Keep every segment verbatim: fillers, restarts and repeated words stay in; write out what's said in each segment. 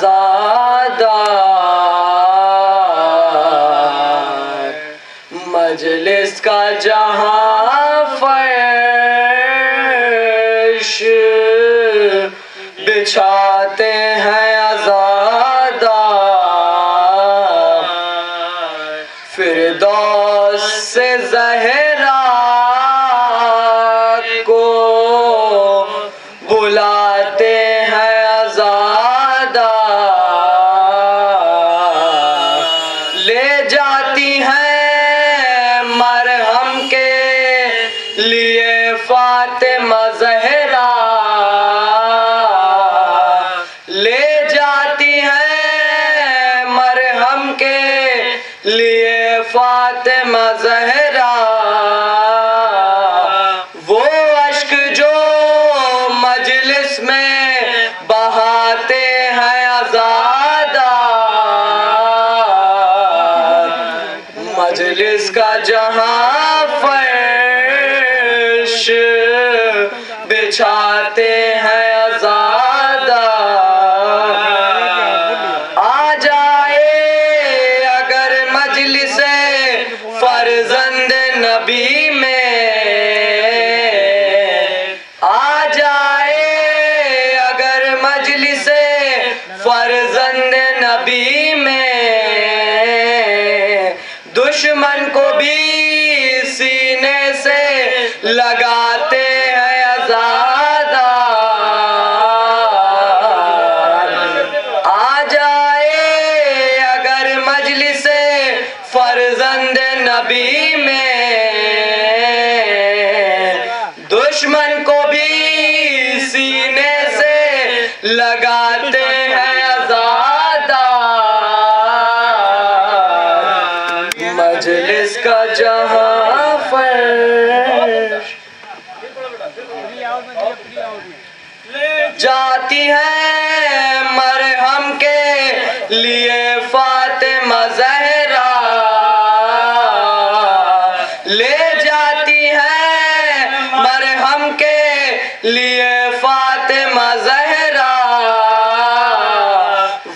ज़ादा मजलिस का जहां फर्श बिछाते हैं आजादा फिरदौस से ज़हरा को बुलाते हैं आजादा ले जाती हैं मरहम के लिए फातिमा ज़हरा ले जाती है मरहम के लिए फातिमा ज़हरा वो अश्क जो मजलिस में बहाते हैं आजादा मजलिस का जहां फर्श बिछाते हैं आजादा आ जाए अगर मजलिसे फर्जंद नबी में आ जाए अगर मजलिसे फर्जंद नबी में दुश्मन को भी सीने से लगाते हैं आजादा आ जाए अगर मजलिसे फर्जंद नबी में दुश्मन को भी सीने से लगाते हैं मजलिस का जहां फर्श जाती है मरहम के लिए फातिमा ज़हरा ले जाती है मरहम के लिए फातिमा ज़हरा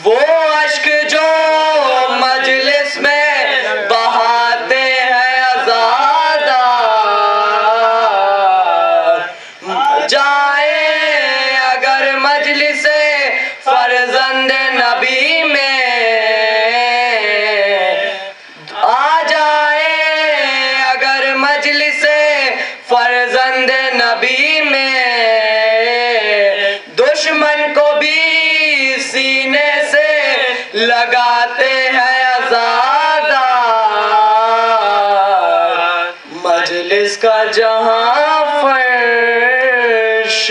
वो अश्क जो मजलिस में जाए अगर मजलिसे फर्जंद नबी में आ जाए अगर मजलिसे फर्जंद नबी में दुश्मन को भी सीने से लगाते हैं आजादा मजलिस का जहां फर्श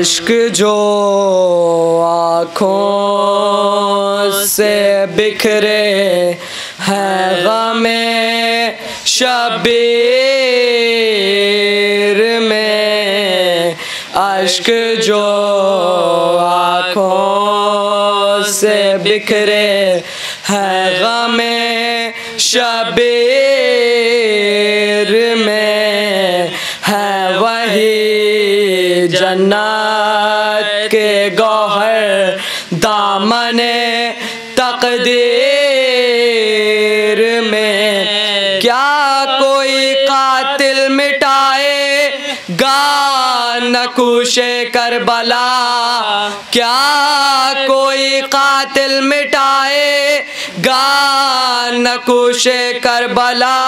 अश्क जो आँखों से बिखरे हैं गमे शबीर में अश्क जो आँखों से बिखरे हैं गमे शबीर में है वही जन्नत के गौहर दामने तकदीर में क्या कोई कातिल मिटाएगा नक्शे करबला क्या कोई कातिल मिटाएगा नक्शे करबला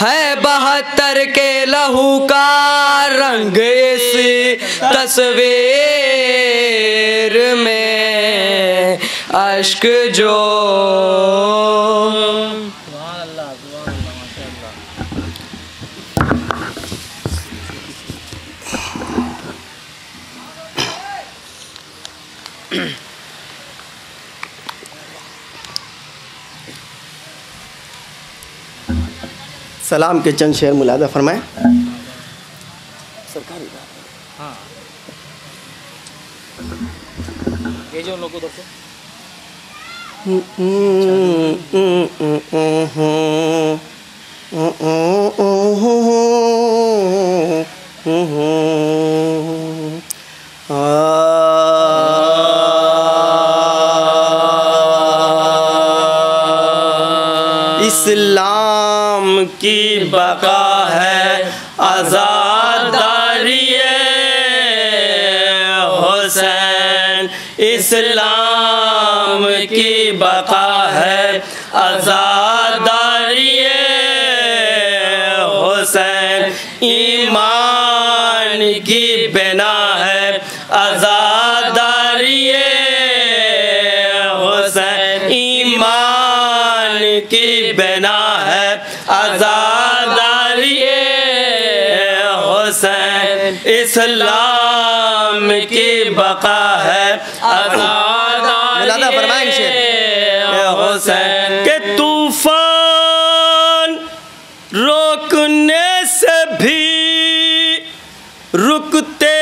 है बहत्तर के लहू का रंग इस तस्वीर में अश्क जो सलाम के चंद शेर मुलादा फरमाएं। सरकारी हाँ भेजो लोगों तक इस्लाम की बका है आज़ादारिए हुसैन, इस्लाम की बका है आज़ादारिए हुसैन, ईमान की बिना है आज़ादारिए हुसैन, ईमान की बिना है आज़ादारिए हुसैन, इस्लाम की बका है आज़ादारिए हुसैन, के तूफान रोकने से भी रुकते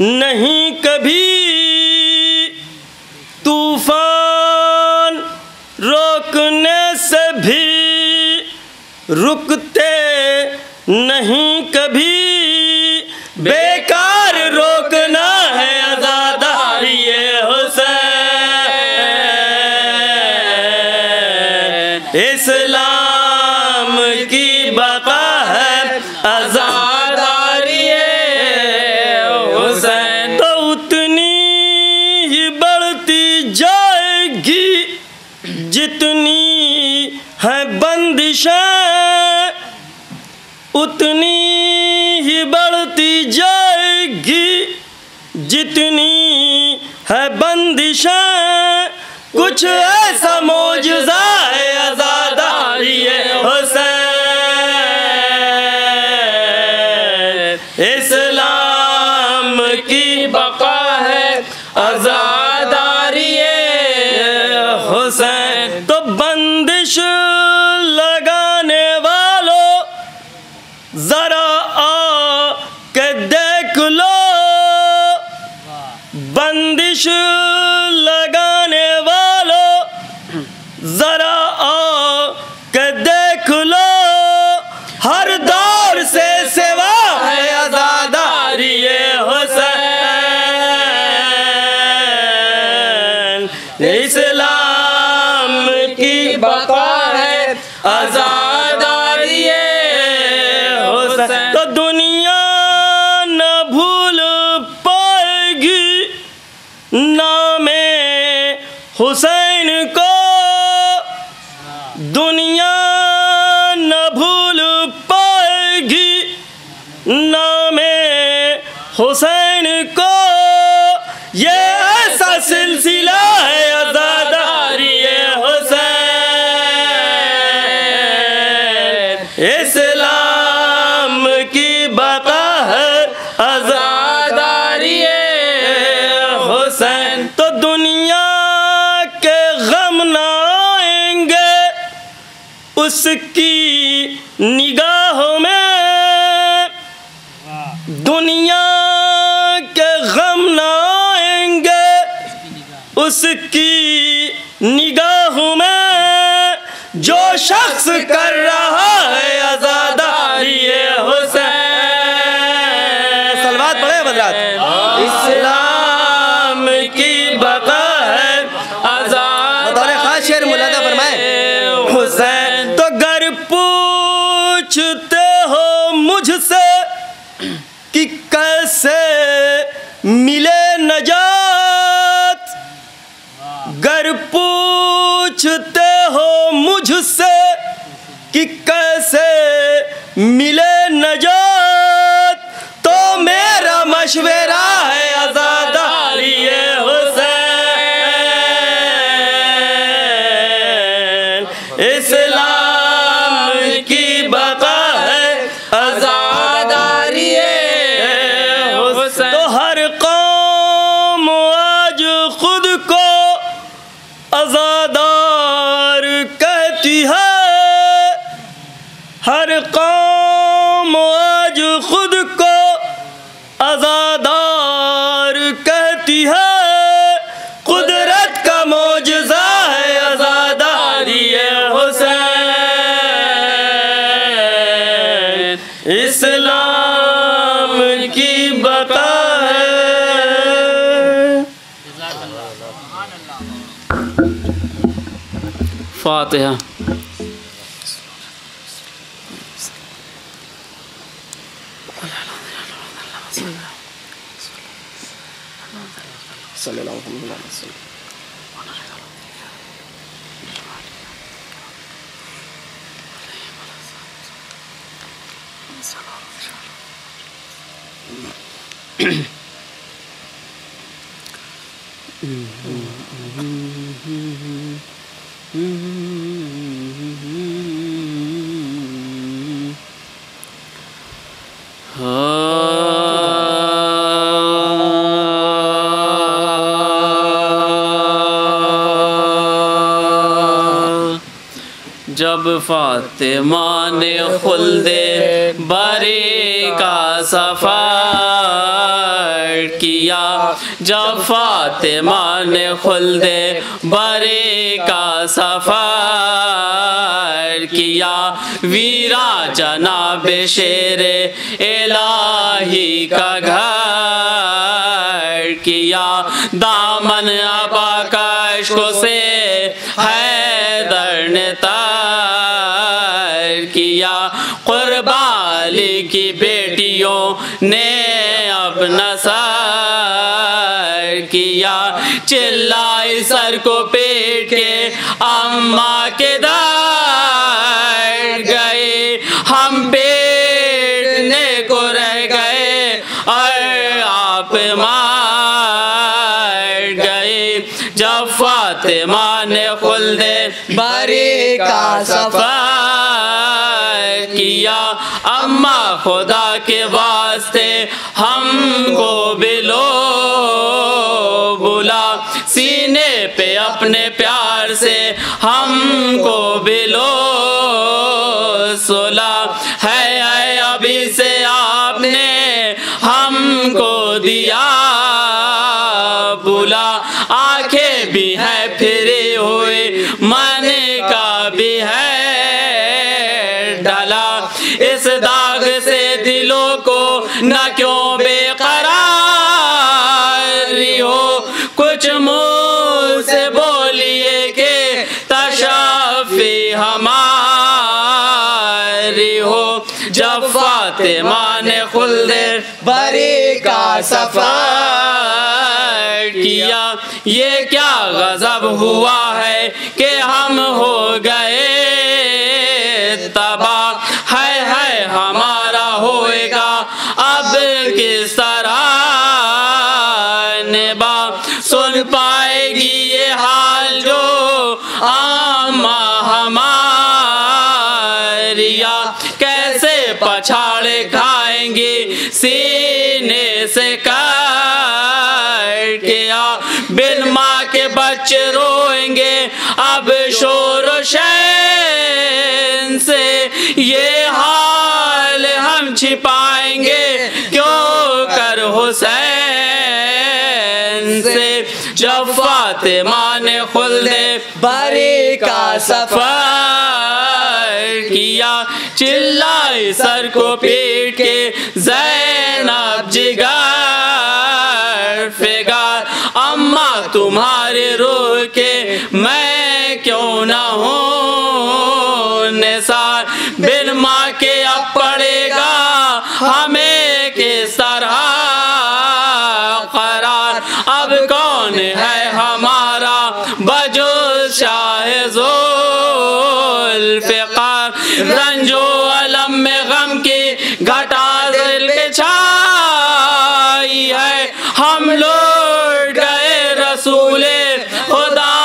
नहीं कभी, तूफान रोकने से भी रुकते नहीं कभी, बेकार रोकना है आज़ादारिए हुसैन, इस्लाम की बका है आज़ादारिए हुसैन, तो उतनी ही बढ़ती जाएगी जितनी है बंदिशें, उतनी ही बढ़ती जाएगी जितनी है बंदिशें, कुछ ऐसा मौजज़ा है आज़ादारिए हुसैन, इस्लाम की बका है आज़ादारिए हुसैन, तो बंदिश जरा आ के देख लो, बंदिश लगाने वालों जरा आ के देख लो, हर दौर से सेवा है आज़ादारिए हुसैन, इस्लाम की बका है आज़ाद, तो दुनिया न भूल पाएगी नामे हुसैन को, दुनिया न भूल पाएगी नामे हुसैन को, ये ऐसा सिलसिला है आज़ादारिए हुसैन, इस्लाम तो दुनिया के गम न आएंगे उसकी निगाहों में, दुनिया के गम न आएंगे उसकी निगाहों में, जो शख्स कर रहा है आज़ादारिए हुसैन, सलवात पढ़े हज़रात, इस्लाम बका है आज़ादारिए खास शेर मुलादा फरमाएं हुसैन, तो गर पूछते हो मुझसे कि कैसे मिले नजात, गर पूछते हो मुझसे कि कैसे मिले नजात, तो मेरा मशवरा है आज़ादारिए फातिहा। जब फातिमा ने खुल्दे बरी का सफर किया, जब फातिमा ने खुल्दे बरी का सफर किया, वीरा जनाब शेरे इलाही का घर किया, दामन आबा का इश्क से हैदर ने किया, कुर्बाली की बेटियों ने अपना सार किया, चिल्लाई सर को पेट के अम्मा के दार गए, हम पेटने को रह गए और आप मार गए। जब फातिमा ने खुल्दे बरी का सफर किया, अम्मा खुदा के वास्ते हमको बिलो बुला, सीने पे अपने प्यार से हमको बिलो सोला, है, है अभी से आपने हमको दिया बुला, आंखें भी है फिरे हुए मन का भी है डाला, इस दाग से दिलों को न क्यों बेकरारी हो, कुछ मुँह से बोलिए के तशफी हमारी हो। जब फातिमा ने खुल्दे बरी का सफर किया, ये क्या गजब हुआ है कि हम हो गए तबा, है है हमारा होएगा अब किस तरह नेबा, सुन पाएगी ये हाल जो आमा हमारिया, कैसे पछाड़े खाएंगे सीने से काट के, आ बिन माँ के बच्चे रोएंगे अब शोर शैन से, ये हाल हम छिपाएंगे क्यों कर हुसैन से। जब फातिमा ने खुल्दे बरी का सफर किया, चिल्लाई सर को पीट के ज़ैनब जिगर फिगार, अम्मा तुम्हारे रूह के मैं क्यों ना हूँ निसार, बिन माँ के अब पड़ेगा हमें किस तरह करार, अब कौन है हमारा बजो शाह ज़ुल्फ़िकार, रंजो अलम में गम की घटा दिल पे छाई है, हम लौट गए रसूले खुदा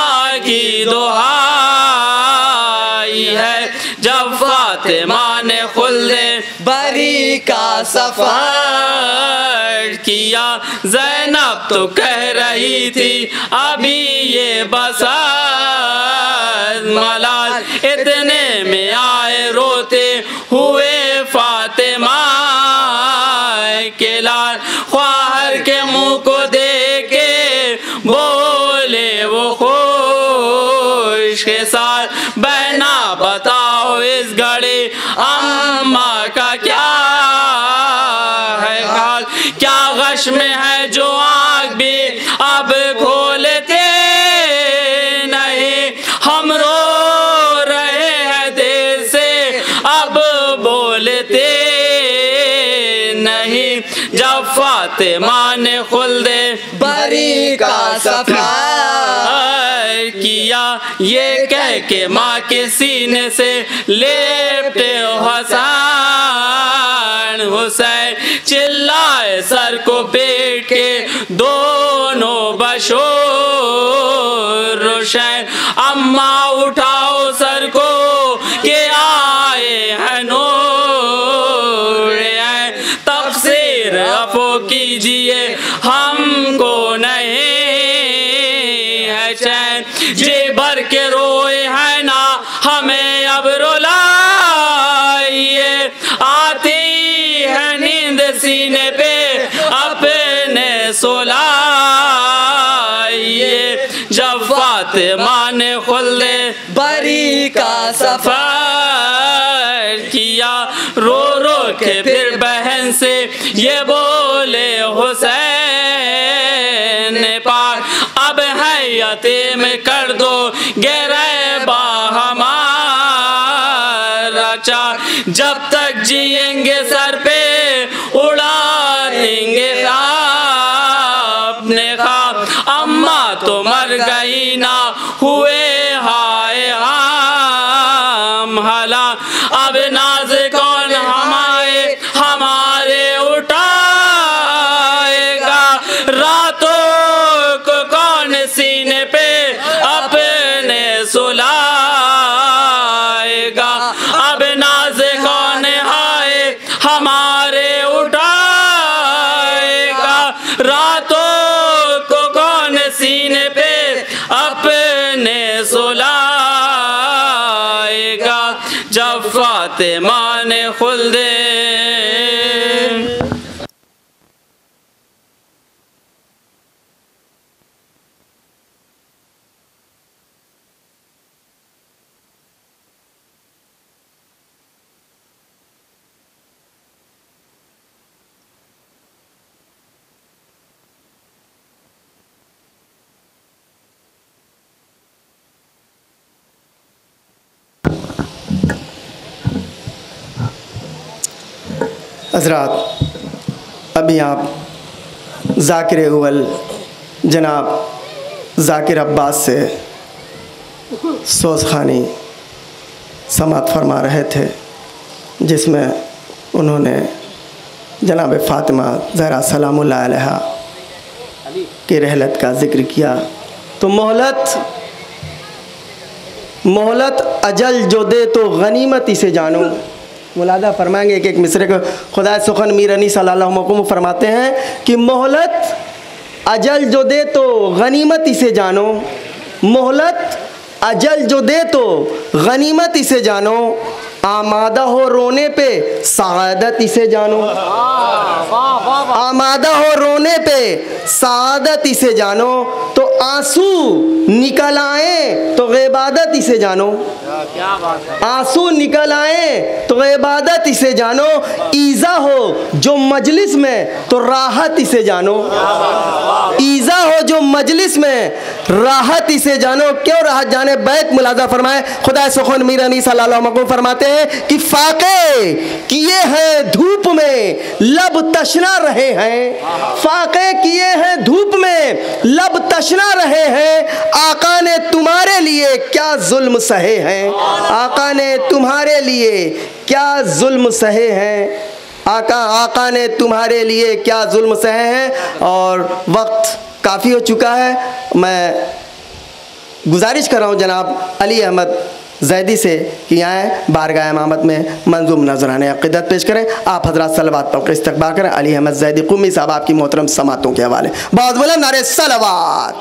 की दुहाई है। जब फातिमा ने खुल्दे बरी का सफर किया, ज़ैनब तो कह रही थी अभी ये बसात मलाल, इतने में आए रोते हुए फातिमा के लाल, ख्वाहर के मुँह को देके बोले वो खुश के साथ, बहना बताओ इस घड़ी अम्मा का क्या है हाल, क्या गश में है जो आँख भी अब खोलते नहीं, हम रो फातिमान खुल्दे बरी का सफर किया ये कह के माँ के सीने से लेपटे हसन हुसैन चिल्लाए सर को पेट के दोनों बशोर रोशन अम्मा उठाओ सर को के आए हैं नूर तफसीर अफो कीजिए हमको नहीं है चैन जे भर के रोए हैं ना हमें अब रुलाइए आती है नींद सीने पे अपने सोलाइए जब फातिमा ने खुल्दे बरी का सफर किया रो रो के फिर बहन से ये बोले हुसैन पाक अब है यतीम कर दो ग़रीबा हमारा चार जब तक जिएंगे सर पे उड़ा देंगे आपने खा अम्मा तो मर गई ना हुए हाय हम हला अब नाज कौन हमारे हमारे उठाएगा रातों को कौन सीने पे अपने सुलाएगा अब नाज कौन हाय हमारे उठाएगा रातों को कौन सीने पे अपने सुलाएगा जब फातिमा ने खुल्दे हज़रात अभी आप ज़ाकिर अव्वल जनाब ज़ाकिर अब्बास से सोसखानी समाअत फरमा रहे थे जिसमें उन्होंने जनाब फ़ातिमा ज़हरा सलामुल्लाह अलैहा की रहलत का ज़िक्र किया। तो मोहलत मोहलत अजल जो दे तो गनीमत इसे जानो। मुलादा फरमाएंगे एक एक मिसरे को। खुदा सुखन मीर अनी सल्लल्लाहु अलैहि वसल्लम फरमाते हैं कि मोहलत अजल जो दे तो गनीमत इसे जानो, मोहलत अजल जो दे तो गनीमत इसे जानो, आमादा हो रोने पे सआदत इसे जानो, आमादा हो रोने पे सआदत इसे जानो, तो आंसू निकल आए तो इबादत इसे जानो, आंसू निकल आए तो इबादत इसे जानो, ईज़ा हो जो मजलिस में तो राहत इसे जानो, ईज़ा हो जो मजलिस में राहत इसे जानो। क्यों राहत जाने? बैत मुलाजा फरमाए। खुदा सुखन मीर अनी सल्लल्लाहु अलैहि वसल्लम फरमाते हैं कि फाके किए हैं धूप में लब तशना रहे हैं, फाके किए हैं धूप में लब तशना रहे हैं, आका ने तुम्हारे लिए क्या जुल्म सहे हैं, आका ने तुम्हारे लिए क्या जुल्म सहे हैं, आका आका ने तुम्हारे लिए क्या जुल्म सहे हैं। और वक्त काफ़ी हो चुका है, मैं गुजारिश कर रहा हूँ जनाब अली अहमद जैदी से कि आए बारगाह इमामत में मंजूम नजराने अक़ीदत पेश करें। आप हजरात सलवात पर इस्तकबा करें अली अहमद जैदी कुमी साहब आपकी मोहतरम समातों के हवाले। बहुत बोला नारे सलवात।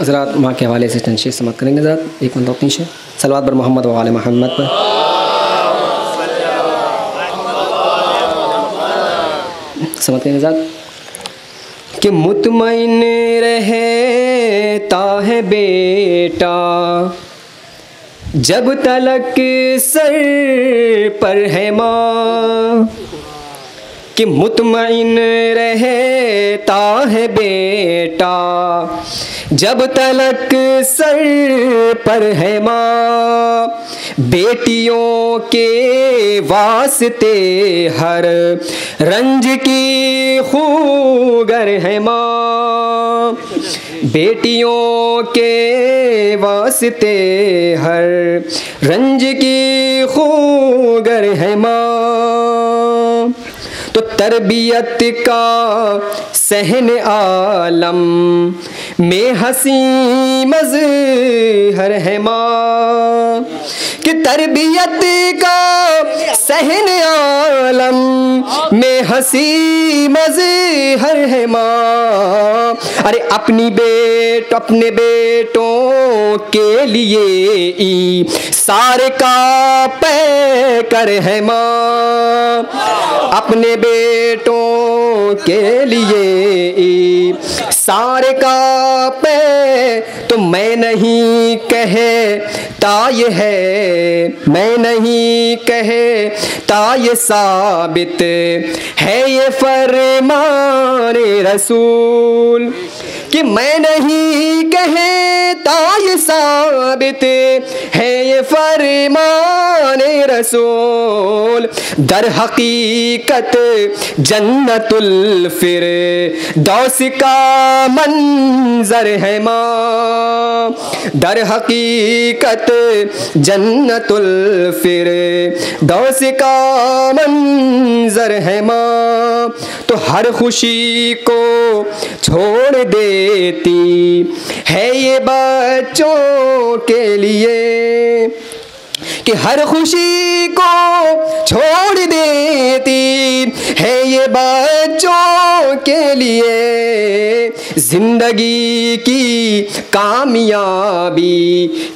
हजरात माँ के हवाले से चंद शेर समाप्त करेंगे। हजरात एक मंदोतीन शेर सलवात बर मोहम्मद वाले मोहम्मद पर समझते हैं आजाद कि मुतमईन रहता है बेटा जब तलक सर पर है माँ, कि मुतमइन रहता है बेटा जब तलक सर पर है माँ। बेटियों के वास्ते हर रंज की खूगर है माँ, बेटियों के वास्ते हर रंज की खूगर है माँ। तो तरबियत का सहन आलम में हसी मज़हर है माँ, कि तरबियत का सहन आलम में हसी मज़हर है माँ। अरे अपनी बेट अपने बेटों के लिए ई सारे का पैकर है माँ, अपने बेटों के लिए सारे का पे। तो मैं नहीं कहता ये है, मैं नहीं कहता ये साबित है ये फरमाने रसूल, कि मैं नहीं कहता ये साबित है ये फरमाने रसूल। दर हकीकत जन्नतुल फिरदौस का मंजर है माँ, दर हकीकत जन्नतुल फिरदौस का मंजर है माँ। तो हर खुशी को छोड़ दे है ये बच्चों के लिए, कि हर खुशी को छोड़ देती है ये बच्चों के लिए। जिंदगी की कामयाबी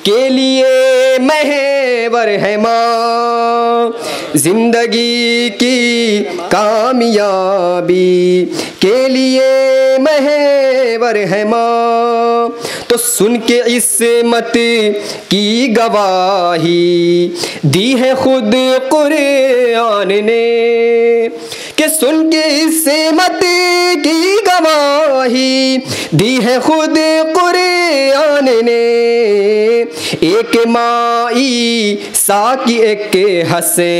के लिए महवर है माँ, जिंदगी की कामयाबी के लिए महवर है माँ। तो सुन के इस्मत की गवाही दी है खुद कुरान ने, कि सुन के इस्मत की गवाही दी है खुद कुरान ने। एक माई साकी एक हसे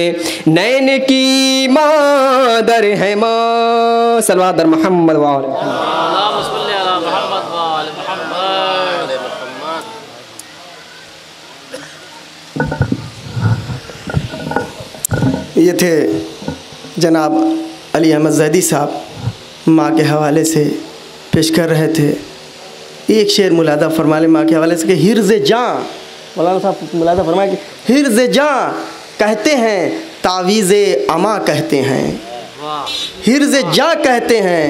नैन की मादर है माँ। सल्लल्लाहु अलैहि मोहम्मद व आले मोहम्मद। ये थे जनाब अली अहमद ज़ैदी साहब माँ के हवाले से पेश कर रहे थे। एक शेर मुलादा फरमा ले माँ के हवाले से कि हिर्ज़ जाँ, मौलाना साहब मुलादा फरमाए कि हिर्ज़ जाँ कहते हैं तावीज़ अमा कहते हैं, हिर्ज़ जाँ कहते हैं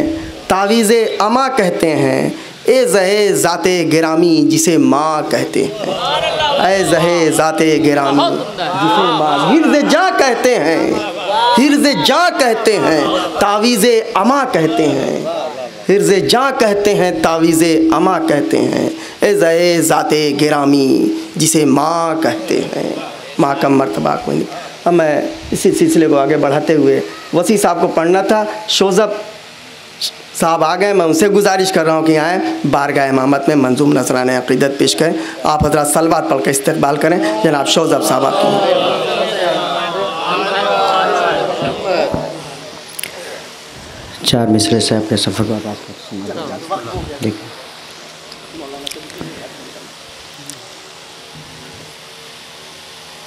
तावीज़ अमा कहते हैं। ए जहे ज़ाते गिरामी जिसे माँ कहते हैं, ए जहे ज़ाते गिरामी जिसे माँ हिर्ज़ जाँ कहते हैं, हिर्ज़ जाँ कहते हैं तावीज़ अमा कहते हैं, हिर्ज़ जाँ कहते हैं तावीज़ अमा कहते हैं। ए ज़ाए ज़ाते गिरामी जिसे माँ कहते हैं। माँ का मरतबा कोई नहीं। अब मैं इसी सिलसिले को आगे बढ़ाते हुए वसी साहब को पढ़ना था, शोज़ब साहब आ गए, मैं उनसे गुजारिश कर रहा हूँ कि आएँ बारगाह इमामत में मंजूम नज़राना अक़ीदत पेश करें। आप हज़रात सलवात पढ़कर इस्तकबाल करें। जनाब शोज़ब साहब आपको। चार मिसरे से अपने सफ़र को आगाज़ कर देखिए।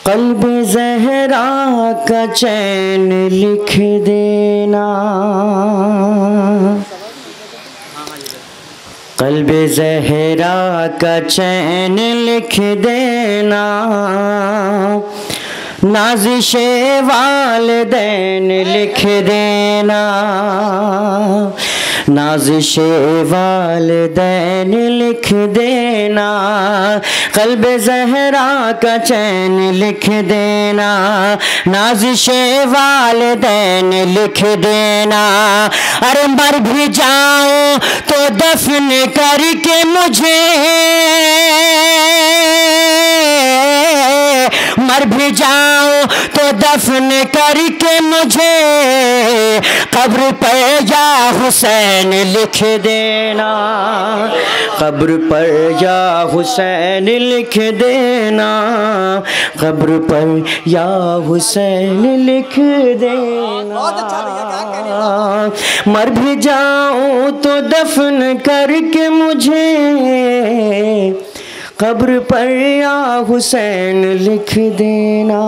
क़ल्ब ज़हरा का चैन लिख देना, क़ल्ब ज़हरा का चैन लिख देना, नाज़िशे वालदैन लिख देना, नाज़िशे वालदैन लिख देना, क़ल्ब ज़हरा का चैन लिख देना, नाज़िशे वालदैन लिख देना। अरे मर भी जाओ तो दफन करके मुझे, मर भी जाओ तो दफन करके मुझे कब्र पर या हुसैन लिख देना, कब्र पर या हुसैन लिख देना, कब्र पर या हुसैन लिख देना। मर भी जाऊं तो दफन करके मुझे कब्र पर या हुसैन लिख देना,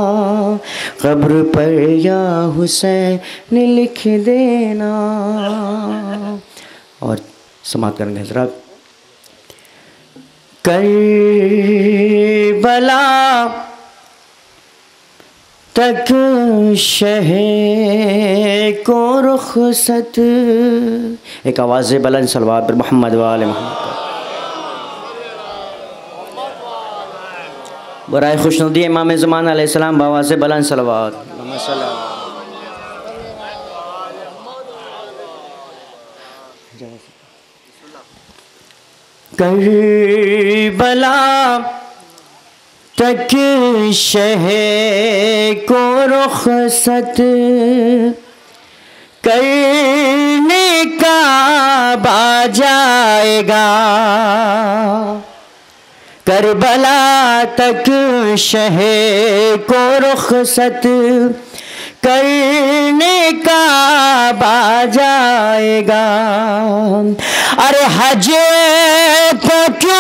कब्र पर या हुसैन लिख देना। और समाप्त करेंगे हजरात। करबला तक शहे को रुखसत, एक आवाज़ बुलंद सलवात पर मोहम्मद वाले मोहम्मद बराए खुशनुदी इमाम ज़मान अलैहिस्सलाम बाबा से बुलंद सलवात। करबला तक शहे को रुखसत करने का बाजाएगा, करबला तक शहे को रुखसत करने का बाजाएगा। अरे हज को क्यों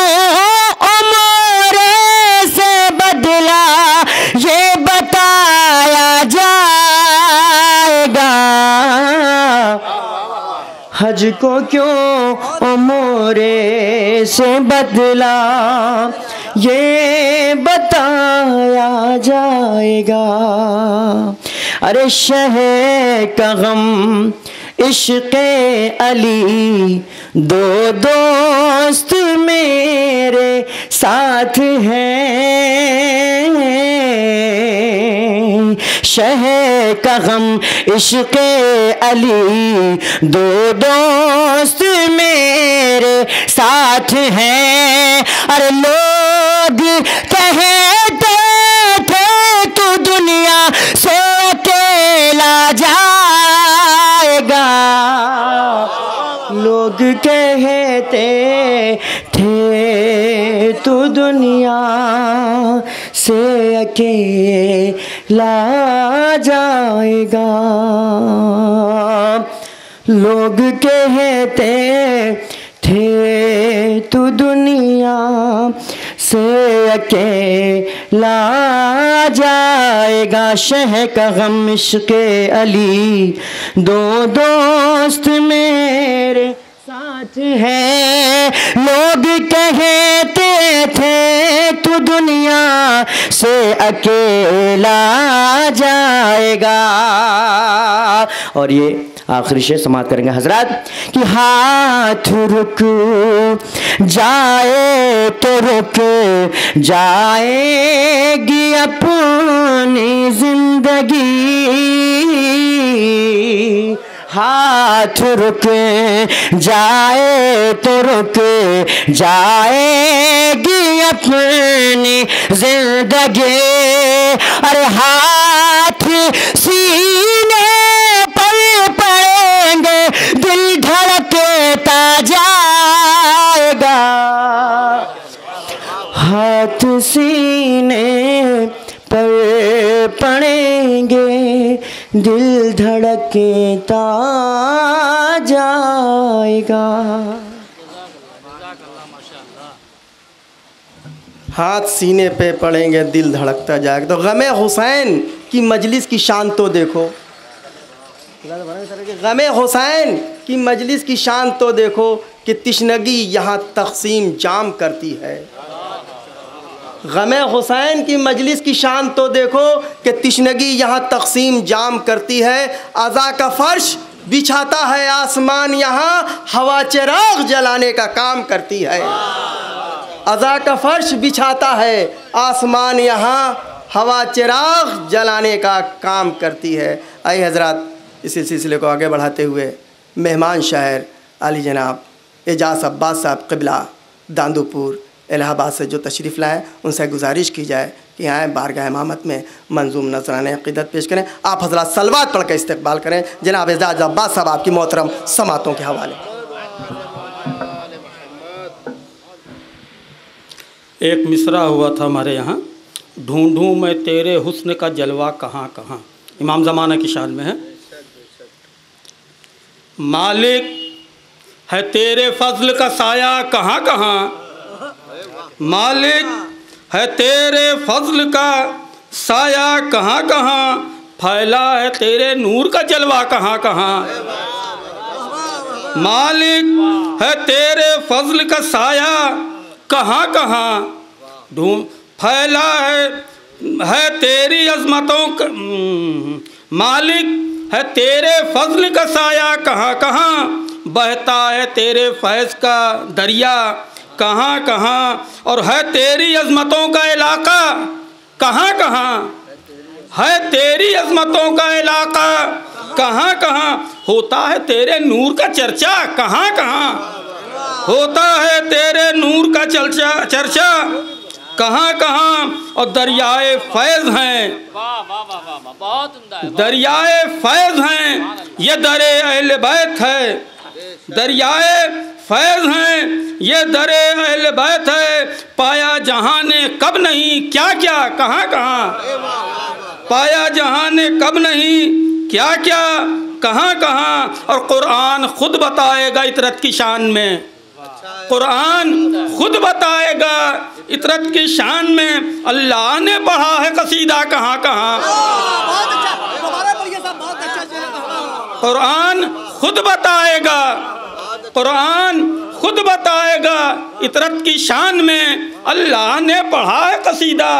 हज को क्यों उमरे से बदला ये बताया जाएगा। अरे शहे का गम इश्क़े अली दो दोस्त मेरे साथ हैं, शहे का गम इश्क़े अली दो दोस्त मेरे साथ हैं। अरे लोग कहते थे तू दुनिया से अकेला जाएगा, लोग कहते थे तू दुनिया से अकेला जाएगा, लोग कहते थे तू दुनिया से अकेला जाएगा। शहे का गम इश्क़े अली दो दोस्त मेरे साथ है, लोग कहते थे तू दुनिया से अकेला जाएगा। और ये आखिरी शेर समाप्त करेंगे हजरात कि हाथ रुक जाए तो रुक जाएगी अपनी जिंदगी, हाथ रुक जाए तो रुक जाएगी अपनी जिंदगी। अरे हाथ सीने दिल धड़कता जाएगा, हाथ सीने पर पड़ेंगे दिल धड़कता जाएगा। हाथ सीने पे पड़ेंगे दिल धड़कता जाएगा। तो गमे हुसैन की मजलिस की शान तो देखो, गमे हुसैन की मजलिस की शान तो देखो कि तिश्नगी यहाँ तकसीम जाम करती है। गमे हुसैन की मजलिस की शान तो देखो कि तिश्नगी यहाँ तकसीम जाम करती है। अज़ा का फर्श बिछाता है आसमान यहाँ, हवा चिराग जलाने का काम करती है। अज़ा का फर्श बिछाता है आसमान यहाँ, हवा चिराग जलाने का काम करती है। आइए हजरात, इसी सिलसिले को आगे बढ़ाते हुए मेहमान शायर आली जनाब एजाज अब्बास साहब क़िबला दांदूपुर इलाहाबाद से जो तशरीफ़ लाएँ, उनसे गुजारिश की जाए यहाँ आएँ बारगाह इमामत में मंजूम नजराना अक़ीदत पेश करें। आप हज़रात सलवात पढ़ कर इस्तकबाल करें जनाब इरशाद अब्बास साहब आपकी मोहतरम समातों के हवाले। एक मिसरा हुआ था हमारे यहाँ, ढूंढूं मैं तेरे हुस्न का जलवा कहाँ कहाँ, इमाम ज़माना की शान में है। मालिक है तेरे फजल का साया कहाँ कहाँ, मालिक है तेरे फजल का साया कहाँ कहाँ, फैला है तेरे नूर का जलवा कहाँ कहाँ। मालिक है तेरे फजल का साया कहाँ कहाँ, ढूंढ फैला है है तेरी अजमतों का, मालिक है तेरे फजल का साया कहाँ कहाँ, बहता है तेरे फैज़ का दरिया कहाँ कहाँ, और है तेरी अजमतों का इलाका कहाँ कहाँ, है तेरी अजमतों का इलाका कहाँ कहाँ, होता है तेरे नूर का चर्चा कहाँ कहाँ, होता है तेरे नूर का चर्चा चर्चा कहाँ कहाँ, और दरियाए फैज़ हैं, दरियाए फैज़ हैं, ये दरे अहल बैत है, दरियाए फैज़ हैं, ये दरे अहल बैत है, पाया जहाँ ने कब नहीं क्या क्या कहाँ कहाँ, पाया जहाँ ने कब नहीं क्या क्या कहाँ कहाँ, और कुरान खुद बताएगा इतरत की शान में, कुरान खुद बताएगा इतरत की शान में, अल्लाह ने पढ़ा है कसीदा कहाँ कहाँ, कुरान खुद बताएगा, कुरान खुद बताएगा इतरत की शान में, अल्लाह ने पढ़ा है कसीदा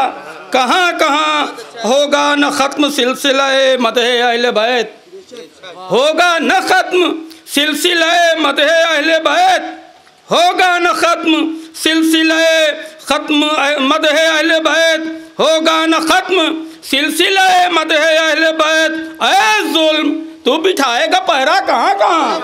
कहाँ कहाँ, होगा न ख़त्म सिलसिला मदह अहले बैत, होगा न ख़त्म सिलसिला मदह अहले बैत, होगा न ख़त्म सिलसिले ख़त्म मदह अहले बैत, होगा न ख़त्म सिलसिले मदह अहले बैत, ऐ ज़ुल्म तू बिठाएगा पहरा कहाँ कहाँ,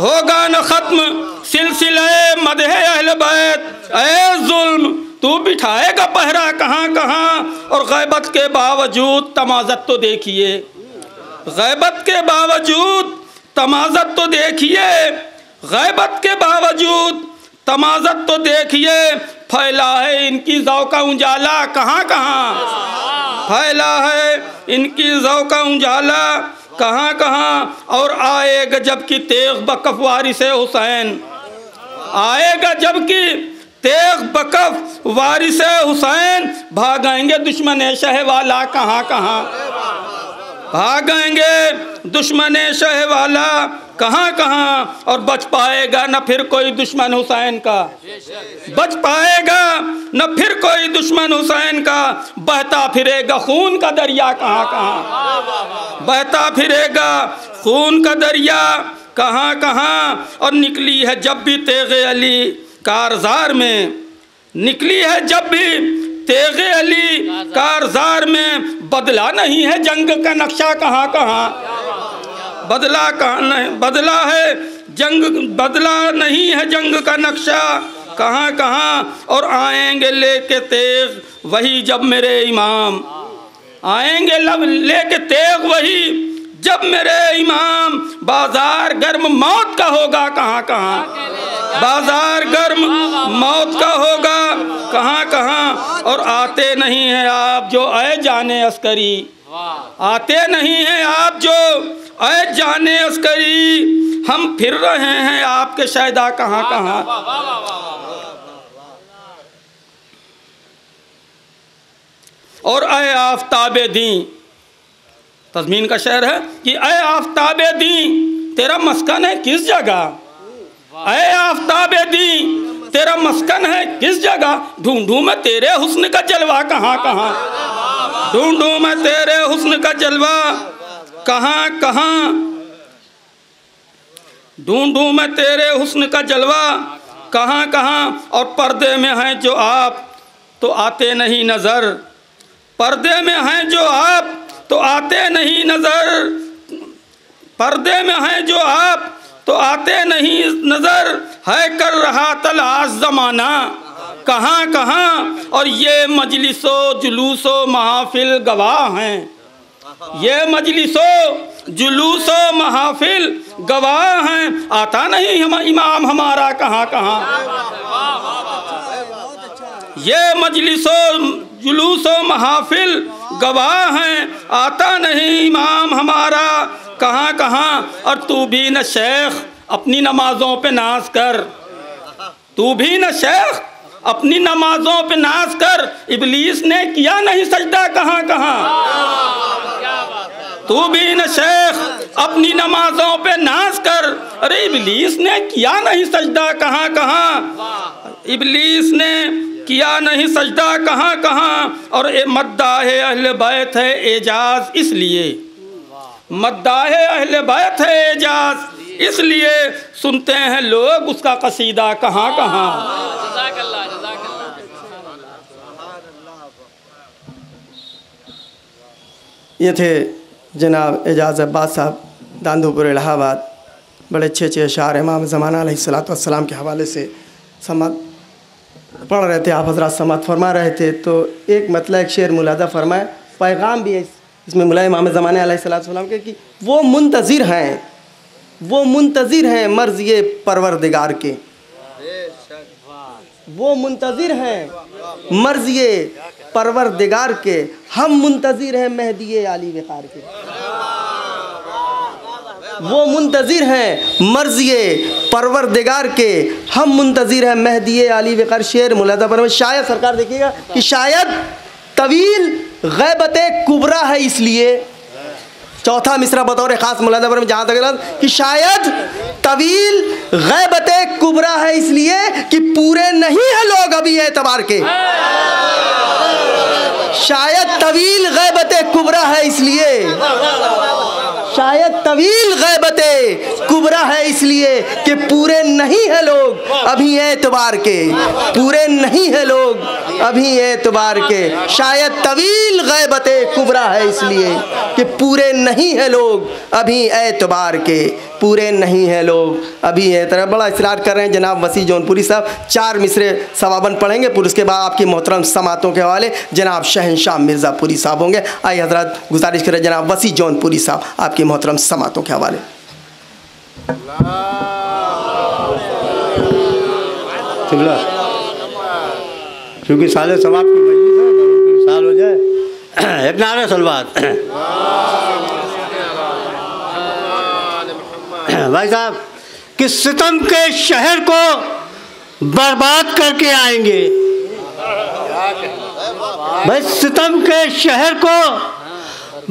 होगा न ख़त्म सिलसिले मदह अहले बैत, ऐ ज़ुल्म तू बिठाएगा पहरा कहाँ कहाँ। और गैबत के बावजूद तमाज़त तो देखिए, गैबत के बावजूद तमाज़त तो देखिए, गैबत के बावजूद तमाज़त तो देखिए, फैला है इनकी ज़ौक़ा उजाला कहाँ कहाँ, फैला है इनकी ज़ौक़ा उजाला कहाँ कहाँ, और आएगा जबकि तेग बकफ वारिस हुसैन, आएगा जबकि तेग बकफ वारिस हुसैन, भागेंगे दुश्मन शह वाला कहाँ कहाँ, भागेंगे दुश्मन शह वाला कहाँ कहाँ, और बच पाएगा न फिर कोई दुश्मन हुसैन का, बच पाएगा न फिर कोई दुश्मन हुसैन का, बहता फिरेगा खून का दरिया कहाँ कहाँ, बहता फिरेगा खून का दरिया कहाँ कहाँ। और निकली है जब भी तेगे अली कारज़ार में, निकली है जब भी तेगे अली कारज़ार में, बदला नहीं है जंग का नक्शा कहाँ कहाँ, बदला कहाँ नहीं, बदला है जंग, बदला नहीं है जंग का नक्शा कहाँ कहाँ। और आएंगे लेके तेग वही जब मेरे इमाम, आएंगे लब लेके तेग वही जब मेरे इमाम, बाजार गर्म मौत का होगा कहाँ कहाँ, बाजार गर्म मौत का होगा कहाँ कहाँ। और आते नहीं हैं आप जो ऐ जाने अस्करी, आते नहीं हैं आप जो ऐ जाने अस्करी, हम फिर रहे हैं आपके शायदा कहाँ कहाँ। और ऐ आफताबे दी, तज़मीन का शेर है कि ऐ आफताबे दी तेरा मस्कन है किस जगह, ऐ आफताबे दी तेरा मस्कन है किस जगह, ढूंढूं मैं तेरे हुस्न का जलवा कहाँ कहाँ, ढूंढूं मैं तेरे हुस्न का जलवा कहाँ कहाँ, ढूंढूं मैं तेरे हुस्न का जलवा कहाँ कहाँ। और पर्दे में हैं जो आप तो आते नहीं नज़र, पर्दे में हैं जो आप तो आते नहीं नज़र, पर्दे में हैं जो आप तो आते नहीं नज़र, है कर रहा तलाश ज़माना, कहाँ कहाँ। और ये मजलिसो जुलूसो महाफिल गवाह हैं, ये मजलिसो जुलूसो महाफिल गवाह हैं। आता नहीं हम इमाम हमारा कहाँ कहाँ। ये मजलिसो जुलूसो महाफिल गवाह हैं, आता नहीं इमाम हमारा कहाँ कहाँ। और तू भी न शेख अपनी नमाजों पे नाज कर, तू भी न शेख अपनी नमाजों पे नाज कर। इबलीस ने किया नहीं सजदा कहाँ कहाँ। तू भी न शेख अपनी नमाजों पे नाज कर। अरे इबलीस ने किया नहीं सजदा कहाँ कहाँ, इबलीस ने किया नहीं सजदा कहाँ कहाँ। और ये मद्दाहे अहले बैत है एजाज इसलिए, मद्दाहे अहले बैत है एजाज इसलिए सुनते हैं लोग उसका कसीदा कहाँ कहाँ। ये थे जनाब एजाज अब्बास साहब दांदूपुर इलाहाबाद। बड़े अच्छे अच्छे अशार इमाम ज़माना अलैहिस्सलातु वस्सलाम के हवाले से समात पढ़ रहे थे, आप हज़रात समात फरमा रहे थे। तो एक मतलब एक शेर मुलादा फरमाए, पैगाम भी है इसमें मुला इमाम ज़माना अलैहिस्सलातु वस्सलाम के कि वो मुंतज़िर हैं, वो मुंतज़िर हैं मर्ज़ ये परवरदिगार के, वो मुंतज़िर हैं मर्ज़ ये परवरदिगार के। हम मुंतज़िर हैं मेहदी आली विकार के, वो मुंतज़िर हैं मर्ज़ ये परवरदिगार के। हम मुंतज़िर हैं मेहदी आली विकार। शेर मुलादा पर शायद सरकार देखिएगा कि शायद तवील गैबत कुबरा है इसलिए, चौथा मिसरा बतौर ख़ास मुलाज़ाबर में जहाँ तक कि शायद तवील गैबत कुबरा है इसलिए कि पूरे नहीं है लोग अभी एतबार के। शायद तवील गैबत कुबरा है इसलिए, शायद तवील गैबत कुबरा है इसलिए कि पूरे नहीं है लोग अभी एतबार के, पूरे नहीं है लोग अभी एतबार के। शायद तवील गैबत कुबरा है इसलिए कि पूरे नहीं है लोग अभी एतबार के, पूरे नहीं है लोग अभी एतबार। बड़ा इसरार कर रहे हैं जनाब वसी जौनपुरी साहब। चार मिसरे सवाबन पढ़ेंगे फिर उसके बाद आपकी मोहतरम समातों के हवाले जनाब शहनशाह मिर्ज़ापुरी साहब होंगे। आइए हजरात गुजारिश करें जनाब वसी जौनपुरी साहब आपकी मोहतरम समातों के हवाले। क्योंकि साले सवाब की मजलिस साल हो जाए एक नारा सलवात। भाई साहब कि सितम के शहर को बर्बाद करके आएंगे, भाई सितम के शहर को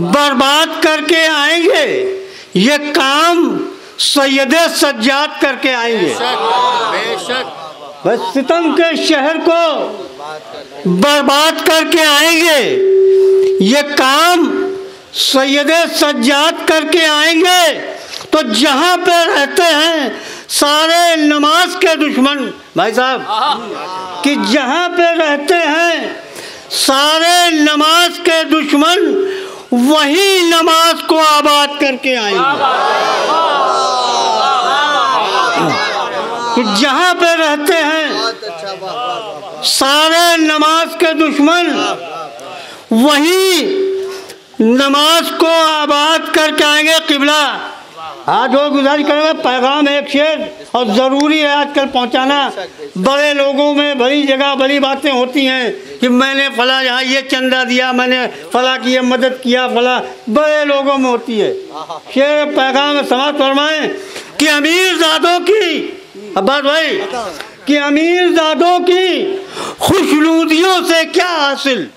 बर्बाद करके आएंगे, ये काम सैयदे सज्जाद करके आएंगे। भाई सितम के शहर को बर्बाद करके आएंगे, ये काम सैयदे सज्जाद करके आएंगे। तो जहाँ पे रहते हैं सारे नमाज के दुश्मन, भाई साहब कि जहाँ पे रहते हैं सारे नमाज के दुश्मन वही नमाज को आबाद करके आएंगे। कि जहाँ पे रहते हैं सारे नमाज के दुश्मन वही नमाज को आबाद करके आएंगे। किबला आज वो गुजारिश करेंगे पैगाम एक शेर और ज़रूरी है आजकल पहुंचाना। बड़े लोगों में बड़ी जगह बड़ी बातें होती हैं कि मैंने फला यहाँ ये चंदा दिया, मैंने फला की ये मदद किया, फला बड़े लोगों में होती है। शेर पैगाम समाज फरमाएँ कि अमीरजादों की अब्बास भाई कि अमीरजादों की खुशनुदियों से क्या हासिल।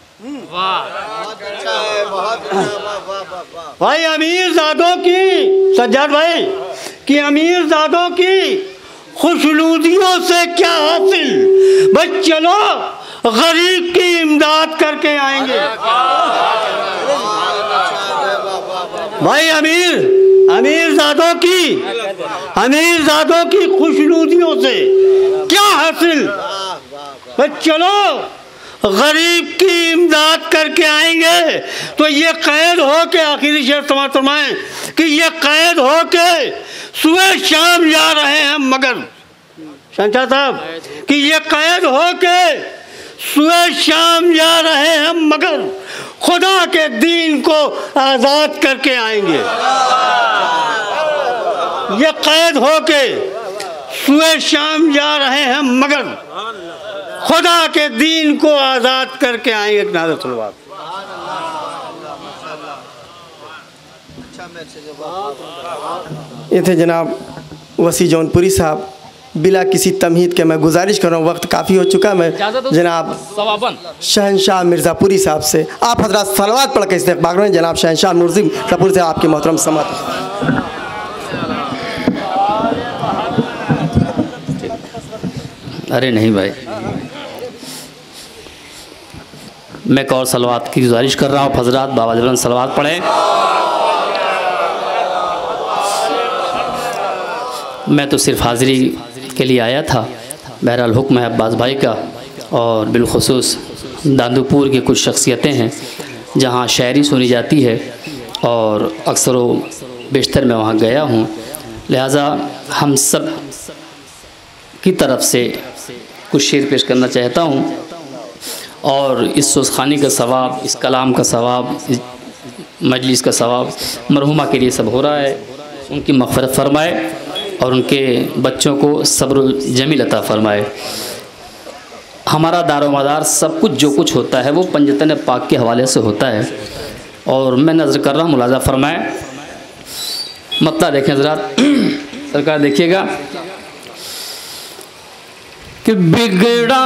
भाई अमीरजादों की सज्जाद भाई कि अमीरजादों की खुशनुदियों से क्या हासिल, भाई चलो गरीब की इमदाद करके आएंगे। भाई अमीर अमीरजादों की अमीरजादों की खुशनुदियों से क्या हासिल, भाई चलो गरीब की इमदाद करके आएंगे। तो ये कैद हो के आखिरी शेर समाप्त फरमाएं कि ये कैद हो के सुबह शाम जा रहे हैं मगर शंशाह साहब कि ये कैद होके सुबह शाम जा रहे हैं मगर खुदा के दीन को आज़ाद करके आएंगे। ये कैद होके सुबह शाम जा रहे हैं मगर खुदा के दीन को आज़ाद करके आएंगे। नारे तलवार। ये थे जनाब वसी जौनपुरी साहब। बिला किसी तमहीद के मैं गुजारिश कर रहा हूँ, वक्त काफ़ी हो चुका। मैं जनाब शहनशाह मिर्ज़ापुरी साहब से आप हजरात सलवात पढ़ के इस्तेक़बाल करें। जनाब शहनशाह मिर्ज़ापुरी साहब आपके मोहतरम समात। अरे नहीं भाई, मैं एक और सलवात की गुजारिश कर रहा हूँ। हजरात बाबा जबरन सलवात पढ़ें। मैं तो सिर्फ हाज़िरी के लिए आया था। बहरहाल हुक्म है अब्बास भाई का और बिलखसूस दांदूपुर की कुछ शख्सियतें हैं जहाँ शायरी सुनी जाती है और अक्सर व बेशतर मैं वहाँ गया हूँ। लिहाजा हम सब की तरफ से कुछ शेर पेश करना चाहता हूँ और इस सुसखानी का सवाब, इस कलाम का सवाब, इस मजलिस का सवाब मरहुमा के लिए सब हो रहा है। उनकी मग़फ़िरत फरमाए और उनके बच्चों को सब्र जमील अता फ़रमाए। हमारा दारोमदार सब कुछ जो कुछ होता है वो पंजतन पाक के हवाले से होता है और मैं नज़र कर रहा हूँ, मुलाजा फ़रमाए। मतला देखें ज़रा सरकार, देखिएगा कि बिगड़ा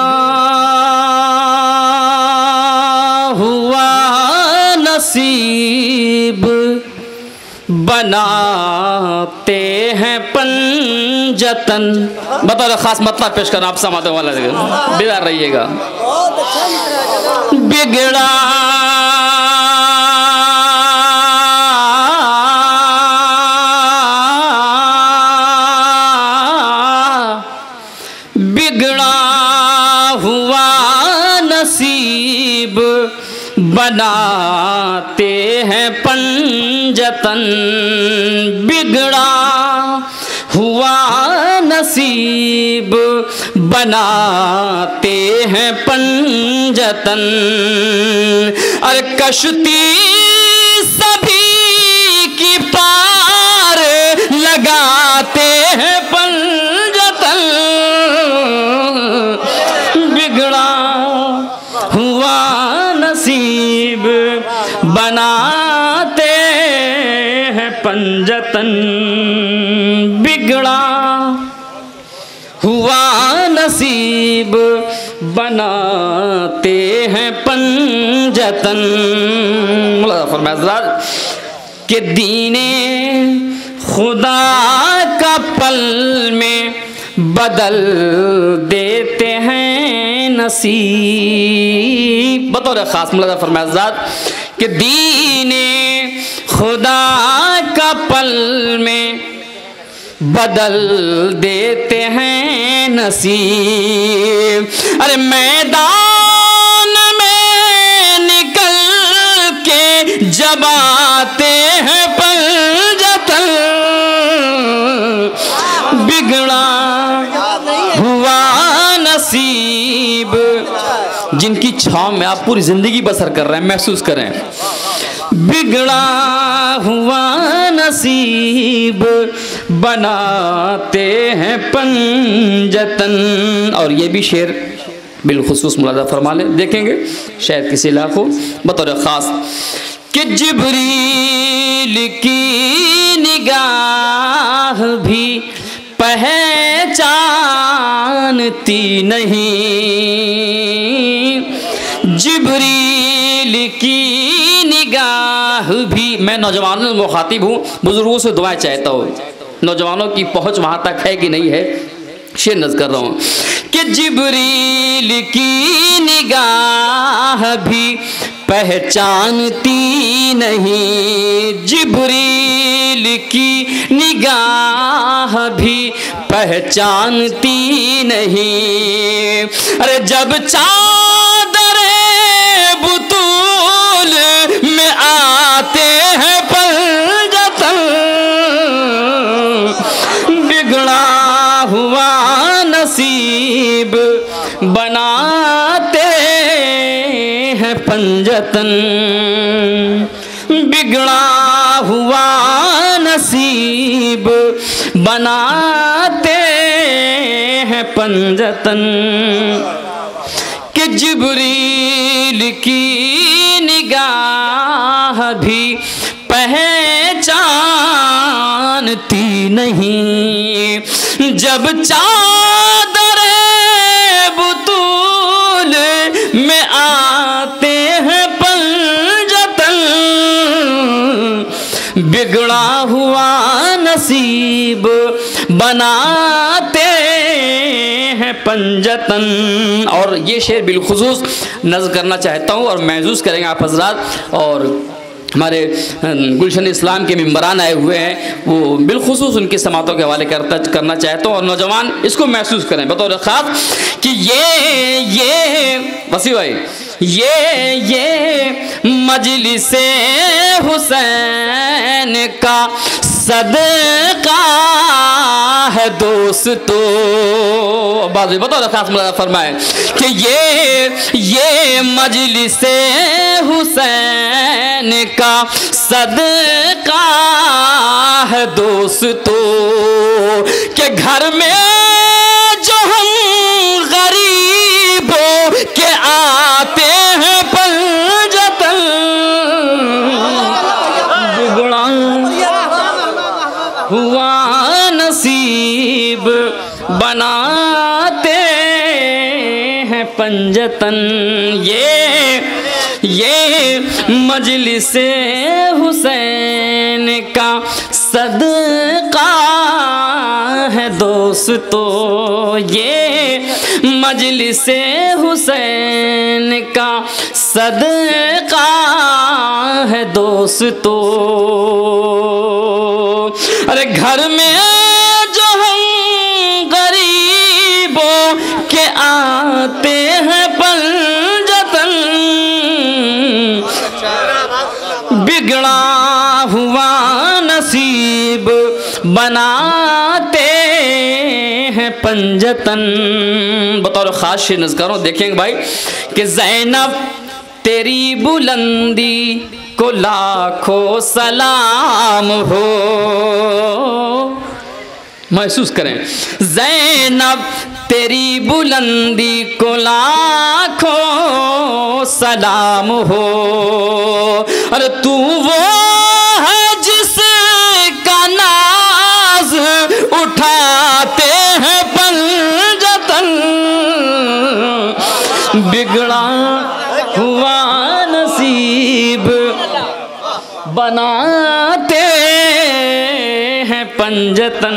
हुआ नसीब बनाते हैं पंजतन। बता रहा खास मतलब पेश करना, आप समाते वाला जगह बेदार रहिएगा। बिगड़ा बिगड़ा हुआ नसीब बनाते हैं पंजतन। बिगड़ा हुआ नसीब बनाते हैं पंजतन। अरे कश्ती सभी की पार लगाते हैं पंजतन। बिगड़ा हुआ नसीब बनाते हैं पंजतन। बिगड़ा हुआ नसीब बनाते हैं पंजतन। के दीने खुदा का पल में बदल देते हैं नसीब। बतौर खास मुलाजा फरमाया कि दीने खुदा का पल में बदल देते हैं नसीब। अरे मैदान में निकल के जब आते हैं पंजतन। बिगड़ा हुआ नसीब जिनकी छाँव में आप पूरी ज़िंदगी बसर कर रहे हैं, महसूस करें। बिगड़ा हुआ नसीब बनाते हैं पंजतन। और ये भी शेर बिलखुसूस मुलाजा फरमा लें, देखेंगे शायद किसी लाखों बतौर ख़ास कि जिब्रील की निगाह भी पहचानती नहीं। जिब्रील की निगाह भी। मैं नौजवानों से मुखातिब हूँ, बुजुर्गों से दुआएं चाहता हूँ। नौजवानों की पहुँच वहाँ तक है कि नहीं है, शेर नज़र कर रहा हूँ कि जिब्रील की निगाह भी पहचानती नहीं। जिब्रील की निगाह भी पहचानती नहीं। अरे जब चादरे बुतूल में आते हैं पंजतन। बिगड़ा हुआ नसीब बनाते हैं पंजतन, बिगड़ा हुआ नसीब बनाते हैं पंजतन, कि जिब्रील की निगाह भी पहचानती नहीं। जब चादर बुतूल में आते हैं पंजतन, बिगड़ा हुआ नसीब बनाते हैं पंजतन। और ये शेर बिलखुसूस नज़्म करना चाहता हूँ और महसूस करेंगे आप हजरात, और हमारे गुलशन इस्लाम के मेम्बरान आए हुए हैं, वो बिलखुसूस उनकी समातों के हवाले करता करना चाहता हूँ। और नौजवान इसको महसूस करें बतौर खास कि ये ये वसी भाई ये ये मजलिसे हुसैन का सदका है दोस्तों। बाजी बतौर खास मुलाजा फरमाए कि ये ये मजलिसे हुसैन का सदका है दोस्तों, के घर में जो हम गरीबों के आते हैं पंजतन, बिगड़ा हुआ नसीब बनाते हैं पंजतन। ये ये मजलिसे हुसैन का सदका है दोस्तों, ये मजलिसे हुसैन का सदका है दोस्तों। अरे घर में जो हम गरीबों के आते हैं बिगड़ा हुआ नसीब बनाते हैं पंजतन। बतौर खास नज़कारों देखेंगे भाई कि ज़ैनब तेरी बुलंदी को लाखों सलाम हो। महसूस करें, ज़ैनब तेरी बुलंदी को लाखों सलाम हो। अरे तू वो है जिसका नाज उठाते हैं पंजतन, बिगड़ा हुआ नसीब बनाते हैं पंजतन।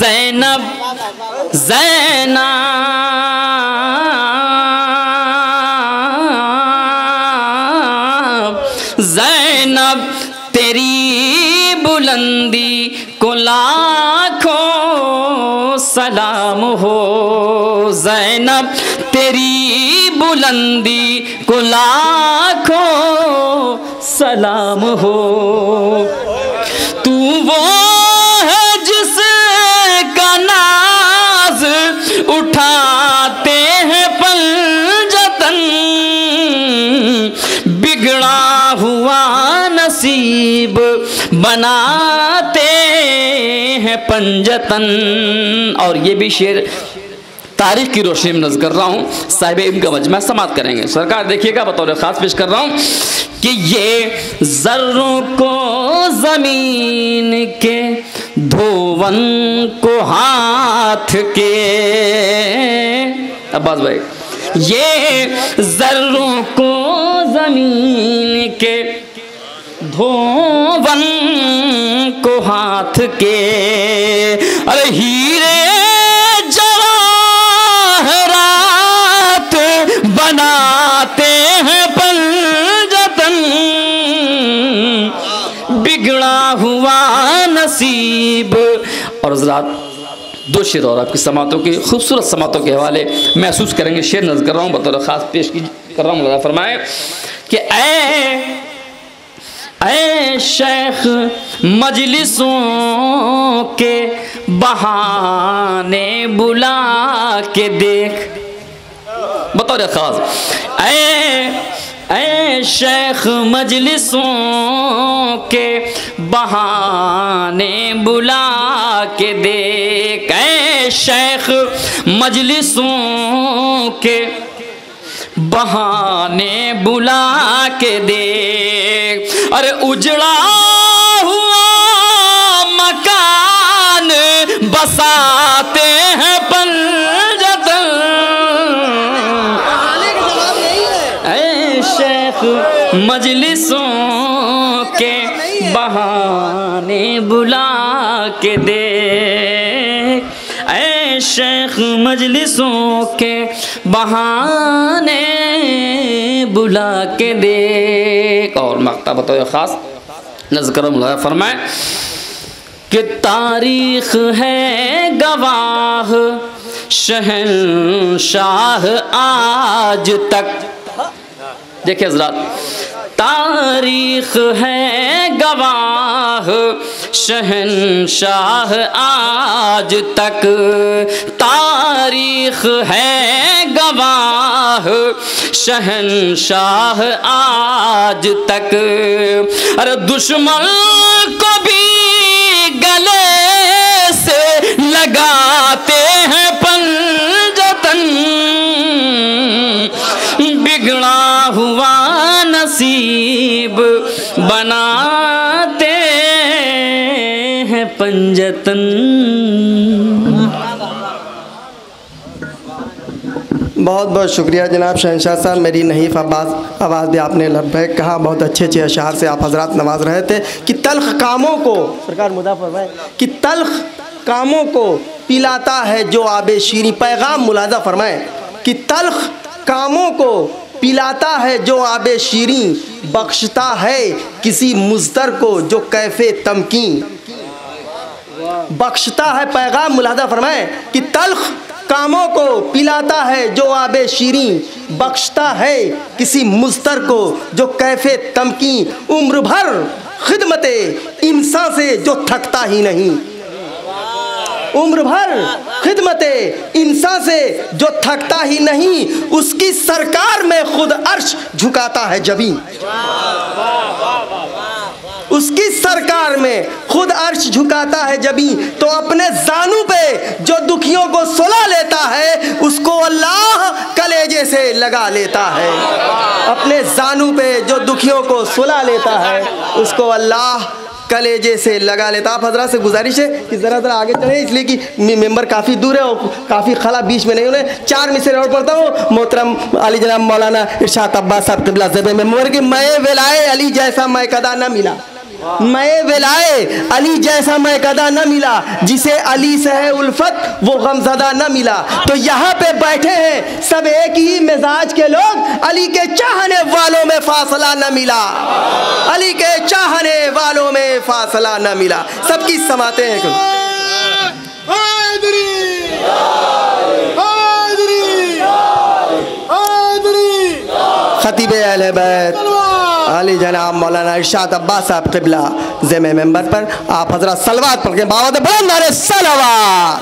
ज़ैनब ज़ैना ज़ैनब तेरी बुलंदी को लाखों सलाम हो। ज़ैनब तेरी बुलंदी को लाखों सलाम हो। तू वो है जिसका नाज उठाते हैं पंजतन, बिगड़ा हुआ नसीब बनाते हैं पंजतन। और ये भी शेर तारीख की रोशनी में नज़र कर रहा हूँ, साहिब इनका मजमा समाप्त करेंगे। सरकार देखिएगा बतौर ख़ास पेश कर रहा हूँ कि ये ज़र्रों को ज़मीन के, धोवन को हाथ के। अब्बास भाई ये ज़र्रों को ज़मीन के, धोवन को हाथ के। अरे हीरे जवाहरात बनाते हैं पंजतन, बिगड़ा हुआ नसीब। और हजरात दो शेर और आपकी समातों के, खूबसूरत समातों के हवाले महसूस करेंगे। शेर नज़र कर रहा हूँ बतौर ख़ास पेश की कर रहा हूँ। फरमाए कि ऐ ऐ शेख मजलिसों के बहाने बुला के देख, बतौर खास ऐ ऐ शेख मजलिसों के बहाने बुला के देख, ऐ शेख मजलिसों के बहाने बुला के देख। अरे उजड़ा हुआ मकान बसाते हैं पंजतन, ऐ शेख मजलिसों के बहाने बुला के देख, ऐ शेख मजलिसों के बहाने बुला के देख। और मकता बतौर ख़ास नज़करम फरमाए कि तारीख़ है गवाह शहनशाह आज तक। देखिए हज़रात, तारीख़ है गवाह शहनशाह आज तक, तारीख़ है गवाह शहनशाह आज तक। अरे दुश्मन को भी गले से लगाते हैं पंजतन, बिगड़ा हुआ नसीब बनाते हैं पंजतन। बहुत बहुत शुक्रिया जनाब शहनशाह साहब, मेरी नहीफ अब्बास आवाज़ भी आपने लब्बैक कहा। बहुत अच्छे अच्छे अशआर से आप हजरात नवाज रहे थे कि तल्ख कामों को सरकार मुदा फरमाए कि तल्ख कामों को पिलाता है जो आबे शीरी। पैगाम मुलाजा फरमाए कि तल्ख कामों को पिलाता है जो आबे शीरी, बख्शता है किसी मुजतर को जो कैफे तमकी। बख्शता है, पैगाम मुलाजा फरमाए कि तल्ख कामों को पिलाता है जो आबे शीरी, बख्शता है किसी मुस्तर को जो कैफे तमकी। उम्र भर खिदमते इंसान से जो थकता ही नहीं, उम्र भर खिदमते इंसान से जो थकता ही नहीं, उसकी सरकार में खुद अर्श झुकाता है जबी। उसकी सरकार में खुद अर्श झुकाता है जबी। तो अपने जानू पे जो दुखियों को सुला लेता है, उसको अल्लाह कलेजे से लगा लेता है। अपने जानू पे जो दुखियों को सुला लेता है, उसको अल्लाह कलेजे से लगा लेता। आप हजरा से गुजारिश है कि ज़रा ज़रा आगे चले, इसलिए कि मेंबर काफ़ी दूर है और काफ़ी खला बीच में नहीं उन्हें चार मिसरे और पढ़ता हूँ। मोहतरम अली जनाब मौलाना इरशाद अब्बास साहब क़िबला ज़ेबे में मोर के मैं वेलाए अली जैसा मैं कदा न मिला, मैं विलाए अली जैसा मैं कदा न मिला, जिसे अली से है उल्फत वो गमज़दा न मिला। तो यहाँ पे बैठे हैं सब एक ही मिजाज के लोग, अली के चाहने वालों में फासला न मिला, अली के चाहने वालों में फासला न मिला। सबकी समाते हैं खतीब अहले बैत अली जनाब मौलाना इरशाद अब्बास साहब क़िबला ज़ेमे मेंबर पर आप हजरत सलवात पढ़ के बावत बुलंद नारे सलवात।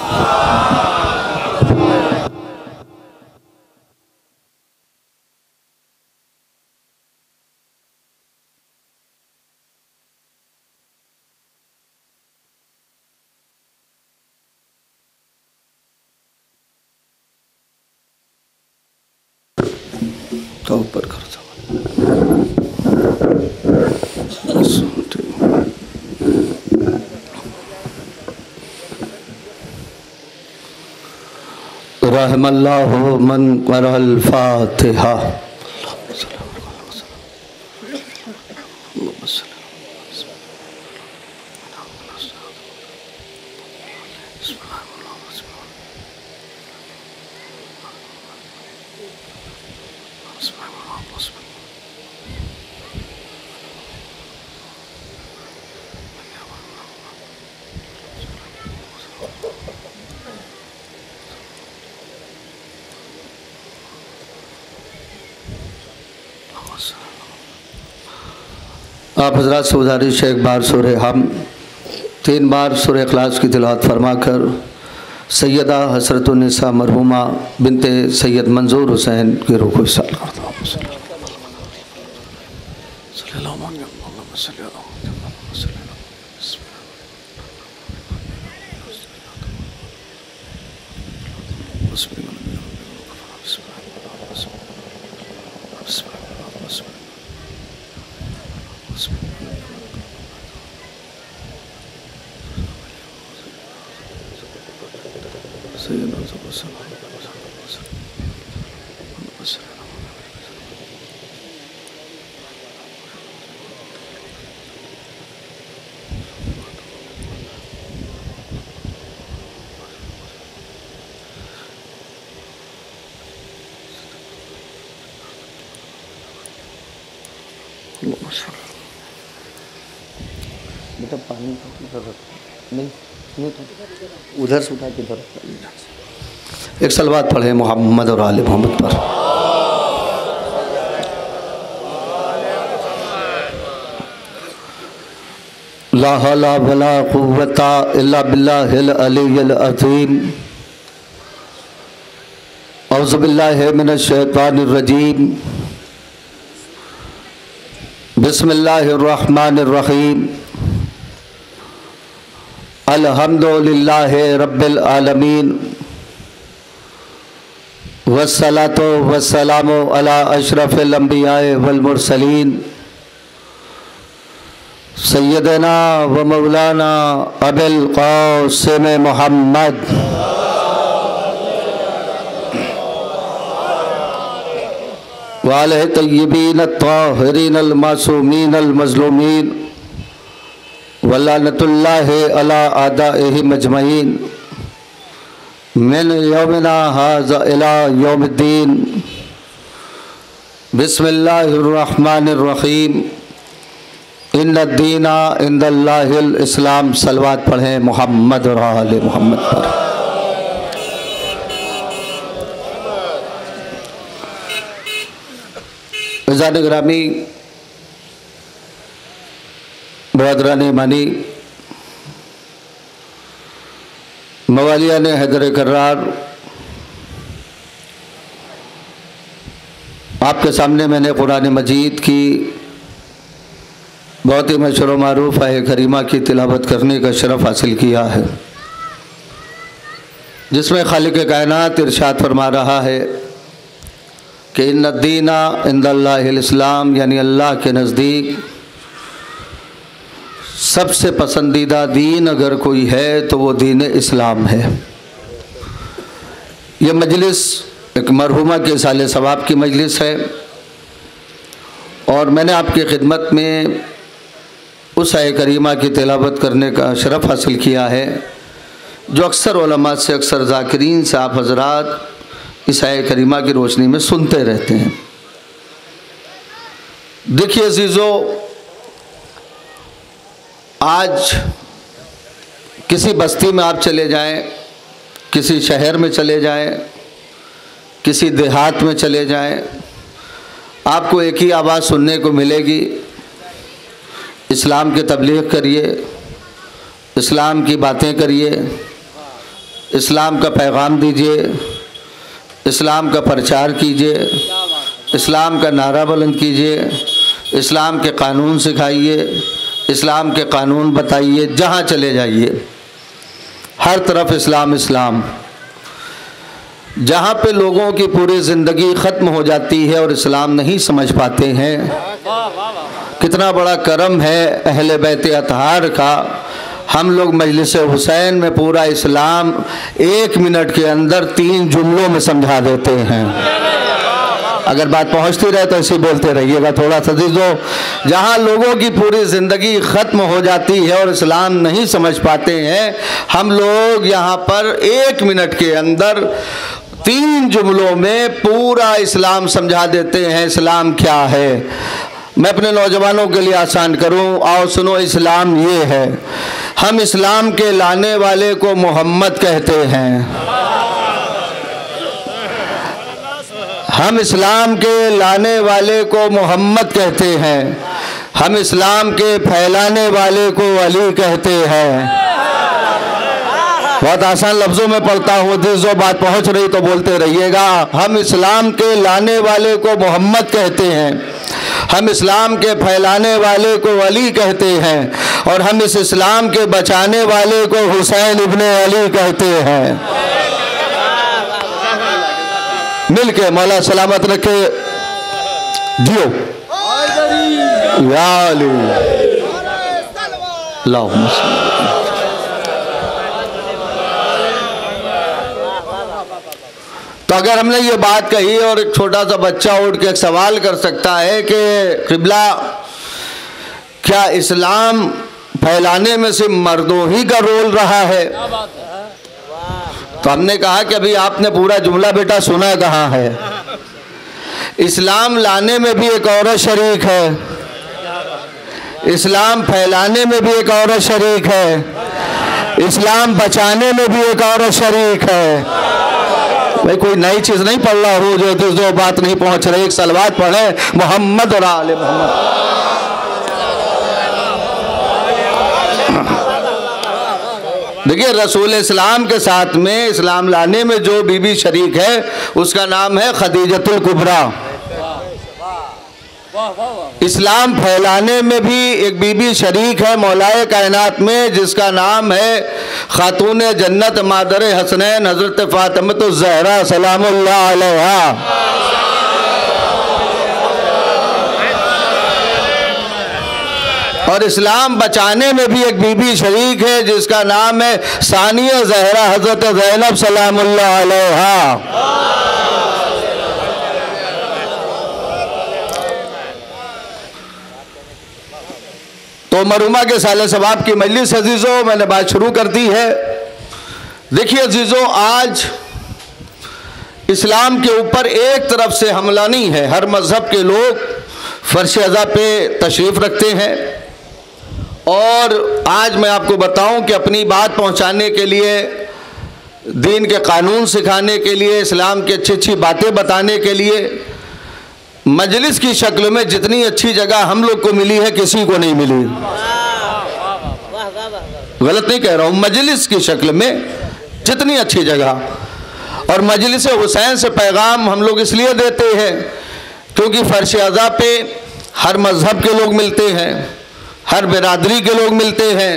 तो ऊपर कर रहमल्लाहु मन करल फातिहा। आप हजरात से गुजारिश है एक बार सूरह हम तीन बार सूरह इखलास की तिलावत फरमा कर सैयदा हसरतुन निसा मरहूमा बिनते सैयद मंजूर हुसैन के रूह को इस्लाम करता हूँ। बेटा पानी की जरूरत नहीं, नहीं तो उधर से उठा के जरूरत। एक सलवात पढ़े मोहम्मद और आले मोहम्मद पर। ला हौला वला कुव्वता इल्ला बिल्लाहिल अलीयिल अज़ीम। औज़ु बिल्लाहि मिनश शैतानिर रजीम। बिस्मिल्लाहिर्रहमानिर्रहीम। अलहम्दुलिल्लाहि रब्बिल आलमीन। वस्सलातो वस्सलामु अला अशरफिल अंबियाए वल मुरसलीन। सय्यदना व मौलाना अबुल क़ासिम मुहम्मद वाले तय्यबीन ताहिरीन अलमासूमीन अलमज़लूमीन वलानतुल्लाहि अला आदाएहि मजमईन। मिन यौमिना हाज़ा इला यौमिद्दीन। बिस्मिल्लाहिर्रहमानिर्रहीम। इन्नद्दीना इंदल्लाहिल इस्लाम। सलवात पढ़ें मोहम्मद और आले मोहम्मद पर। ज़ान ग्रामी बरदरान मानी मवालिया ने हैदर करार, आपके सामने मैंने कुरान मजीद की बहुत ही मशहूर मारूफ आयत करीमा की तिलावत करने का शरफ़ हासिल किया है, जिसमें खालिक कायनात इरशाद फरमा रहा है कि इन्नद्दीना इंदल्लाहिल इस्लाम, यानी अल्लाह के नज़दीक सबसे पसंदीदा दीन अगर कोई है तो वो दीन इस्लाम है। ये मजलिस एक मरहुमा के साले सवाब की मजलिस है और मैंने आपकी खिदमत में उस आय करीमा की तिलावत करने का शरफ़ हासिल किया है जो अक्सर उलमा से, अक्सर ज़ाकिरीन से आप हजरात इस आय करीमा की रोशनी में सुनते रहते हैं। देखिए अजीज़ो, आज किसी बस्ती में आप चले जाएं, किसी शहर में चले जाएं, किसी देहात में चले जाएं, आपको एक ही आवाज़ सुनने को मिलेगी, इस्लाम की तबलीग करिए, इस्लाम की बातें करिए, इस्लाम का पैगाम दीजिए, इस्लाम का प्रचार कीजिए, इस्लाम का नारा बुलंद कीजिए, इस्लाम के कानून सिखाइए, इस्लाम के कानून बताइए। जहाँ चले जाइए हर तरफ इस्लाम इस्लाम। जहाँ पे लोगों की पूरी ज़िंदगी ख़त्म हो जाती है और इस्लाम नहीं समझ पाते हैं, कितना बड़ा करम है अहले बैत अतहार का। हम लोग मजलिस हुसैन में पूरा इस्लाम एक मिनट के अंदर तीन जुमलों में समझा देते हैं। अगर बात पहुंचती रहे तो ऐसे बोलते रहिएगा थोड़ा सा दीजो। जहां लोगों की पूरी ज़िंदगी ख़त्म हो जाती है और इस्लाम नहीं समझ पाते हैं, हम लोग यहां पर एक मिनट के अंदर तीन जुमलों में पूरा इस्लाम समझा देते हैं। इस्लाम क्या है मैं अपने नौजवानों के लिए आसान करूं, आओ सुनो। इस्लाम ये है, हम इस्लाम के लाने वाले को मोहम्मद कहते हैं, हम इस्लाम के लाने वाले को मोहम्मद कहते हैं। हम इस्लाम के फैलाने वाले को अली कहते हैं। बहुत आसान लफ्ज़ों में पढ़ता हूँ, दिस जो बात पहुँच रही तो बोलते रहिएगा। हम इस्लाम के लाने वाले को मोहम्मद कहते हैं, हम इस्लाम के फैलाने वाले को अली कहते हैं, और हम इस इस्लाम के बचाने वाले को हुसैन इब्ने अली कहते हैं। मिल के मौला सलामत रखे, जियो या अली। तो अगर हमने ये बात कही और एक छोटा सा बच्चा उठ के एक सवाल कर सकता है कि क़िबला, क्या इस्लाम फैलाने में सिर्फ मर्दों ही का रोल रहा है? तो हमने कहा कि अभी आपने पूरा जुमला बेटा सुना कहाँ है। इस्लाम लाने में भी एक औरत शरीक है, इस्लाम फैलाने में भी एक औरत शरीक है, इस्लाम बचाने में भी एक औरत शरीक है। भाई कोई नई चीज़ नहीं पढ़ रहा हूँ जो दूसरों बात नहीं पहुँच रही। एक सलवात पढ़े मोहम्मद और आले मोहम्मद। देखिए रसूल इस्लाम के साथ में इस्लाम लाने में जो बीबी शरीक है उसका नाम है खदीजतुल कुबरा। इस्लाम फैलाने में भी एक बीबी शरीक है मौलाए कायनात में, जिसका नाम है खातून जन्नत मादर हसनैन हजरत फातिमा ज़हरा सलामुल्लाह अलैहा। और इस्लाम बचाने में भी एक बीबी शरीक है जिसका नाम है सानिया ज़हरा हजरत ज़ैनब सलामुल्लाह अलैहा। तो मरूमा के साले सवाब की मजलिस अजीज़ों मैंने बात शुरू कर दी है। देखिए अजीज़ों, आज इस्लाम के ऊपर एक तरफ से हमला नहीं है। हर मज़हब के लोग फर्श अज़ा पे तशरीफ़ रखते हैं, और आज मैं आपको बताऊं कि अपनी बात पहुंचाने के लिए, दीन के कानून सिखाने के लिए, इस्लाम की अच्छी अच्छी बातें बताने के लिए मजलिस की शक्ल में जितनी अच्छी जगह हम लोग को मिली है किसी को नहीं मिली। गलत नहीं कह रहा हूँ, मजलिस की शक्ल में जितनी अच्छी जगह। और मजलिस हुसैन से पैगाम हम लोग इसलिए देते हैं क्योंकि फर्श अज़ा पे हर मज़हब के लोग मिलते हैं, हर बिरादरी के लोग मिलते हैं,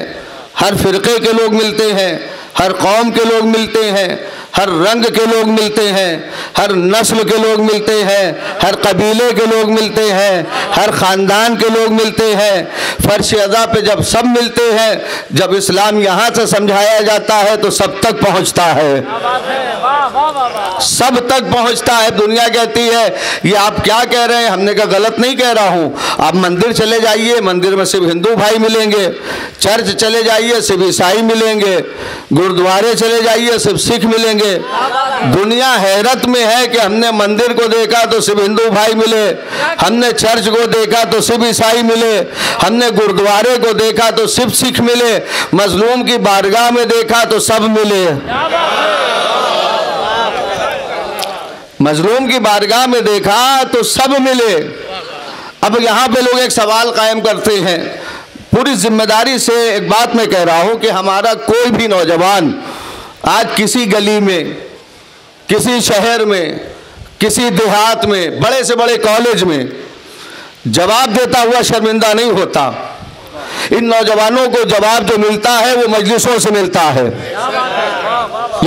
हर फ़िरक़े के लोग मिलते हैं, हर कौम के लोग मिलते हैं, हर रंग के लोग मिलते हैं, हर नस्ल के लोग मिलते हैं, हर कबीले के लोग मिलते हैं, हर ख़ानदान के लोग मिलते हैं। फर्श अज़ा पे जब सब मिलते हैं, जब इस्लाम यहाँ से समझाया जाता है तो सब तक पहुँचता है, सब तक पहुँचता है। दुनिया कहती है ये आप क्या कह रहे हैं, हमने कहा गलत नहीं कह रहा हूँ। आप मंदिर चले जाइए, मंदिर में सिर्फ हिंदू भाई मिलेंगे, चर्च चले जाइए सिर्फ ईसाई मिलेंगे, गुरुद्वारे चले जाइए सिर्फ सिख मिलेंगे। दुनिया हैरत में है कि हमने मंदिर को देखा तो सिर्फ हिंदू भाई मिले, हमने चर्च को देखा तो सिर्फ ईसाई मिले, हमने गुरुद्वारे को देखा तो सिर्फ सिख मिले, मजलूम की बारगाह में देखा तो सब मिले। मजलूम की बारगाह में देखा तो सब मिले। अब यहाँ पे लोग एक सवाल कायम करते हैं। पूरी जिम्मेदारी से एक बात मैं कह रहा हूँ कि हमारा कोई भी नौजवान आज किसी गली में, किसी शहर में, किसी देहात में, बड़े से बड़े कॉलेज में जवाब देता हुआ शर्मिंदा नहीं होता। इन नौजवानों को जवाब जो मिलता है वो मजलिसों से मिलता है।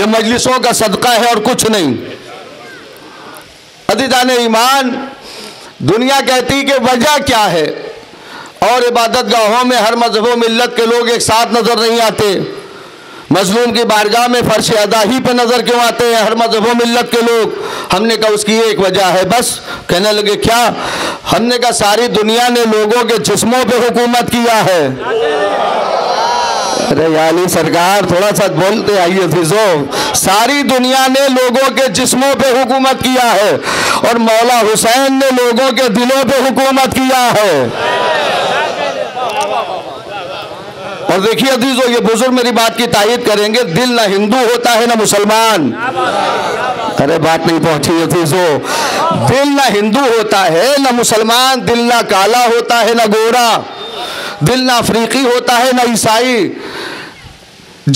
ये मजलिसों का सदका है और कुछ नहीं। अज़ीज़ान ईमान, दुनिया कहती कि वजह क्या है और इबादत गाहों में हर मजहब मिल्लत के लोग एक साथ नज़र नहीं आते, मजलूम की बारगाह में फर्श अदा ही पर नज़र क्यों आते हैं हर मजहब व मिल्लत के लोग? हमने कहा उसकी एक वजह है। बस कहने लगे क्या? हमने कहा सारी दुनिया ने लोगों के जिस्मों पे हुकूमत किया है। अरे यानी सरकार थोड़ा सा बोलते आइए फिजो। सारी दुनिया ने लोगों के जिस्मों पे हुकूमत किया है और मौला हुसैन ने लोगों के दिलों पे हुकूमत किया है। और देखिए अजीजों, ये बुजुर्ग मेरी बात की तायीद करेंगे, दिल ना हिंदू होता है ना मुसलमान। अरे बात नहीं पहुंची अजीजों, दिल ना हिंदू होता है ना मुसलमान, दिल ना काला होता है ना गोरा, दिल ना अफ्रीकी होता है ना ईसाई।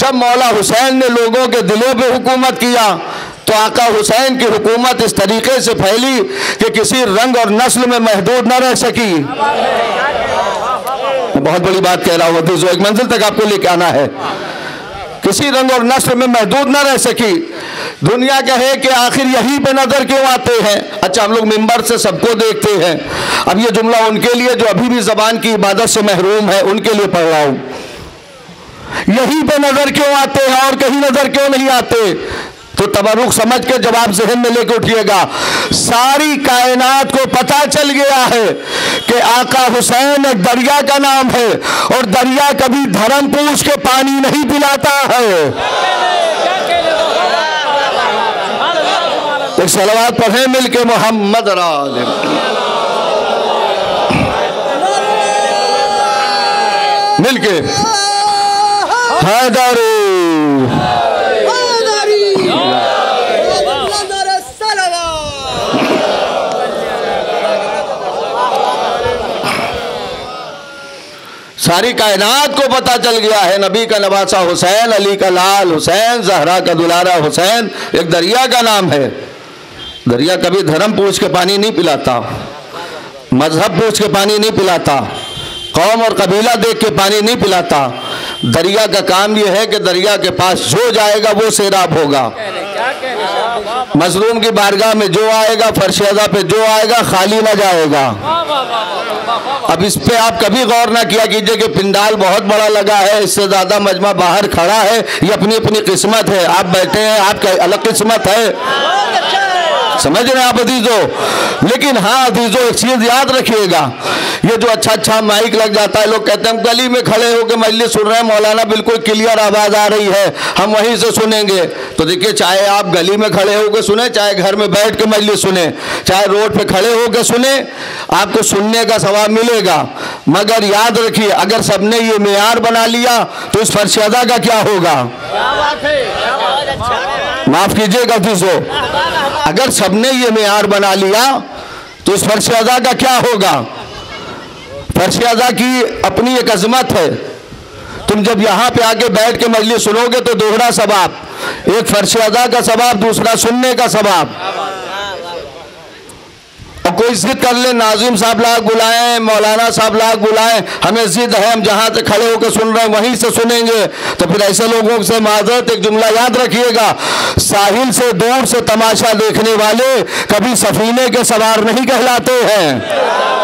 जब मौला हुसैन ने लोगों के दिलों पे हुकूमत किया तो आका हुसैन की हुकूमत इस तरीके से फैली कि किसी रंग और नस्ल में महदूद न रह सकी। बहुत बड़ी बात कह रहा हूँ अभी, जो एक मंजिल तक आपको लेके आना है, किसी रंग और नस्ल में महदूद ना रह सकी। दुनिया कहे कि आखिर यहीं पे नजर क्यों आते हैं। अच्छा, हम लोग मिंबर से सबको देखते हैं। अब ये जुमला उनके लिए जो अभी भी जबान की इबादत से महरूम है, उनके लिए पढ़ रहा हूँ। यहीं पे नजर क्यों आते हैं और कहीं नजर क्यों नहीं आते, तो तबरुक समझ के जवाब जहन में लेकर उठिएगा। सारी कायनात को पता चल गया है कि आका हुसैन एक दरिया का नाम है और दरिया कभी धर्म पूछ के पानी नहीं पिलाता है। एक सलावत पढ़े मिलके मोहम्मद राले। मिलके हैदर सारी कायनात को पता चल गया है नबी का नवासा हुसैन, अली का लाल हुसैन, जहरा का दुलारा हुसैन एक दरिया का नाम है। दरिया कभी धर्म पूछ के पानी नहीं पिलाता, मजहब पूछ के पानी नहीं पिलाता, कौम और कबीला देख के पानी नहीं पिलाता। दरिया का काम यह है कि दरिया के पास जो जाएगा वो सैराब होगा। मजलूम की बारगाह में जो आएगा, फरशेदा पे जो आएगा, खाली ना जाएगा। अब इस पे आप कभी गौर ना किया कीजिए कि पिंडाल बहुत बड़ा लगा है, इससे ज़्यादा मजमा बाहर खड़ा है, ये अपनी अपनी किस्मत है। आप बैठे हैं, आपका अलग किस्मत है, समझ रहे हैं आप अजीजों। लेकिन हाँ अजीजों, एक चीज़ याद रखिएगा, ये जो अच्छा अच्छा माइक लग जाता है, लोग कहते हैं हम गली में खड़े होकर मजलिस सुन रहे हैं, मौलाना बिल्कुल क्लियर आवाज़ आ रही है, हम वहीं से सुनेंगे। तो देखिए, चाहे आप गली में खड़े होकर सुने, चाहे घर में बैठ के मजलिस सुने, चाहे रोड पे खड़े होकर सुने, आपको सुनने का सवाब मिलेगा। मगर याद रखिए, अगर सबने ये मेयार बना लिया तो इस फरशदा का क्या होगा। माफ़ कीजिएगा अजीजों, अगर सबने ये मेयार बना लिया तो इस फरशदा का क्या होगा। फरशदा की अपनी एक अजमत है। तुम जब यहाँ पे आके बैठ के मजलिस सुनोगे तो दोहरा सवाब, एक फरशदा का सवाब, दूसरा सुनने का सवाब। और कोई जिद कर ले, नाजिम साहब लाख बुलाएं, मौलाना साहब लाख बुलाएं, हमें जिद है, हम जहाँ से खड़े होकर सुन रहे हैं वहीं से सुनेंगे, तो फिर ऐसे लोगों से माजरत। एक जुमला याद रखिएगा, साहिल से दूर से तमाशा देखने वाले कभी सफीने के सवार नहीं कहलाते हैं।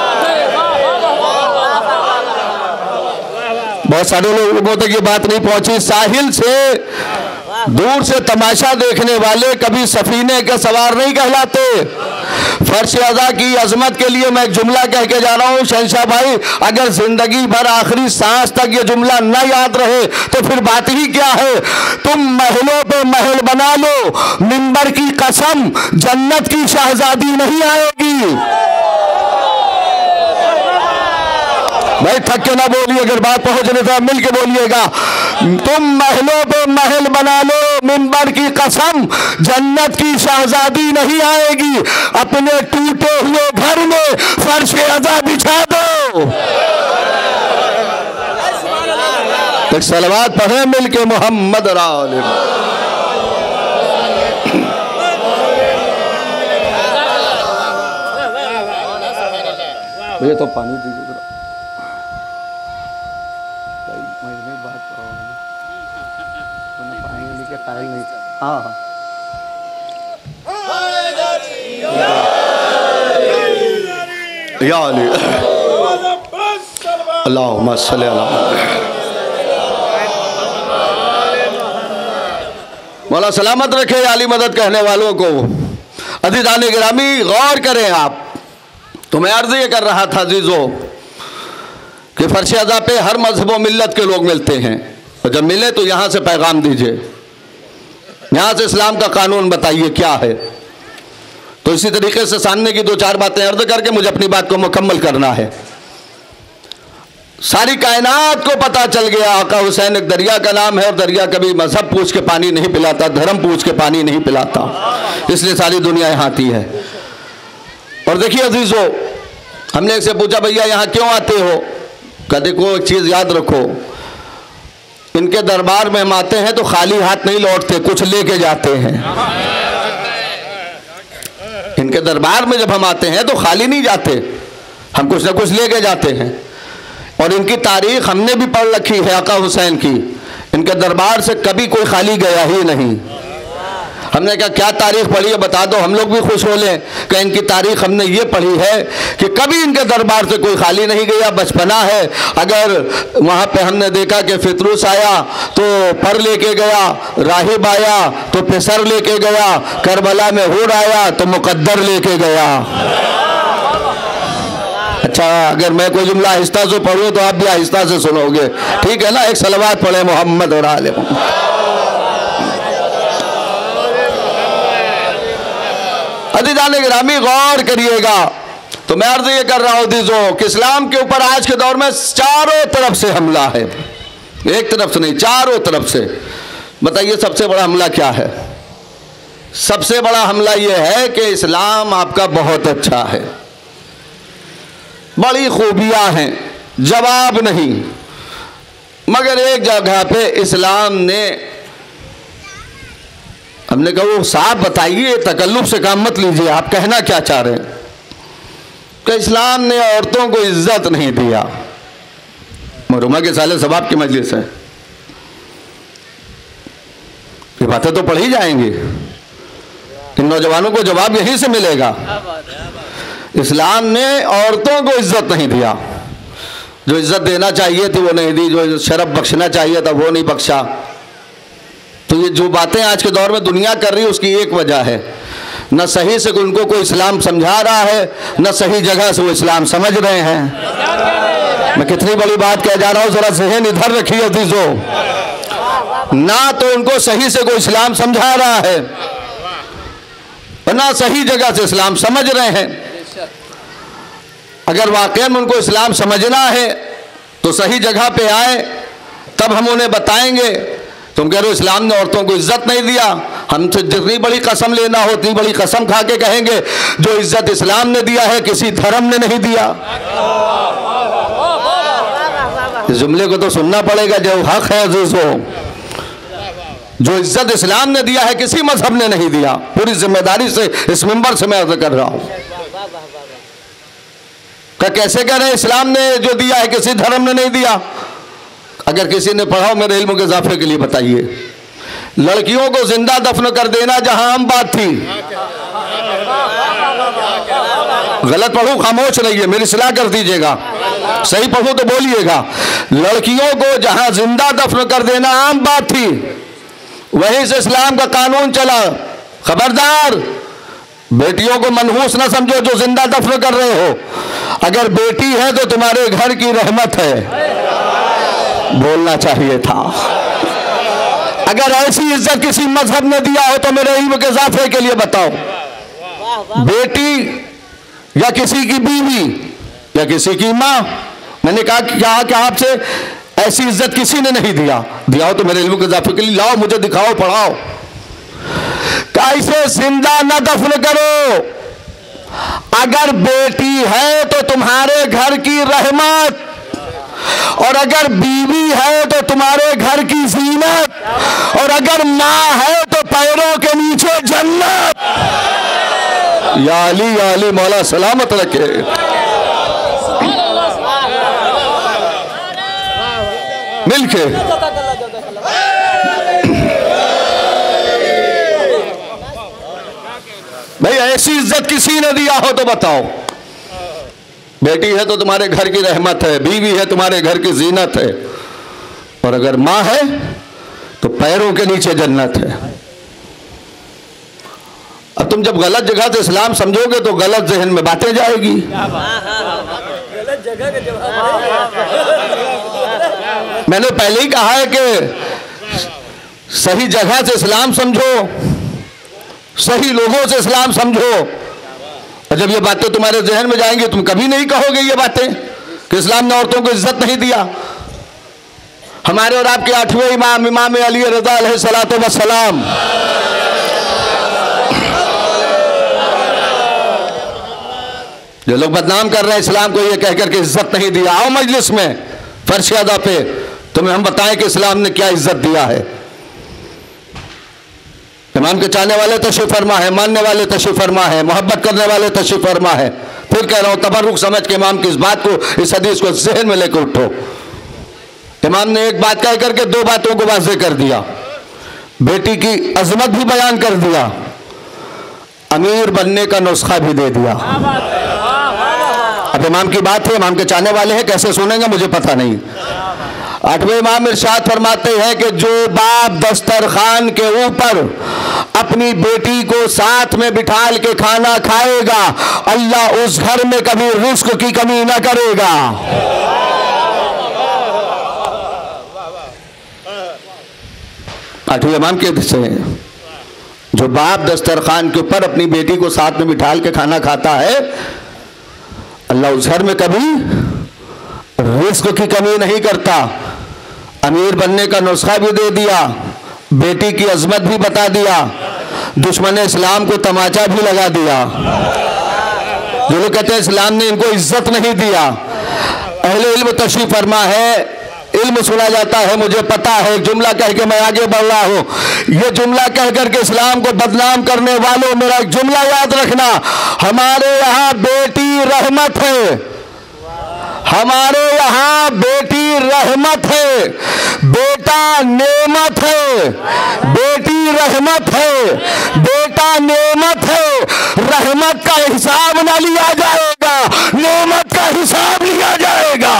बहुत सारे लोगों तक ये बात नहीं पहुंची, साहिल से दूर से तमाशा देखने वाले कभी सफीने के सवार नहीं कहलाते। फरशदा की अजमत के लिए मैं एक जुमला कह के जा रहा हूँ शहंशाह भाई, अगर जिंदगी भर आखिरी सांस तक ये जुमला न याद रहे तो फिर बात ही क्या है। तुम महलों पे महल बना लो, मिंबर की कसम जन्नत की शहजादी नहीं आएगी। भाई थक के ना बोलिए, अगर बात पहुंचने तो मिल के बोलिएगा। तुम महलों पे महल बना लो, मिंबर की कसम जन्नत की शहजादी नहीं आएगी। अपने टूटे हुए घर में फर्श अजा बिछा दो। एक सलवात पढ़े मिल के मोहम्मद राले। ये तो पानी दीजिए। हाँ हाँ अल्लाहुम्मा सल्ली अला। मौला सलामत रखे आली मदद कहने वालों को। अज़ीज़ान गिरामी गौर करें आप, तो मैं अर्ज़ ये कर रहा था अजीजों कि फरशदा पे हर मजहब व मिलत के लोग मिलते हैं, और जब मिले तो यहाँ से पैगाम दीजिए, यहाँ से इस्लाम का कानून बताइए क्या है। तो इसी तरीके से सामने की दो चार बातें अर्ज करके मुझे अपनी बात को मुकम्मल करना है। सारी कायनात को पता चल गया आका हुसैन एक दरिया का नाम है और दरिया कभी मजहब पूछ के पानी नहीं पिलाता, धर्म पूछ के पानी नहीं पिलाता, इसलिए सारी दुनिया यहाँ आती है। और देखिए अजीजों, हमने एक से पूछा भैया यहाँ क्यों आते हो, कहा देखो एक चीज़ याद रखो, इनके दरबार में हम आते हैं तो खाली हाथ नहीं लौटते, कुछ लेके जाते हैं। इनके दरबार में जब हम आते हैं तो खाली नहीं जाते, हम कुछ ना कुछ लेके जाते हैं। और इनकी तारीख हमने भी पढ़ रखी है आका हुसैन की, इनके दरबार से कभी कोई खाली गया ही नहीं। हमने कहा क्या तारीख पढ़ी है बता दो, हम लोग भी खुश हो लें कि इनकी तारीख हमने ये पढ़ी है कि कभी इनके दरबार से कोई खाली नहीं गया। बचपना है अगर वहाँ पे हमने देखा कि फितरूस आया तो पर लेके गया, राहिब आया तो पेसर लेके गया, करबला में हूर आया तो मुकद्दर लेके गया। अच्छा, अगर मैं कोई जुमला आहिस्ता से पढ़ूँ तो आप भी आहिस्ता से सुनोगे, ठीक है ना। एक सलवात पढ़े मोहम्मद और आले मोहम्मद। अज़ीज़ान-ए गिरामी गौर करिएगा, तो मैं अर्ज ये कर रहा हूँ दीजो कि इस्लाम के ऊपर आज के दौर में चारों तरफ से हमला है, एक तरफ से नहीं चारों तरफ से। बताइए सबसे बड़ा हमला क्या है? सबसे बड़ा हमला ये है कि इस्लाम आपका बहुत अच्छा है, बड़ी खूबियाँ हैं, जवाब नहीं, मगर एक जगह पे इस्लाम ने, हमने कहा वो साहब बताइए, तकल्लुफ़ से काम मत लीजिए, आप कहना क्या चाह रहे हैं? कि इस्लाम ने औरतों को इज्जत नहीं दिया। मरहुमा के साले सवाब की मजलिस है, ये बातें तो पढ़ी जाएंगी, इन नौजवानों को जवाब यहीं से मिलेगा। इस्लाम ने औरतों को इज्जत नहीं दिया, जो इज्जत देना चाहिए थी वो नहीं दी, जो शरफ बख्शना चाहिए था वो नहीं बख्शा। तो ये जो बातें आज के दौर में दुनिया कर रही है उसकी एक वजह है, न सही से उनको कोई इस्लाम समझा रहा है, न सही जगह से वो इस्लाम समझ रहे हैं। मैं कितनी बड़ी बात कह जा रहा हूँ, जरा जहन इधर रखिए अजीजों। ना तो उनको सही से कोई इस्लाम समझा रहा है और ना सही जगह से इस्लाम समझ रहे हैं। अगर वाकई में उनको इस्लाम समझना है तो सही जगह पे आए, तब हम उन्हें बताएंगे। तुम कह रहे हो इस्लाम ने औरतों को इज्जत नहीं दिया, हमसे जितनी बड़ी कसम लेना हो उतनी बड़ी कसम खा के कहेंगे जो इज्जत इस्लाम ने दिया है किसी धर्म ने नहीं दिया। इस जुमले को तो सुनना पड़ेगा, जो हक है अजीजों, जो इज्जत इस्लाम ने दिया है किसी मजहब ने नहीं दिया। पूरी जिम्मेदारी से इस मिंबर से मैं अर्ज कर रहा हूँ। क्या कैसे कह रहे हैं इस्लाम ने जो दिया है किसी धर्म ने नहीं दिया? अगर किसी ने पढ़ाओ मेरे इल्म के इजाफे के लिए बताइए, लड़कियों को जिंदा दफन कर देना जहां आम बात थी। गलत पढ़ू खामोश रहिए, मेरी सलाह कर दीजिएगा, सही पढ़ू तो बोलिएगा। लड़कियों को जहां जिंदा दफन कर देना आम बात थी, वहीं से इस्लाम का कानून चला, खबरदार बेटियों को मनहूस ना समझो जो जिंदा दफन कर रहे हो। अगर बेटी है तो तुम्हारे घर की रहमत है, बोलना चाहिए था। अगर ऐसी इज्जत किसी मजहब ने दिया हो तो मेरे इल्म के इजाफे के लिए बताओ, बेटी या किसी की बीवी या किसी की माँ, मैंने कहा कहा कि आपसे ऐसी इज्जत किसी ने नहीं दिया, दिया हो तो मेरे इल्म के इजाफे के लिए लाओ, मुझे दिखाओ, पढ़ाओ। कैसे जिंदा न दफन करो, अगर बेटी है तो तुम्हारे घर की रहमत, और अगर बीवी है तो तुम्हारे घर की जीनत, और अगर माँ है तो पैरों के नीचे जन्नत। या अली या अली, मौला सलामत रखे। मिलके भाई ऐसी इज्जत किसी ने दिया हो तो बताओ, बेटी है तो तुम्हारे घर की रहमत है, बीवी है तुम्हारे घर की जीनत है, और अगर माँ है तो पैरों के नीचे जन्नत है। अब तुम जब गलत जगह से इस्लाम समझोगे तो गलत जहन में बातें जाएगी। मैंने पहले ही कहा है कि सही जगह से इस्लाम समझो, सही लोगों से इस्लाम समझो, और जब ये बातें तुम्हारे जहन में जाएंगी तुम कभी नहीं कहोगे ये बातें। कि इस्लाम ने औरतों को इज्जत नहीं दिया। हमारे और आपके आठवें इमाम इमाम अली रज़ा अलैहिस्सलातो वस्सलाम, जो लोग बदनाम कर रहे हैं इस्लाम को, ये कहकर के इज्जत नहीं दिया। आओ मजलिस में फर्श अदा पे तुम्हें हम बताएं कि इस्लाम ने क्या इज्जत दिया है। इमाम के चाहने वाले तशरीफ फरमा है, मानने वाले तशरीफ फरमा है, मोहब्बत करने वाले तशरीफ फरमा है। फिर कह रहा हूँ, तबरुक समझ के इमाम की इस बात को, इस हदीस को जहन में लेकर उठो। इमाम ने एक बात कह करके दो बातों को वाजे कर दिया, बेटी की अजमत भी बयान कर दिया, अमीर बनने का नुस्खा भी दे दिया। अब इमाम की बात है, इमाम के चाहने वाले हैं, कैसे सुनेंगे मुझे पता नहीं। आठवें इमाम इरशाद फरमाते हैं कि जो बाप दस्तरखान के ऊपर अपनी बेटी को साथ में बिठाल के खाना खाएगा, अल्लाह उस घर में कभी रिस्क की कमी ना करेगा। आठवें इमाम के से जो बाप दस्तरखान के ऊपर अपनी बेटी को साथ में बिठाल के खाना खाता है, अल्लाह उस घर में कभी रिस्क की कमी नहीं करता। अमीर बनने का नुस्खा भी दे दिया, बेटी की अजमत भी बता दिया, दुश्मन इस्लाम को तमाचा भी लगा दिया। जो लोग कहते हैं इस्लाम ने इनको इज्जत नहीं दिया, अहले इल्म तशरीफ फरमा है, इल्म सुना जाता है, मुझे पता है, जुमला कह के मैं आगे बढ़ रहा हूँ। ये जुमला कह करके इस्लाम को बदनाम करने वालों, मेरा एक जुमला याद रखना, हमारे यहाँ बेटी रहमत है, हमारे यहाँ बेटी रहमत है, बेटा नेमत है, बेटी रहमत है, बेटा नेमत है। रहमत का हिसाब ना लिया जाएगा, नेमत का हिसाब लिया जाएगा।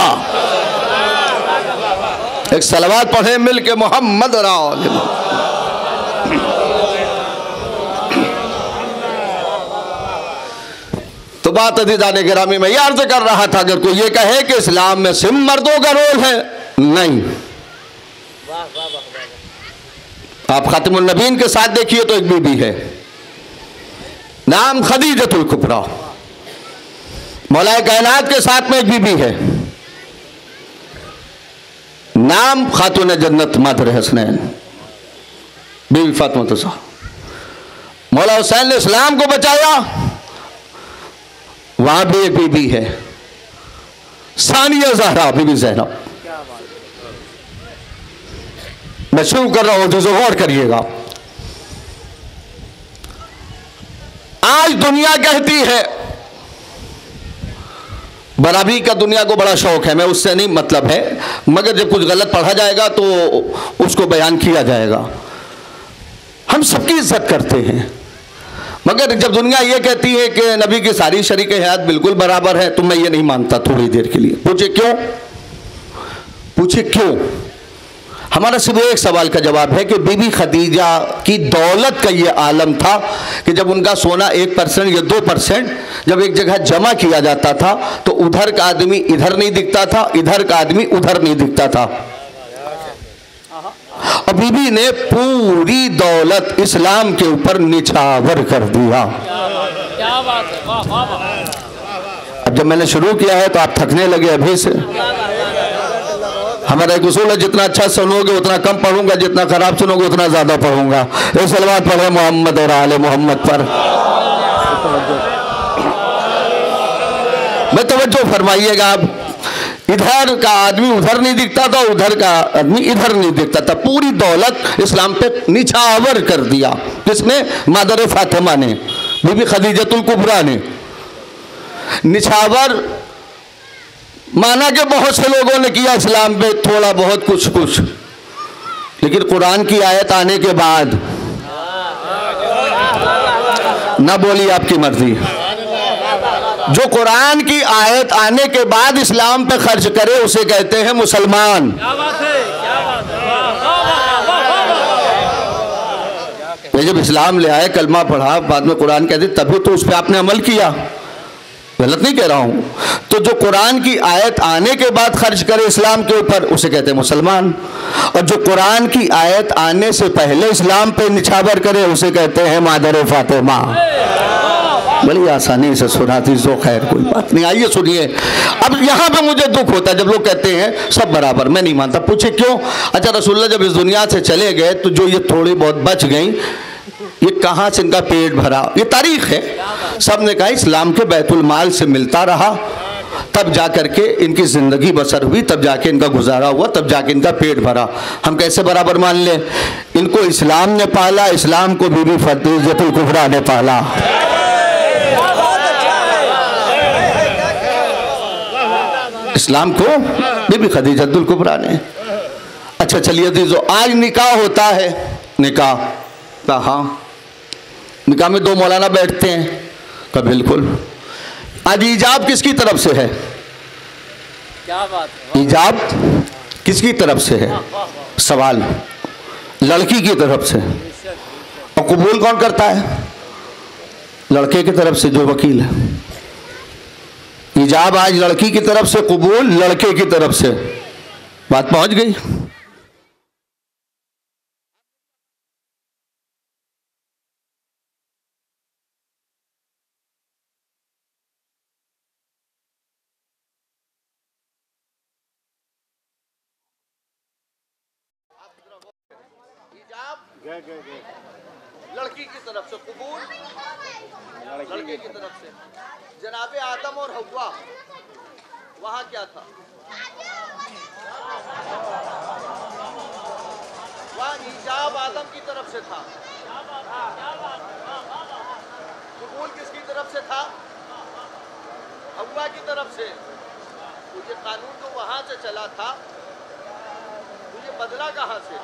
एक सलवात पढ़े मिल के मोहम्मद राव। तो बात अजीज़ान गिरामी में अर्ज कर रहा था, अगर कोई ये कहे कि इस्लाम में सिर्फ मर्दों का रोल है, नहीं। आप खातिमुन नबीन के साथ देखिए तो एक बीबी है, नाम खदीजतुल कुबरा, मौलाए कायनात के साथ में एक बीबी है, नाम खातून जन्नत मातुर हसनैन बीवी फातिमा ज़हरा। मौला हुसैन ने इस्लाम को बचाया, वहां भी एक बीबी है सानिया ज़हरा बीबी ज़हरा। मैं शुरू कर रहा हूं, जो गौर करिएगा। आज दुनिया कहती है, बराबरी का दुनिया को बड़ा शौक है, मैं उससे नहीं मतलब है, मगर जब कुछ गलत पढ़ा जाएगा तो उसको बयान किया जाएगा। हम सबकी इज्जत करते हैं, मगर जब दुनिया ये कहती है कि नबी की सारी शरीक हयात बिल्कुल बराबर है, तो मैं ये नहीं मानता थोड़ी देर के लिए। पूछे क्यों? पूछे क्यों? हमारा सिर्फ एक सवाल का जवाब है कि बीबी खदीजा की दौलत का ये आलम था कि जब उनका सोना एक परसेंट या दो परसेंट जब एक जगह जमा किया जाता था, तो उधर का आदमी इधर नहीं दिखता था, इधर का आदमी उधर नहीं दिखता था। और बीबी ने पूरी दौलत इस्लाम के ऊपर निछावर कर दिया। अब जब मैंने शुरू किया है तो आप थकने लगे अभी से। हमारा एक उसूल है, जितना अच्छा सुनोगे उतना कम पढ़ूंगा, जितना खराब सुनोगे उतना ज्यादा पढ़ूंगा। एक सलवात पढ़े मोहम्मद और आले मोहम्मद पर। मैं तवज्जो फरमाइएगा, आप इधर का आदमी उधर नहीं दिखता था, उधर का आदमी इधर नहीं दिखता था। पूरी दौलत इस्लाम पे निछावर कर दिया, जिसमें मादर फातिमा ने, बीबी खदीजतुल कुबरा ने। निछावर माना कि बहुत से लोगों ने किया इस्लाम पे थोड़ा बहुत कुछ कुछ, लेकिन कुरान की आयत आने के बाद ना बोली आपकी मर्जी। जो कुरान की आयत आने के बाद इस्लाम पे खर्च करे उसे कहते हैं मुसलमान। जब इस्लाम ले आए, कलमा पढ़ा, बाद में कुरान कहते तभी तो उस पर आपने अमल किया। गलत नहीं कह रहा हूं। तो जो कुरान की आयत आने के बाद खर्च करे इस्लाम के ऊपर उसे कहते हैं मुसलमान, और जो कुरान की आयत आने से पहले इस्लाम पे निछावर करे उसे कहते हैं मादर फातिमा। बड़ी आसानी से सुना थी, जो खैर कोई बात नहीं। आइए सुनिए, अब यहाँ पे मुझे दुख होता है जब लोग कहते हैं सब बराबर, मैं नहीं मानता। पूछे क्यों? अच्छा रसूलल्लाह जब इस दुनिया से चले गए तो जो ये थोड़ी बहुत बच गई, ये कहाँ से इनका पेट भरा, ये तारीख है। सब ने कहा इस्लाम के बैतुल माल से मिलता रहा, तब जा करके इनकी ज़िंदगी बसर हुई, तब जाके इनका गुजारा हुआ, तब जाके इनका पेट भरा। हम कैसे बराबर मान लें? इनको इस्लाम ने पाला, इस्लाम को बीबी फ़ातिमातुल कुबरा ने पाला। इस्लाम को बीबी खदीजतुल कुबरा ने। अच्छा चलिए दीजिए, आज निकाह होता है, निकाह का हाँ निकाह में दो मौलाना बैठते हैं का बिल्कुल। आज ईजाब किसकी तरफ से है? क्या बात है, ईजाब किसकी तरफ से है? सवाल लड़की की तरफ से। और कबूल कौन करता है? लड़के की तरफ से जो वकील है। ईजाब आज लड़की की तरफ से, कबूल लड़के की तरफ से। बात पहुंच गई? गए गए गए। लड़की की तरफ से कबूल, लड़के की तरफ से। जनाबे आदम और हव्वा, वहाँ क्या था? वहाँ ईजाब आदम की तरफ से था। कबूल किसकी तरफ से था? हव्वा की तरफ से। मुझे कानून तो वहाँ से चला था, मुझे बदला कहाँ से?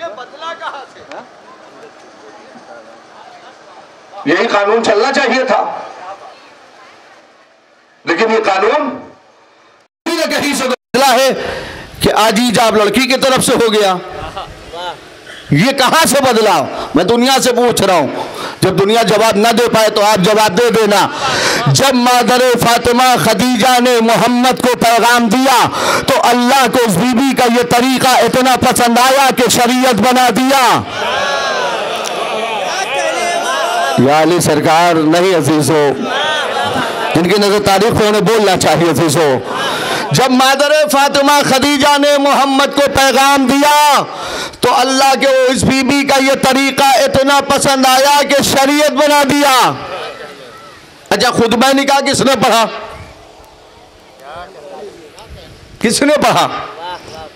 ये बदला कहाँ से? यही कानून चलना चाहिए था, लेकिन ये कानून कहीं से बदला है कि आज ईजाब लड़की की तरफ से हो गया। ये कहाँ से बदला? मैं दुनिया से पूछ रहा हूँ। जब दुनिया जवाब ना दे पाए तो आप जवाब दे देना। जब मादर फातिमा खदीजा ने मोहम्मद को पैगाम दिया तो अल्लाह को उस बीबी का ये तरीका इतना पसंद आया कि शरीयत बना दिया। या अली सरकार नहीं अजीजो, जिनकी नजर तारीफ को उन्हें बोलना चाहिए अजीजो। जब मादर फातिमा खदीजा ने मोहम्मद को पैगाम दिया तो अल्लाह के उस बीबी का ये तरीका इतना पसंद आया कि शरीयत बना दिया। अच्छा खुतबा निकाह किसने पढ़ा? किसने पढ़ा?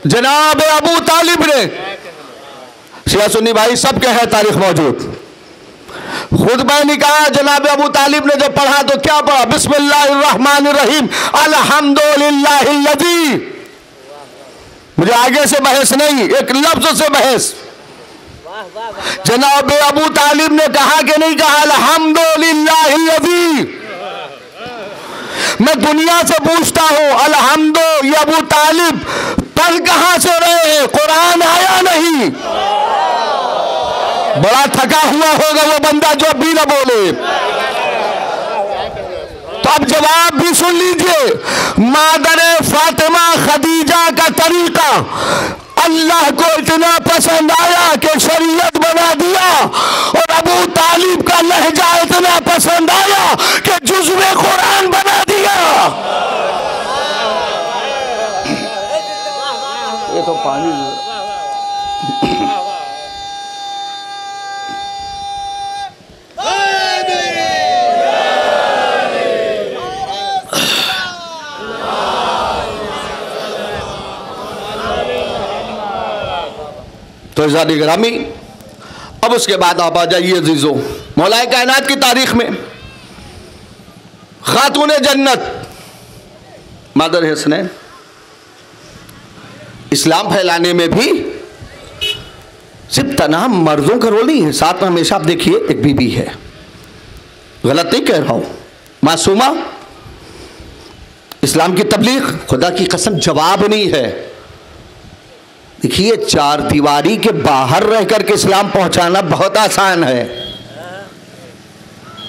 जनाब अबू तालिब ने। शिया सुन्नी भाई सब के है तारीख मौजूद। खुतबा निकाह जनाब अबू तालिब ने जब पढ़ा तो क्या पढ़ा? बिस्मिल्लाहिर्रहमानिर्रहीम अल्हम्दुलिल्लाहिल्लज़ी। मुझे आगे से बहस नहीं, एक लफ्ज से बहस। जनाब अबू तालिब ने कहा कि नहीं कहा अल्हम्दुलिल्लाहिल्लज़ी? मैं दुनिया से पूछता हूं अल्हम्दो ये अबू तालिब पढ़ कहां से रहे हैं? कुरान आया नहीं। बड़ा थका हुआ होगा वो बंदा जो भी ना बोले। तो अब जवाब भी सुन लीजिए, मादर फातिमा खदीजा का तरीका अल्लाह को इतना पसंद आया कि शरीयत बना दिया, और अबू तालिब का लहजा इतना पसंद आया कि जुज़्वे कुरान बना दिया। ये तो पानी ज़ादी ग्रामी। अब उसके बाद आप आ जाइए अजीजों मौलाए कायनात की तारीख में। खातून जन्नत मदर हसनैन इस्लाम फैलाने में भी सिर्फ तमाम मर्दों का रोल नहीं है, साथ में हमेशा आप देखिए एक बीबी है। गलत नहीं कह रहा हूं, मासूमा। इस्लाम की तबलीग खुदा की कसम जवाब नहीं है। देखिए चार दीवारी के बाहर रह करके इस्लाम पहुंचाना बहुत आसान है,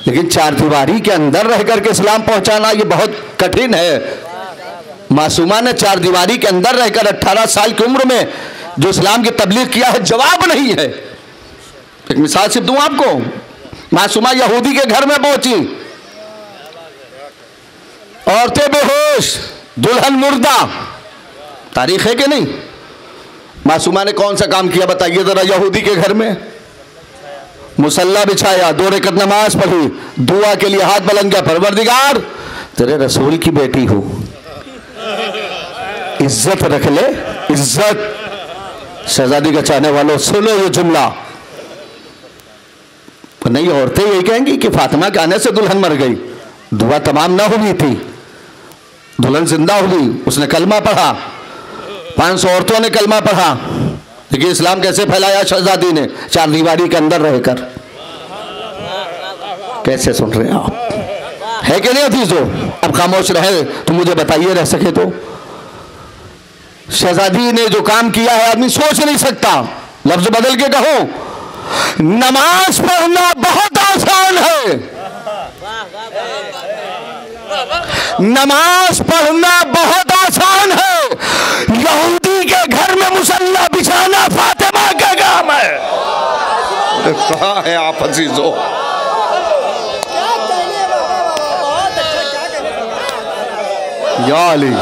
लेकिन चार दीवारी के अंदर रह करके इस्लाम पहुंचाना ये बहुत कठिन है। मासूमा ने चार दीवारी के अंदर रहकर अट्ठारह साल की उम्र में जो इस्लाम की तबलीग किया है, जवाब नहीं है। एक मिसाल सिर्फ दूं आपको, मासूमा यहूदी के घर में पहुंची, औरतें बेहोश, दुल्हन मुर्दा। तारीख है कि नहीं? मासूमा ने कौन सा काम किया बताइए जरा। यहूदी के घर में मुसल्ला बिछाया, दो रकत नमाज पढ़ी, दुआ के लिए हाथ बुलंद किया, परवरदिगार तेरे रसूल की बेटी हो, इज्जत रख ले इज्जत। शहजादी का चाहने वालों सुनो ये जुमला, नहीं औरतें यही कहेंगी कि फातिमा के आने से दुल्हन मर गई, दुआ तमाम ना हुई थी, दुल्हन जिंदा हो गई, उसने कलमा पढ़ा, पाँच सौ औरतों ने कलमा पढ़ा। देखिए इस्लाम कैसे फैलाया शहजादी ने, चार दीवारी के अंदर रहकर। कैसे सुन रहे हैं आप? है कि नहीं हदीसों? अब खामोश रहे तो मुझे बताइए, रह सके तो। शहजादी ने जो काम किया है आदमी सोच नहीं सकता। लफ्ज बदल के कहो, नमाज पढ़ना बहुत आसान है, नमाज पढ़ना बहुत आसान है, यहूदी के घर में मुसल्ला बिछाना फातिमा का काम है। कहा है आप अजीजों? या अली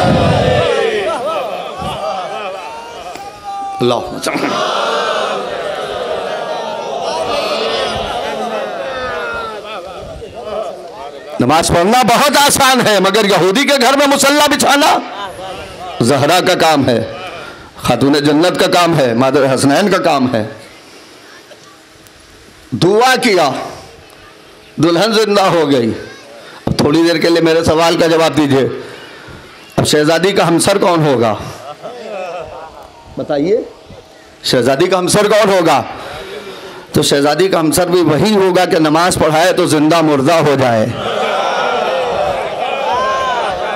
नमाज पढ़ना बहुत आसान है मगर यहूदी के घर में मुसल्ला बिछाना जहरा का काम है, खातून जन्नत का काम है, मादर हसनैन का काम है। दुआ किया, दुल्हन जिंदा हो गई। अब थोड़ी देर के लिए मेरे सवाल का जवाब दीजिए, अब शहजादी का हमसर कौन होगा बताइए? शहजादी का हमसर कौन होगा? तो शहजादी का हमसर भी वही होगा कि नमाज पढ़ाए तो जिंदा मुर्दा हो जाए।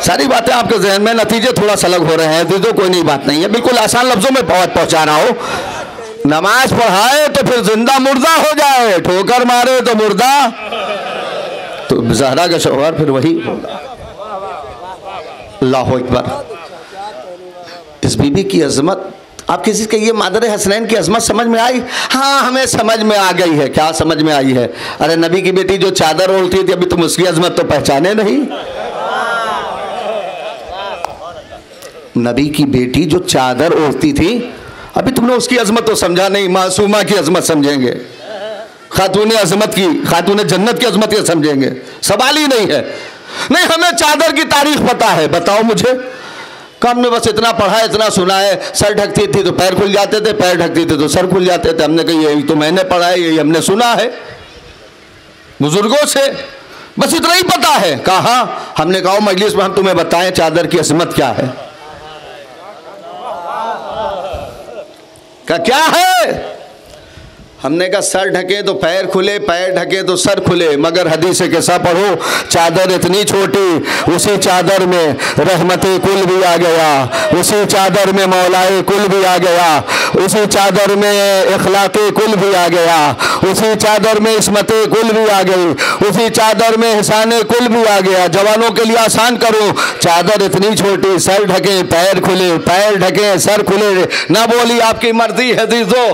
सारी बातें आपके जहन में, नतीजे थोड़ा सलग हो रहे हैं तो, तो कोई नहीं बात नहीं है, बिल्कुल आसान लफ्जों में बहुत पहुंचा रहा हो। नमाज पढ़ाए तो फिर जिंदा मुर्दा हो जाए, ठोकर मारे तो मुर्दा, तो जहरा का शोहर फिर वही होगा। अल्लाहु अकबर। इस बीबी की अजमत, आप किसी के ये मादर हसनैन की अजमत समझ में आई? हाँ हमें समझ में आ गई है। क्या समझ में आई है? अरे नबी की बेटी जो चादर ओढ़ती थी, अभी तुम उसकी अजमत तो पहचाने नहीं। नबी की बेटी जो चादर ओढ़ती थी, अभी तुमने उसकी अजमत तो समझा नहीं, मासूमा की अजमत समझेंगे, खातून अजमत की, खातून जन्नत की अजमत ये समझेंगे। सवाल ही नहीं है। नहीं हमें चादर की तारीख पता है। बताओ मुझे, कम ने बस इतना पढ़ा है, इतना सुना है, सर ढकती थी तो पैर खुल जाते थे, पैर ढकती थी तो सर खुल जाते थे। हमने कही यही तो मैंने पढ़ा है, यही हमने सुना है बुजुर्गों से, बस इतना ही पता है। कहा हमने कहा मजलिस में हम तुम्हें बताएं चादर की असमत क्या है? का क्या है? हमने कहा सर ढके तो पैर खुले, पैर ढके तो सर खुले, मगर हदीस कैसा पढ़ो, चादर इतनी छोटी, उसी चादर में रहमत कुल भी आ गया, उसी चादर में मौलाए कुल भी आ गया, उसी चादर में इखलाक कुल भी आ गया, उसी चादर में इसमत कुल भी आ गई, उसी चादर में हिसान कुल भी आ गया। जवानों के लिए आसान करो, चादर इतनी छोटी, सर ढके पैर खुले, पैर ढके सर खुले। ना बोली आपकी मर्जी हदीसो,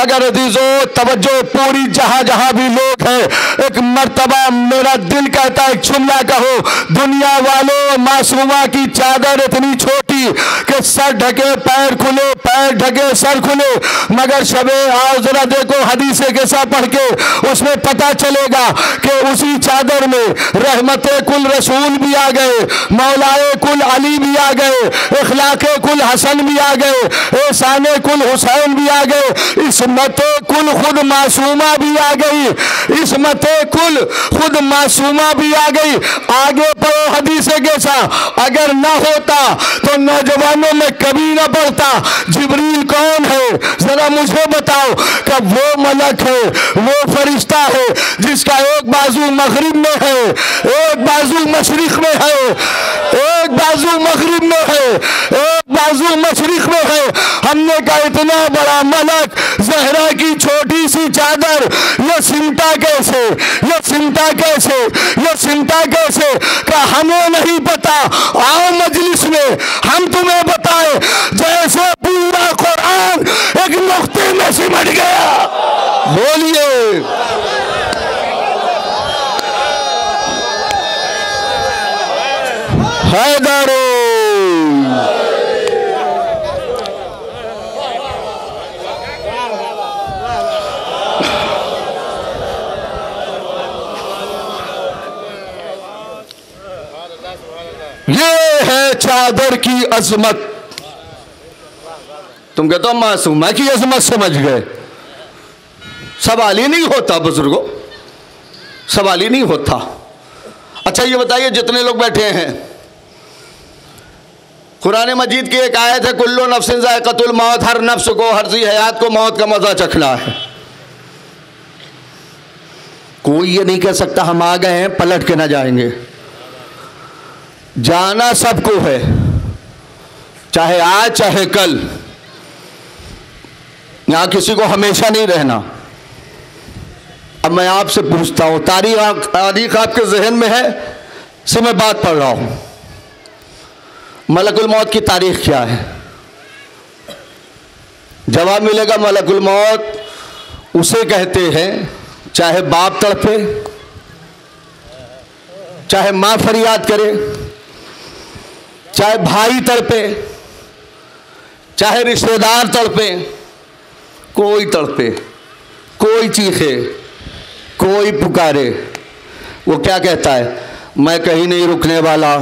मगर हदीसो तवज्जो पूरी जहां जहां भी लोग हैं, एक मर्तबा मेरा दिल कहता है जुमला कहो, दुनिया वालों मासूमा की चादर इतनी छोटी कि सर ढके पैर खुले, पैर ढके सर खुले, मगर शबे आओ जरा देखो हदीसे के साथ पढ़ के, उसमें पता चलेगा कि उसी चादर में रहमत कुल रसूल भी आ गए, मौलाए कुल अली भी आ गए, इखलाक कुल हसन भी आ गए, एहसान कुल हुसैन भी आ गए, इसमत कुल खुद मासूमा भी आ गई, इसमत कुल खुद मासूमा भी आ गई। आगे पढ़ो हदीसे के साथ, अगर ना होता तो नौजवानों में कभी ना पढ़ता। जिब्रील कौन है जरा मुझे बताओ? कि वो मलक है, वो फरिश्ता है जिसका एक बाजू मगरिब में है, एक बाजू मशरिक में है, एक बाजू मगरिब में है, एक बाजू मशरिक में है। हमने कहा इतना बड़ा मलक, जहरा की छोटी छोटी सी चादर, ये सिमटा कैसे, ये सिमटा कैसे, ये सिमटा कैसे? का हमें नहीं पता, आओ मजलिस में हम तुम्हें बताए। जैसे पूरा कुरान एक नुक्ते में सिमट गया। बोलिए हैदरो। ये है चादर की अजमत। तुम कहते हो मासूमा की अजमत समझ गए। सवाल ही नहीं होता बुजुर्गों, सवाल ही नहीं होता। अच्छा ये बताइए जितने लोग बैठे हैं, कुरान मजीद की एक आयत है, कुल्लु नफ्सिन जायकतुल मौत, हर नफ्स को, हर जी हयात को मौत का मजा चखना है। कोई ये नहीं कह सकता हम आ गए हैं पलट के ना जाएंगे। जाना सबको है, चाहे आज चाहे कल। यहां किसी को हमेशा नहीं रहना। अब मैं आपसे पूछता हूं, तारीख तारीख आपके जहन में है? से मैं बात पढ़ रहा हूं। मलकुल मौत की तारीख क्या है? जवाब मिलेगा मलकुल मौत उसे कहते हैं चाहे बाप तड़पे, चाहे मां फरियाद करे, चाहे भाई तड़पे, चाहे रिश्तेदार तड़पे, कोई तड़पे, कोई चीखे, कोई पुकारे। वो क्या कहता है? मैं कहीं नहीं रुकने वाला,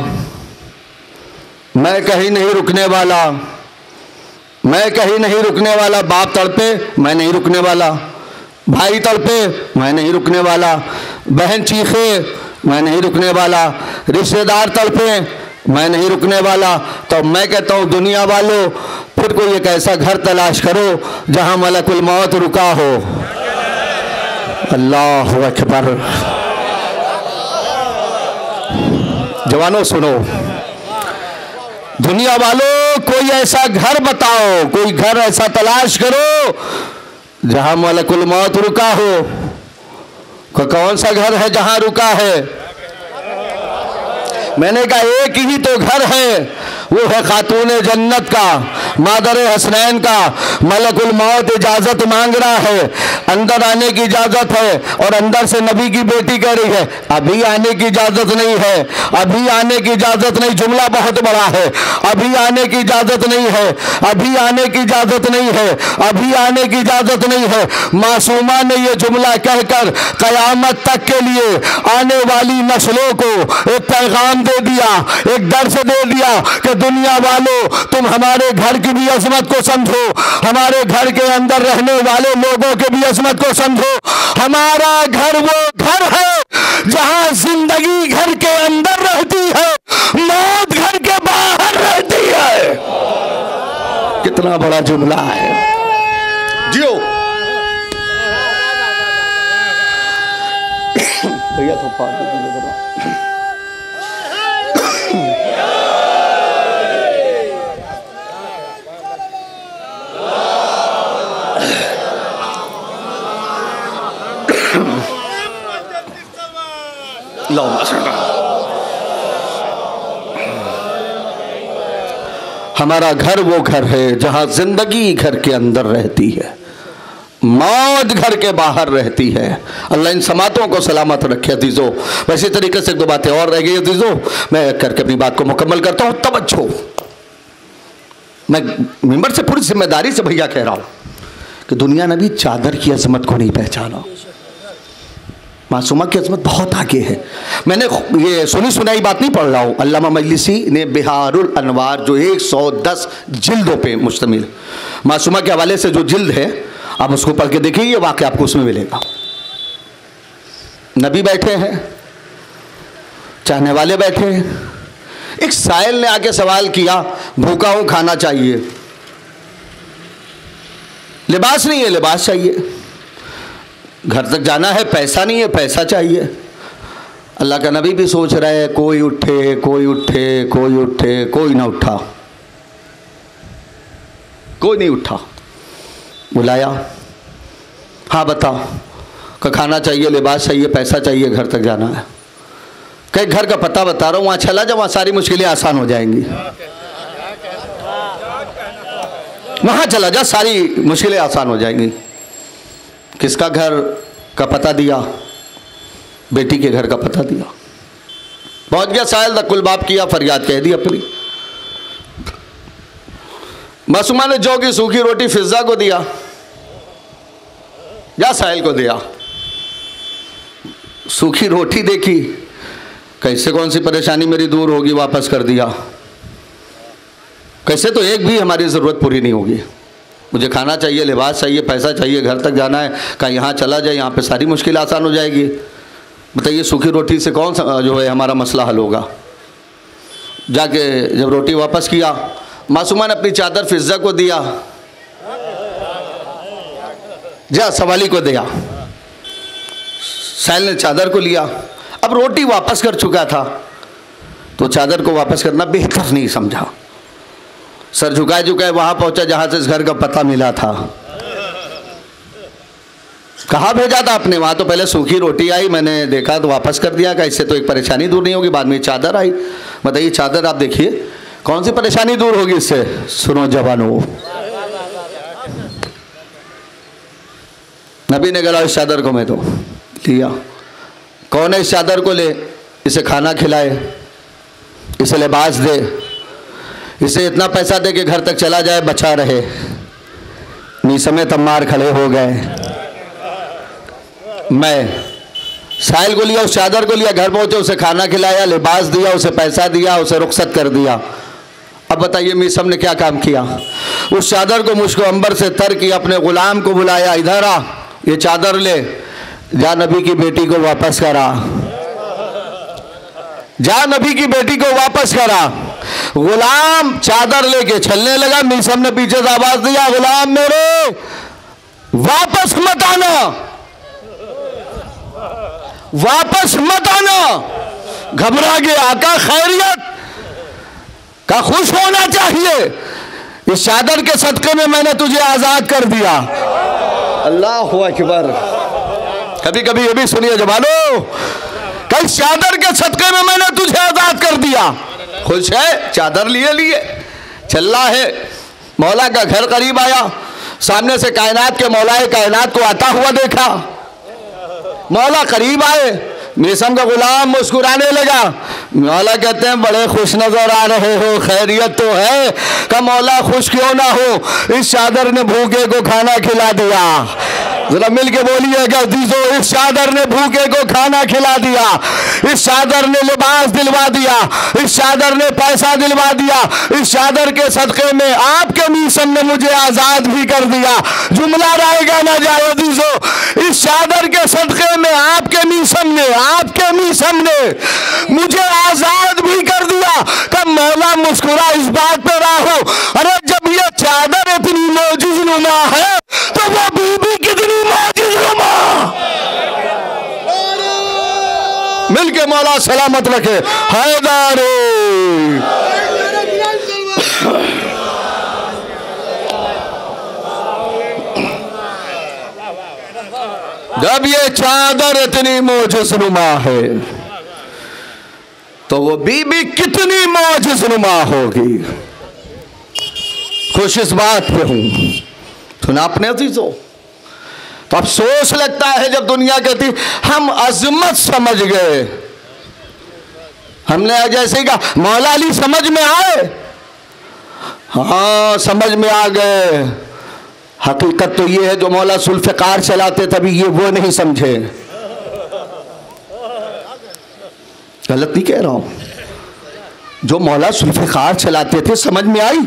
मैं कहीं नहीं रुकने वाला, मैं कहीं नहीं रुकने वाला। बाप तड़पे, मैं नहीं रुकने वाला। भाई तड़पे, मैं नहीं रुकने वाला। बहन चीखे, मैं नहीं रुकने वाला। रिश्तेदार तड़पे, मैं नहीं रुकने वाला। तो मैं कहता हूँ दुनिया वालों, फिर कोई एक ऐसा घर तलाश करो जहाँ मलकुल मौत रुका हो। अल्लाह अकबर। जवानों सुनो, दुनिया वालों कोई ऐसा घर बताओ, कोई घर ऐसा तलाश करो जहाँ मलकुल मौत रुका हो। कौन सा घर है जहाँ रुका है? मैंने कहा एक ही तो घर है, वो है खातून जन्नत का, मादर हसनैन का। मलकुल मौत इजाजत मांग रहा है, अंदर आने की इजाजत है, और अंदर से नबी की बेटी कह रही है अभी आने की इजाजत नहीं है, अभी आने की इजाजत नहीं। जुमला बहुत बड़ा है, अभी आने की इजाजत नहीं है, अभी आने की इजाजत नहीं है, अभी आने की इजाजत नहीं है। मासूमा ने यह जुमला कहकर कयामत तक के लिए आने वाली नस्लों को एक पैगाम दे दिया, एक दर्श दे दिया कि दुनिया वालों तुम हमारे घर की भी अजमत को समझो, हमारे घर के अंदर रहने वाले लोगों के भी अजमत को समझो। हमारा घर वो घर है जहां जिंदगी घर के अंदर रहती है, मौत घर के बाहर रहती है। कितना बड़ा जुमला है। जियो भैया तो पार्टी हमारा घर वो घर है जहां जिंदगी घर के अंदर रहती है, मौत घर के बाहर रहती है। अल्लाह इन समातों को सलामत रखे अजीजों। वैसे तरीके से दो बातें और रह गई अजीजों, मैं करके अपनी बात को मुकम्मल करता हूं। तवज्जो, मैं मेंबर से पूरी जिम्मेदारी से भैया कह रहा हूं कि दुनिया ने भी चादर की अजमत को नहीं पहचाना। मासूमा की अजमत बहुत आगे है। मैंने ये सुनी सुनाई बात नहीं पढ़ रहा हूँ। अल्लामा मजलिसी ने बिहारुल अनवार जो एक सौ दस जिल्दों पे मुश्तमिल मासूमा के हवाले से जो जिल्द है, आप उसको पढ़ के देखिए, ये वाकया आपको उसमें मिलेगा। नबी बैठे हैं, चाहने वाले बैठे हैं। एक साहिल ने आके सवाल किया, भूखा हूँ खाना चाहिए, लिबास नहीं है लिबास चाहिए, घर तक जाना है पैसा नहीं है पैसा चाहिए। अल्लाह का नबी भी सोच रहा है कोई उठे कोई उठे कोई उठे, कोई ना उठा, कोई नहीं उठा। बुलाया, हाँ बताओ। का खाना चाहिए, लिबास चाहिए, पैसा चाहिए, घर तक जाना है। कहीं घर का पता बता रहा हूँ, वहाँ चला जाओ, वहाँ सारी मुश्किलें आसान हो जाएंगी। वहाँ चला जा, सारी मुश्किलें आसान हो जाएंगी। किसका घर का पता दिया? बेटी के घर का पता दिया। पहुँच गया साहिल तक, कुल बाप किया, फरियाद कह दी अपनी। मासूमा ने जौ की सूखी रोटी फिजा को दिया या साहिल को दिया। सूखी रोटी देखी, कैसे कौन सी परेशानी मेरी दूर होगी, वापस कर दिया। कैसे तो एक भी हमारी ज़रूरत पूरी नहीं होगी, मुझे खाना चाहिए, लिबास चाहिए, पैसा चाहिए, घर तक जाना है, कहीं यहाँ चला जाए, यहाँ पे सारी मुश्किल आसान हो जाएगी। बताइए सूखी रोटी से कौन सा जो है हमारा मसला हल होगा। जाके जब रोटी वापस किया, मासूमा ने अपनी चादर फिजा को दिया, जा सवाली को दिया, साहिल ने चादर को लिया। अब रोटी वापस कर चुका था तो चादर को वापस करना बेहतर नहीं समझा, सर झुकाए झुकाए वहाँ पहुँचा जहाँ से इस घर का पता मिला था। कहाँ भेजा था आपने, वहाँ तो पहले सूखी रोटी आई, मैंने देखा तो वापस कर दिया, का इससे तो एक परेशानी दूर नहीं होगी, बाद में चादर आई। बताइए चादर आप देखिए कौन सी परेशानी दूर होगी इससे। सुनो जवानों, नबी ने गला इस चादर को मैं तो लिया, कौन है इस चादर को ले, इसे खाना खिलाए, इसे लिबास दे, इसे इतना पैसा दे के घर तक चला जाए, बचा रहे। मीसमें तम्मार खड़े हो गए। मैं साहिल को लिया, उस चादर को लिया, घर पहुँचे, उसे खाना खिलाया, लिबास दिया, उसे पैसा दिया, उसे रुखसत कर दिया। अब बताइए मीसम ने क्या काम किया। उस चादर को मुझको अंबर से तर किया, अपने ग़ुलाम को बुलाया, इधर आ, ये चादर ले जा, नबी की बेटी को वापस करा, जा नबी की बेटी को वापस करा। गुलाम चादर लेके चलने लगा, मीसम ने पीछे से आवाज दिया, गुलाम मेरे वापस मत आना, वापस मत आना। घबरा गया, आका खैरियत का, खुश होना चाहिए, इस चादर के सदके में मैंने तुझे आजाद कर दिया। अल्लाह अकबर। कभी कभी ये भी सुनिए जवानों, कल चादर के सदके में मैंने तुझे आज़ाद कर दिया। खुश है, चादर लिए लिए चल रहा है। मौला का घर करीब आया, सामने से कायनात के मौलाए कायनात को आता हुआ देखा। मौला करीब आए, मीसम का गुलाम मुस्कुराने लगा। मौला कहते हैं बड़े खुश नजर आ रहे हो, खैरियत तो है। का मौला खुश क्यों ना हो, इस चादर ने भूखे को खाना खिला दिया। जरा मिल के बोलिएगा, दीजो इस चादर ने भूखे को खाना खिला दिया, इस चादर ने लिबास दिलवा दिया, इस चादर ने पैसा दिलवा दिया, इस चादर के सदके में आपके मीसम ने मुझे आज़ाद भी कर दिया। जुमला रहेगा ना जाए, दीजो इस चादर के सदके में आपके मीसम ने आपके मीसम ने मुझे आज़ाद भी कर दिया। कब मौला मुस्कुरा इस बात पे रहा हो, अरे जब ये चादर इतनी मौजूदनुमा है तो वो बीबी कितनी मिल के मौला सलामत रखे। हैदारे जब ये चादर इतनी मोजज़नुमा है तो वो बीबी कितनी मोजज़नुमा होगी। खुश इस बात पे हूं, सुना आपने अजीजों। तो अफसोस लगता है जब दुनिया कहती हम अजमत समझ गए, हमने जैसे ही कहा मौला अली समझ में आए, हाँ समझ में आ गए। हकीकत तो ये है जो मौला सुल्फ़िकार चलाते तभी ये वो नहीं समझे। गलत नहीं कह रहा हूं, जो मौला सुल्फ़िकार चलाते थे समझ में आई।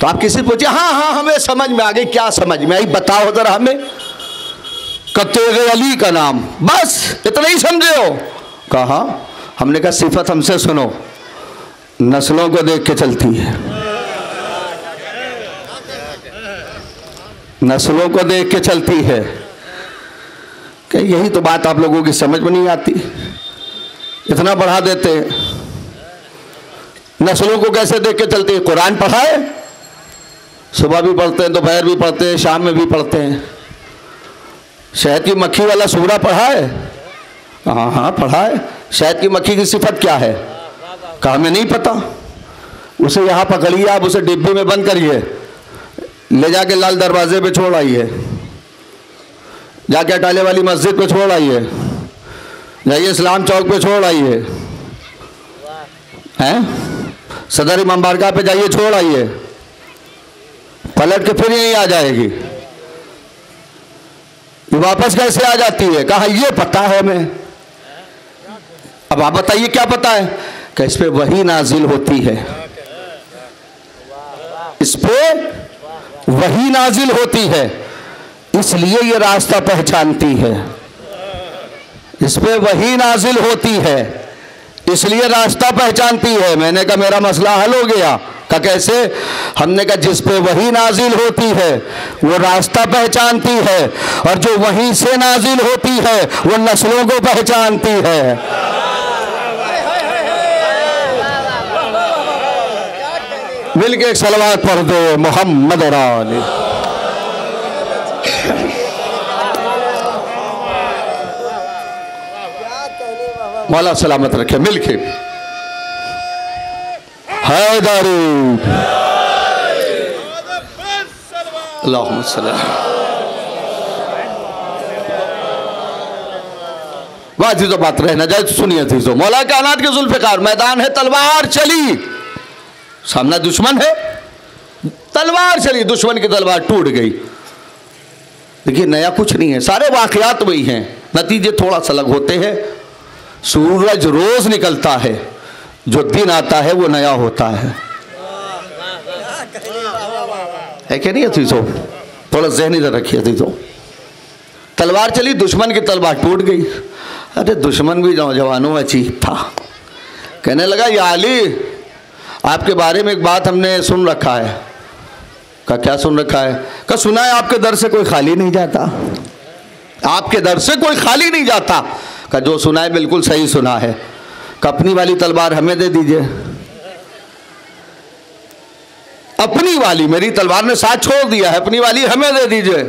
तो आप किसी पूछे हाँ हाँ हमें समझ में आ गई, क्या समझ में आई बताओ जरा हमें। कत्तेगे अली का नाम, बस इतना ही समझे हो। कहा हमने कहा सिफत हमसे सुनो, नस्लों को देख के चलती है, नस्लों को देख के चलती है। क्या यही तो बात आप लोगों की समझ में नहीं आती, इतना बढ़ा देते नस्लों को कैसे देख के चलती है। कुरान पढ़ाए, सुबह भी पढ़ते हैं, दोपहर भी पढ़ते हैं, शाम में भी पढ़ते हैं। शहद की मक्खी वाला सूरा पढ़ा है, हाँ हाँ पढ़ा है। शहद की मक्खी की सिफत क्या है, कहा हमें नहीं पता। उसे यहाँ पकड़िए, आप उसे डिब्बे में बंद करिए, ले जाके लाल दरवाजे पे छोड़ आइए, जाके अटाले वाली मस्जिद पे छोड़ आइए, जाइए इस्लाम चौक पे छोड़ आइए, हैं, सदर इमाम बारगाह पे जाइए, छोड़ आइए, पलट के फिर यहीं आ जाएगी। ये वापस कैसे आ जाती है? कहा ये पता है हमें। अब आप बताइए क्या पता है? कि इस पे वही नाजिल होती है, इस पे वही नाजिल होती है, इसलिए ये रास्ता पहचानती है। इस पे वही नाजिल होती है, इसलिए रास्ता पहचानती है। मैंने कहा मेरा मसला हल हो गया। कहा कैसे? हमने कहा जिस पे वही नाजिल होती है वो रास्ता पहचानती है, और जो वहीं से नाजिल होती है वो नस्लों को पहचानती है। मिलके एक सलवात पढ़ दो मोहम्मद अली। मौला सलामत रखे। मिलके हैदरू अल्लाहुम्मा सल्लल्लाहु अलैहि वसल्लम। वाजी तो बात रहना जाए तो सुनिए थी। जो मौला के अनाथ के जुल्फिकार मैदान है, तलवार चली, सामना दुश्मन है, तलवार चली, दुश्मन की तलवार टूट गई। देखिए नया कुछ नहीं है, सारे वाकयात वही हैं, नतीजे थोड़ा सा अलग होते हैं। सूरज रोज निकलता है, जो दिन आता है वो नया होता है, है क्या नहीं? थी तो थोड़ा जहनी रखिए। थी तो तलवार चली, दुश्मन की तलवार टूट गई। अरे दुश्मन भी नौजवानों में चीख था, कहने लगा या अली आपके बारे में एक बात हमने सुन रखा है। का क्या सुन रखा है? का सुना है आपके दर से कोई खाली नहीं जाता, आपके दर से कोई खाली नहीं जाता। का जो सुना है बिल्कुल सही सुना है। का अपनी वाली तलवार हमें दे दीजिए। अपनी वाली, मेरी तलवार ने साथ छोड़ दिया है, अपनी वाली हमें दे दीजिए।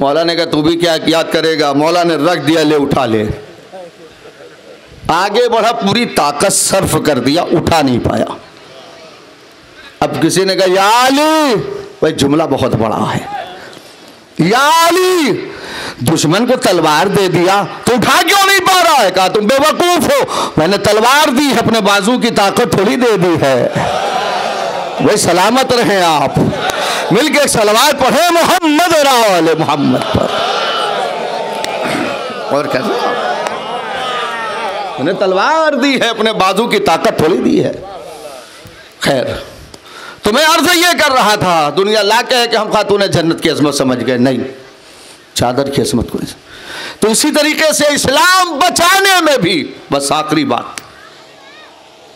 मौला ने कहा तू भी क्या याद करेगा। मौला ने रख दिया, ले उठा ले। आगे बढ़ा, पूरी ताकत सर्फ कर दिया, उठा नहीं पाया। अब किसी ने कहा या अली, भाई जुमला बहुत बड़ा है, या अली दुश्मन को तलवार दे दिया तो उठा क्यों नहीं पा रहा है? कहा तुम बेवकूफ हो, मैंने तलवार दी है, अपने बाजू की ताकत थोड़ी दे दी है। भाई सलामत रहे आप। मिलके एक सलवात पढ़े मोहम्मद वाले मोहम्मद पर। और क्या, मैंने तलवार दी है, अपने बाजू की ताकत थोड़ी दी है। खैर तो मैं अर्ज ये कर रहा था, दुनिया लाके है कि हम खातून जन्नत की अजमत समझ गए, नहीं, चादर की अजमत को। तो इसी तरीके से इस्लाम बचाने में भी, बस आखिरी बात,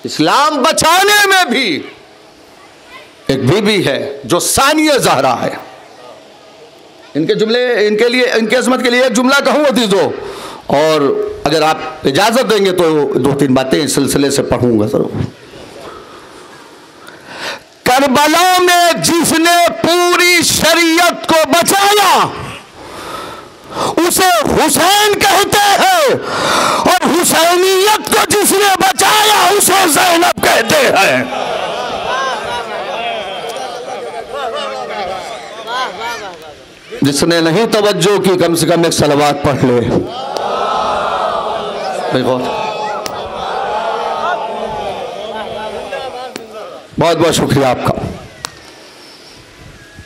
इस्लाम बचाने में भी एक बीबी है जो सानिया ज़हरा है। इनके जुमले, इनके लिए, इनके अजमत के लिए एक जुमला कहूँ अजीजों, और अगर आप इजाज़त देंगे तो दो तीन बातें इस सिलसिले से पढ़ूँगा जरूर। करबला में जिसने पूरी शरीयत को बचाया उसे हुसैन कहते हैं, और हुसैनियत को जिसने बचाया उसे ज़ैनब कहते हैं। जिसने नहीं तवज्जो की कम से कम एक सलवात पढ़ ले। बहुत बहुत बहुत शुक्रिया आपका।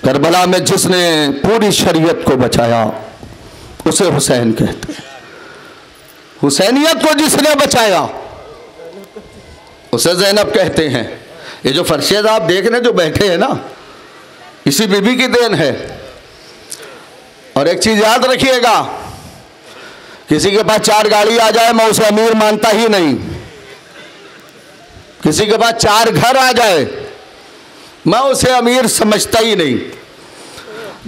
करबला में जिसने पूरी शरीयत को बचाया उसे हुसैन कहते हैं, हुसैनियत को जिसने बचाया उसे ज़ैनब कहते हैं। ये जो फरशेद आप देख रहे जो बैठे हैं ना, इसी बीबी की देन है। और एक चीज़ याद रखिएगा, किसी के पास चार गाड़ी आ जाए मैं उसे अमीर मानता ही नहीं, किसी के पास चार घर आ जाए मैं उसे अमीर समझता ही नहीं,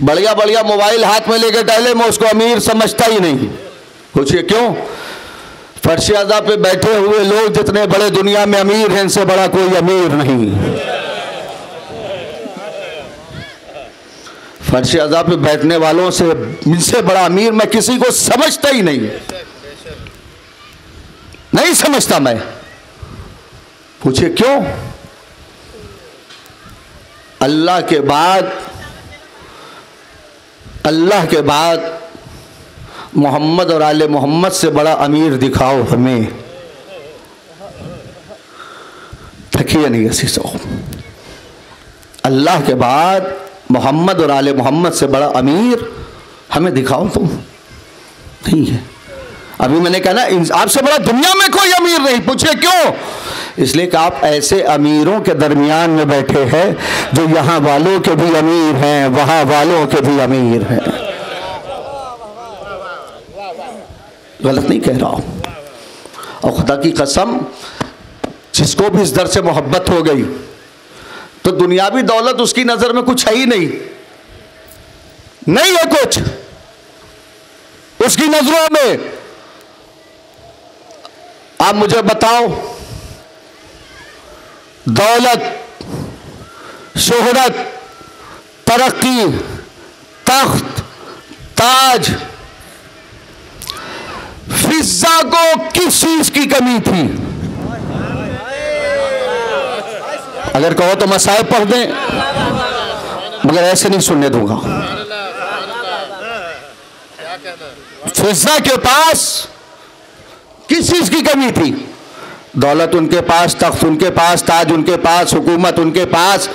बढ़िया बढ़िया मोबाइल हाथ में लेकर टहले मैं उसको अमीर समझता ही नहीं। पूछिए क्यों? फर्श आज़ा पे बैठे हुए लोग जितने बड़े दुनिया में अमीर हैं, इनसे बड़ा कोई अमीर नहीं। फर्श आज़ा पे बैठने वालों से, इनसे बड़ा अमीर मैं किसी को समझता ही नहीं, नहीं समझता मैं। पूछे क्यों? अल्लाह के बाद, अल्लाह के बाद मोहम्मद और आले मोहम्मद से बड़ा अमीर दिखाओ हमें। रखिए नहीं असीसो, अल्लाह के बाद मोहम्मद और आले मोहम्मद से बड़ा अमीर हमें दिखाओ तुम नहीं है। अभी मैंने कहा ना आपसे बड़ा दुनिया में कोई अमीर नहीं, पूछे क्यों? इसलिए कि आप ऐसे अमीरों के दरमियान में बैठे हैं जो यहाँ वालों के भी अमीर हैं, वहाँ वालों के भी अमीर हैं। गलत नहीं कह रहा हूँ, और खुदा की कसम जिसको भी इस दर से मोहब्बत हो गई तो दुनियावी दौलत उसकी नज़र में कुछ है ही नहीं, नहीं है कुछ उसकी नज़रों में। आप मुझे बताओ दौलत, शोहरत, तरक्की, तख्त, ताज, फिज़्ज़ा को किस चीज की कमी थी? अगर कहो तो मसाइब पढ़ दें, मगर ऐसे नहीं सुनने दूंगा। फिज़्ज़ा के पास किस चीज की कमी थी? दौलत उनके पास, तख्त उनके पास, ताज उनके पास, हुकूमत उनके पास,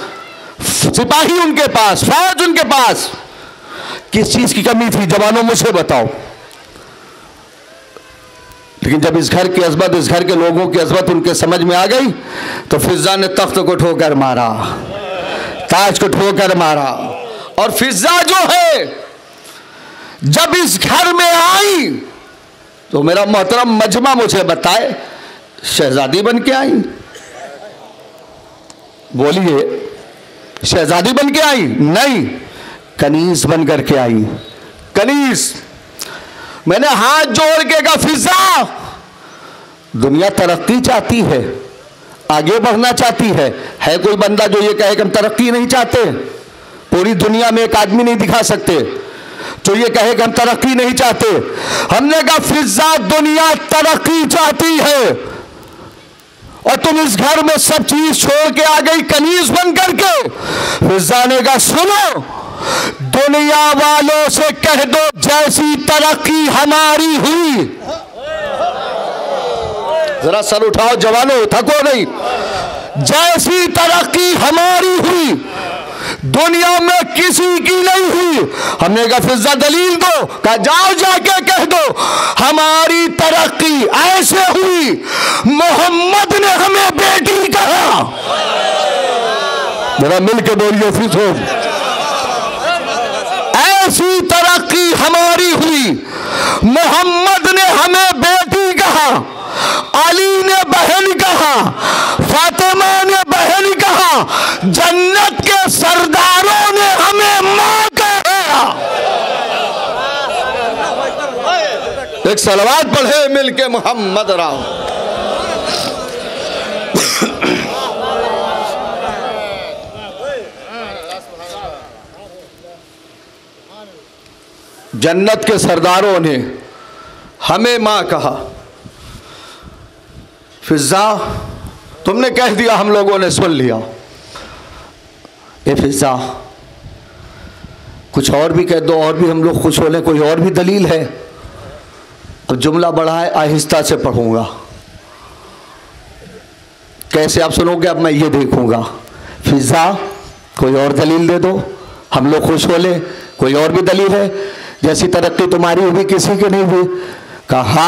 सिपाही उनके पास, फौज उनके पास। किस चीज की कमी थी? जवानों मुझे बताओ। लेकिन जब इस घर की अजमत, इस घर के लोगों की अजमत उनके समझ में आ गई तो फिज़्ज़ा ने तख्त को ठोकर मारा, ताज को ठोकर मारा। और फिज़्ज़ा जो है जब इस घर में आई तो मेरा मोहतरम मजमा मुझे बताए शहजादी बन के आई, बोलिए शहजादी बन के आई? नहीं, कनीज बन कर के आई, कनीज। मैंने हाथ जोड़ के कहा फिज़्ज़ा, दुनिया तरक्की चाहती है, आगे बढ़ना चाहती है, है कोई बंदा जो ये कहे कि हम तरक्की नहीं चाहते? पूरी दुनिया में एक आदमी नहीं दिखा सकते जो ये कहे कि हम तरक्की नहीं चाहते। हमने कहा फिज़्ज़ा दुनिया तरक्की चाहती है और तुम इस घर में सब चीज छोड़ के आ गई कनीज बन करके। फिज़्ज़ा ने कहा सुनो, दुनिया वालों से कह दो जैसी तरक्की हमारी हुई। जरा सर उठाओ जवानों, थको नहीं। जैसी तरक्की हमारी हुई दुनिया में किसी की नहीं हुई। हमने कहा फिज़्ज़ा दलील दो। कहा जाओ जाके कह दो हमारी तरक्की ऐसे हुई, मोहम्मद ने हमें बेटी कहा। जरा मिल के बोलिए फिज़्ज़ो, ऐसी तरक्की हमारी हुई मोहम्मद ने हमें बेटी कहा, अली ने बहन कहा, फातिमा ने बहन कहा, जन्नत के सरदारों ने हमें मां कहा। एक सलवात पढ़े मिलके मोहम्मद राव। जन्नत के सरदारों ने हमें मां कहा। फिज़्ज़ा तुमने कह दिया, हम लोगों ने सुन लिया। ए फिज़्ज़ा कुछ और भी कह दो, और भी हम लोग खुश हो लें, कोई और भी दलील है। अब जुमला बड़ा है, आहिस्ता से पढ़ूंगा, कैसे आप सुनोगे अब मैं ये देखूंगा। फिज़्ज़ा कोई और दलील दे दो, हम लोग खुश हो लें, कोई और भी दलील है। जैसी तरक्की तुम्हारी हुई किसी की नहीं हुई। कहा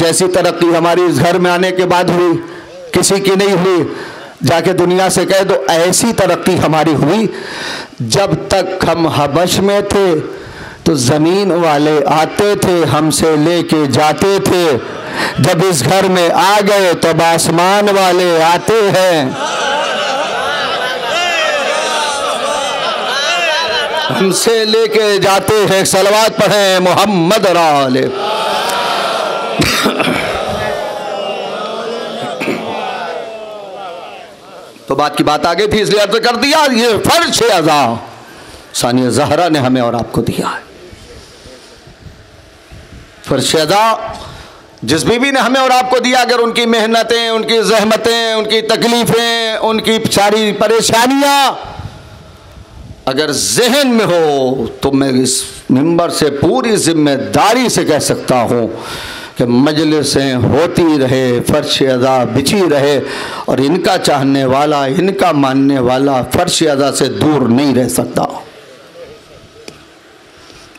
जैसी तरक्की हमारी इस घर में आने के बाद हुई किसी की नहीं हुई। जाके दुनिया से कह दो ऐसी तरक्की हमारी हुई, जब तक हम हबश में थे तो ज़मीन वाले आते थे हमसे लेके जाते थे, जब इस घर में आ गए तो आसमान वाले आते हैं हमसे लेके जाते हैं। सलवात पढ़ें मोहम्मद राले। तो बात की बात आ गई थी, इसलिए अर्ज कर दिया ये फर्ज है अज़ा सानिया ज़हरा ने हमें और आपको दिया है। फर्ज अज़ा जिस बीवी ने हमें और आपको दिया, अगर उनकी मेहनतें, उनकी जहमतें, उनकी तकलीफें, उनकी सारी परेशानियाँ अगर जहन में हो तो मैं इस मिंबर से पूरी जिम्मेदारी से कह सकता हूँ कि मजलिसें होती रहे, फ़र्श अदा बिछी रहे और इनका चाहने वाला, इनका मानने वाला फ़र्श अदा से दूर नहीं रह सकता।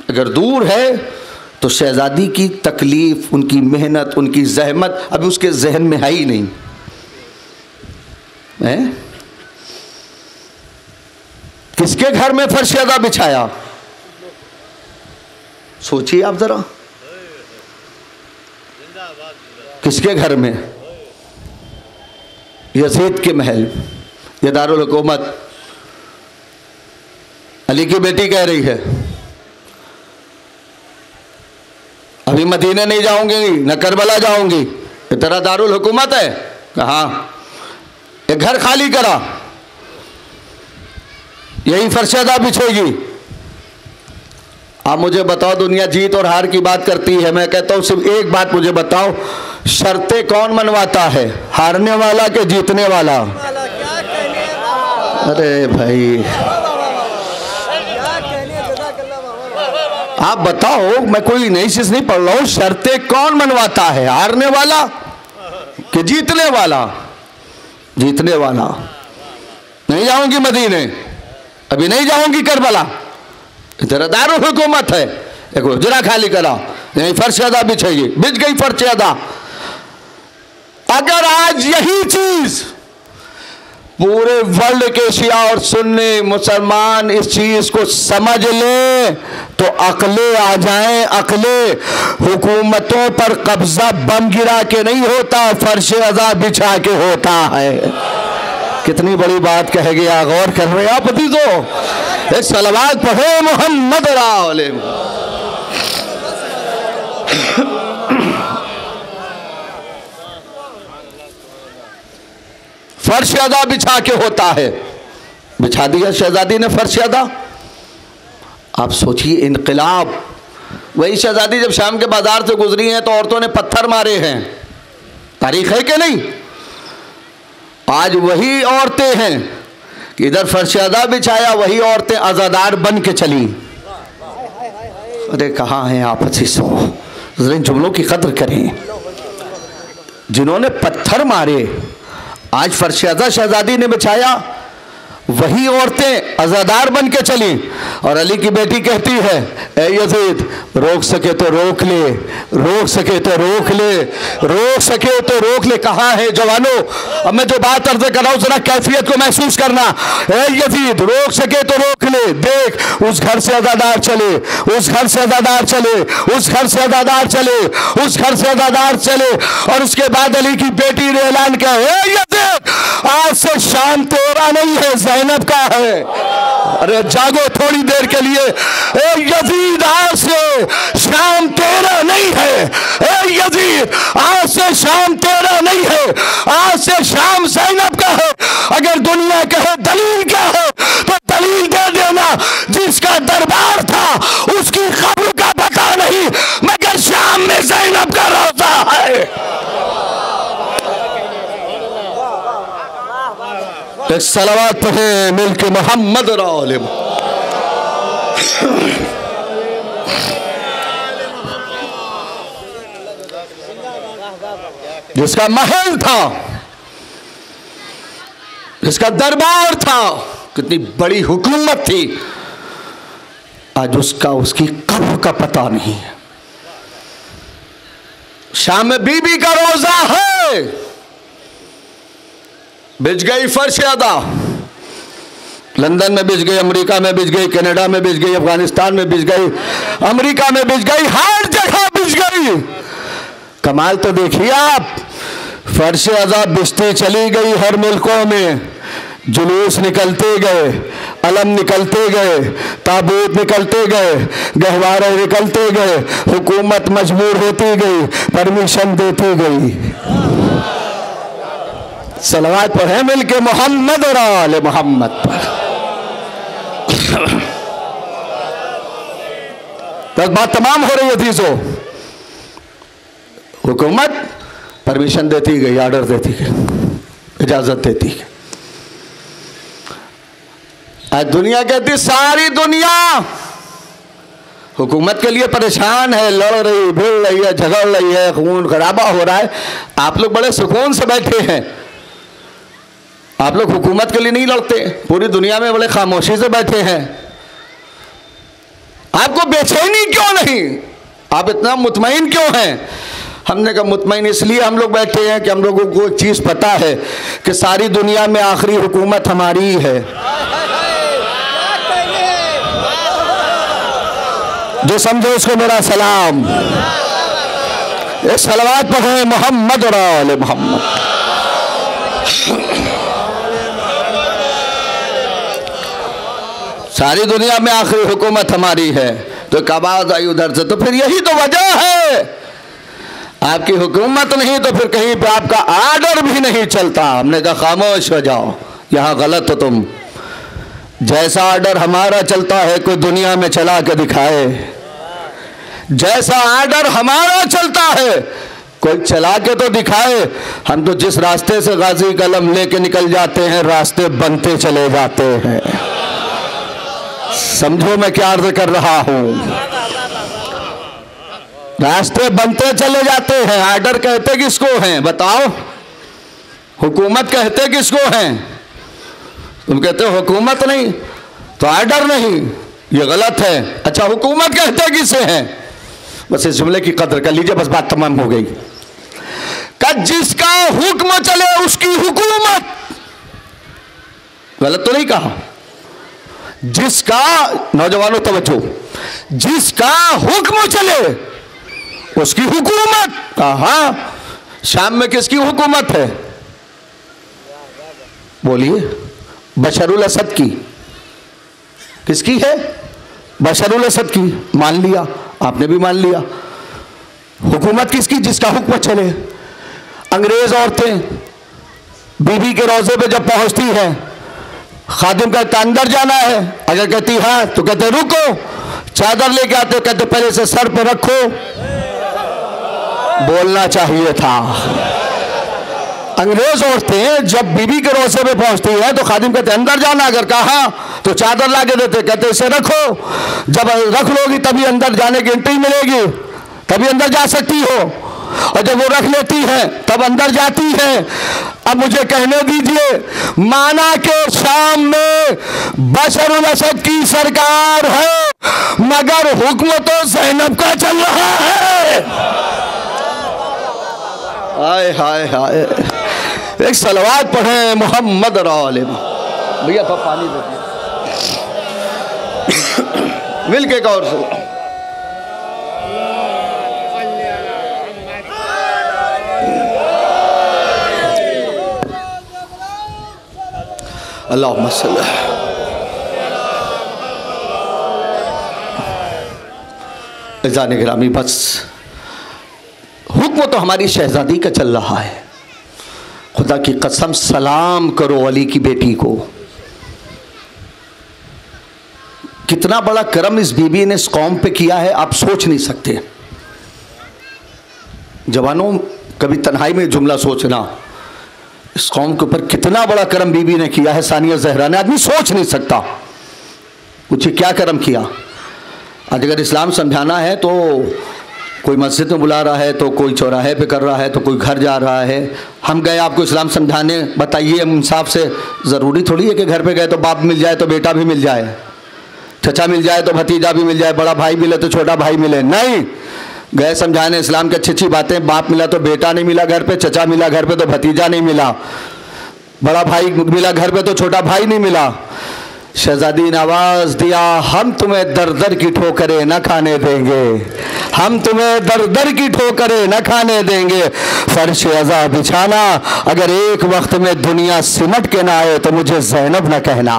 अगर दूर है तो शहज़ादी की तकलीफ़, उनकी मेहनत, उनकी जहमत अभी उसके जहन में है ही नहीं है। किसके घर में फर्श अदा बिछाया, सोचिए आप जरा, किसके घर में? यजीद के महल, ये दारुल हुकूमत। अली की बेटी कह रही है अभी मदीना नहीं जाऊंगी न करबला जाऊंगी, ये तेरा दारुल हुकूमत है। कहा एक घर खाली करा, यही फरशदा बिछेगी। आप मुझे बताओ, दुनिया जीत और हार की बात करती है, मैं कहता हूँ सिर्फ एक बात मुझे बताओ, शर्तें कौन मनवाता है, हारने वाला के जीतने वाला? अरे भाई आप बताओ, मैं कोई नई चीज नहीं पढ़ रहा हूँ, शर्तें कौन मनवाता है, हारने वाला के जीतने वाला? जीतने वाला। नहीं जाऊंगी मदीने, अभी नहीं जाऊंगी करबला, तेरा दारुल हुकूमत है, एक हुजरा खाली करा, यही फर्श अदा बिछेगी। बिछ गई फर्श अदा। अगर आज यही चीज पूरे वर्ल्ड के शिया और सुन्नी मुसलमान इस चीज को समझ लें तो अकले आ जाएं, अकले। हुकूमतों पर कब्जा बम गिरा के नहीं होता, फर्श अज़ा बिछा के होता है। कितनी बड़ी बात कह गया, गौर कर रहे हैं आप? पति सलवात पढ़ो मोहम्मद राव। फर्श अदा बिछा के होता है। बिछा दिया शहजादी ने फर्श अदा। आप सोचिए इनकलाब। वही शहजादी जब शाम के बाजार से गुजरी हैं तो औरतों ने पत्थर मारे हैं, तारीख है कि नहीं? आज वही औरतें हैं कि इधर फर्श अदा बिछाया, वही औरतें आज़ादार बन के चली। अरे कहाँ हैं आप हसीसों? इन जुमलों की कदर करें। जिन्होंने पत्थर मारे आज फर्श अदा शहजादी ने बिछाया, वही औरतें आज़ादार बन के चली। और अली की बेटी कहती है, ए यजीद, रोक सके तो रोक ले, रोक सके तो रोक ले, रोक सके तो रोक ले। कहाँ है जवानों? अब मैं जो बात अर्ज कर रहा हूँ जरा कैफियत को महसूस करना। ए यजीद, रोक सके तो रोक ले, देख उस घर से आज़ादार चले, उस घर से आज़ादार चले, उस घर से आज़ादार चले, उस घर से आज़ादार चले। और उसके बाद अली की बेटी ने ऐलान किया, ए यजीद, आज से शाम तेरा नहीं है, जैनब का है। अरे जागो थोड़ी देर के लिए। ए यजीद, आज से शाम तेरा नहीं है। ए यजीद, आज से शाम तेरा नहीं है, आज से शाम जैनब का है। अगर दुनिया कहे दलील क्या है तो दलील दे देना, जिसका दरबार था उसकी खबर का पता नहीं, मगर शाम में जैनब का रोजा है। एक सलावत पढ़े मिलके मोहम्मद रालिम। जिसका महल था, जिसका दरबार था, कितनी बड़ी हुकूमत थी, आज उसका, उसकी कब्र का पता नहीं है। शाम में बीबी का रोजा है, बिछ गई फर्श अदा। लंदन में बिछ गई, अमेरिका में बिछ गई, कनाडा में बिछ गई, अफगानिस्तान में बिछ गई, अमेरिका में बिछ गई, हर जगह बिछ गई। कमाल तो देखिए आप, फर्श अदा बिछती चली गई हर मुल्कों में। जुलूस निकलते गए, अलम निकलते गए, ताबूत निकलते गए, गहवारे निकलते गए, हुकूमत मजबूर होती गई, परमिशन देती गई। सलवात पर है मिलके मोहम्मद और आले मोहम्मद पर। तो बात तमाम हो रही थी। सो हुकूमत परमिशन देती गई, आर्डर देती गई, इजाजत देती गई। आज दुनिया कहती, सारी दुनिया हुकूमत के लिए परेशान है, लड़ रही, भिड़ रही है, झगड़ रही है, खून खराबा हो रहा है। आप लोग बड़े सुकून से बैठे हैं, आप लोग हुकूमत के लिए नहीं लड़ते, पूरी दुनिया में बड़े खामोशी से बैठे हैं। आपको बेचैनी क्यों नहीं, आप इतना मुतमईन क्यों हैं? हमने कहा मुतमईन इसलिए हम लोग बैठे हैं कि हम लोगों को एक चीज़ पता है कि सारी दुनिया में आखिरी हुकूमत हमारी है। जो समझे उसको मेरा सलाम, सलावत पढ़े मोहम्मद और आले मोहम्मद। सारी दुनिया में आखिरी हुकूमत हमारी है, तो एक आवाज़ आई उधर से, तो फिर यही तो वजह है आपकी हुकूमत नहीं तो फिर कहीं पे आपका आर्डर भी नहीं चलता। हमने कहा खामोश हो जाओ, यहाँ गलत हो तुम। जैसा आर्डर हमारा चलता है कोई दुनिया में चला के दिखाए, जैसा आर्डर हमारा चलता है कोई चला के तो दिखाए। हम तो जिस रास्ते से गाजी कलम लेके निकल जाते हैं रास्ते बनते चले जाते हैं। समझो मैं क्या अर्ज कर रहा हूं, रास्ते बनते चले जाते हैं। आर्डर कहते किसको हैं बताओ, हुकूमत कहते किसको हैं? तुम कहते हो हुकूमत नहीं तो आर्डर नहीं, ये गलत है। अच्छा हुकूमत कहते किसे हैं? बस इस जुमले की कदर कर लीजिए, बस बात तमाम हो गई। का जिसका हुक्म चले उसकी हुकूमत, गलत तो नहीं कहा। जिसका, नौजवानों तवज्जो, जिसका हुक्म चले उसकी हुकूमत। कहा शाम में किसकी हुकूमत है बोलिए? बशरुल असद की। किसकी है? बशरुल असद की। मान लिया, आपने भी मान लिया। हुकूमत किसकी? जिसका हुक्म चले। अंग्रेज औरतें बीवी के रोज़े पे जब पहुंचती हैं, खादिम कहता अंदर जाना है, अगर कहती हाँ तो कहते रुको, चादर लेके आते, कहते पहले से सर पे रखो। बोलना चाहिए था। अंग्रेज औरतें जब बीबी के रोज़े पे पहुंचती है तो खादिम कहते अंदर जाना, अगर कहा तो चादर ला के देते, कहते इसे रखो, जब रख लोगी तभी अंदर जाने की एंट्री मिलेगी, तभी अंदर जा सकती हो। और जब वो रख लेती है तब अंदर जाती है। अब मुझे कहने दीजिए, माना के शाम में बशरुल असद की सरकार है मगर हुक्म तो ज़ैनब का चल रहा है। हाय हाय हाय, एक सलवात पढ़े मोहम्मद रौले। भैया पानी देते मिल के गौर से। अल्लाहुम्मा सल्ली। इज़ान गिरामी, बस हुक्म तो हमारी शहजादी का चल रहा है। खुदा की कसम सलाम करो अली की बेटी को। कितना बड़ा करम इस बीबी ने इस कौम पे किया है आप सोच नहीं सकते। जवानों कभी तन्हाई में जुमला सोचना, इस कौम के ऊपर कितना बड़ा करम बीबी ने किया है सानिया जहरा ने, आदमी सोच नहीं सकता। मुझे क्या करम किया। आज अगर इस्लाम समझाना है तो कोई मस्जिद में बुला रहा है, तो कोई चौराहे पे कर रहा है, तो कोई घर जा रहा है। हम गए आपको इस्लाम समझाने, बताइए हम इंसाफ से। ज़रूरी थोड़ी है कि घर पे गए तो बाप मिल जाए तो बेटा भी मिल जाए, चचा मिल जाए तो भतीजा भी मिल जाए, बड़ा भाई मिले तो छोटा भाई मिले। नहीं, गए समझाने इस्लाम की अच्छी अच्छी बातें, बाप मिला तो बेटा नहीं मिला घर पर, चचा मिला घर पर तो भतीजा नहीं मिला, बड़ा भाई मिला घर पर तो छोटा भाई नहीं मिला। शहजादी ने आवाज़ दिया, हम तुम्हें दर दर की ठोकरें न खाने देंगे, हम तुम्हें दर दर की ठोकरें न खाने देंगे। फर्श अज़ा बिछाना, अगर एक वक्त में दुनिया सिमट के ना आए तो मुझे ज़ैनब न कहना।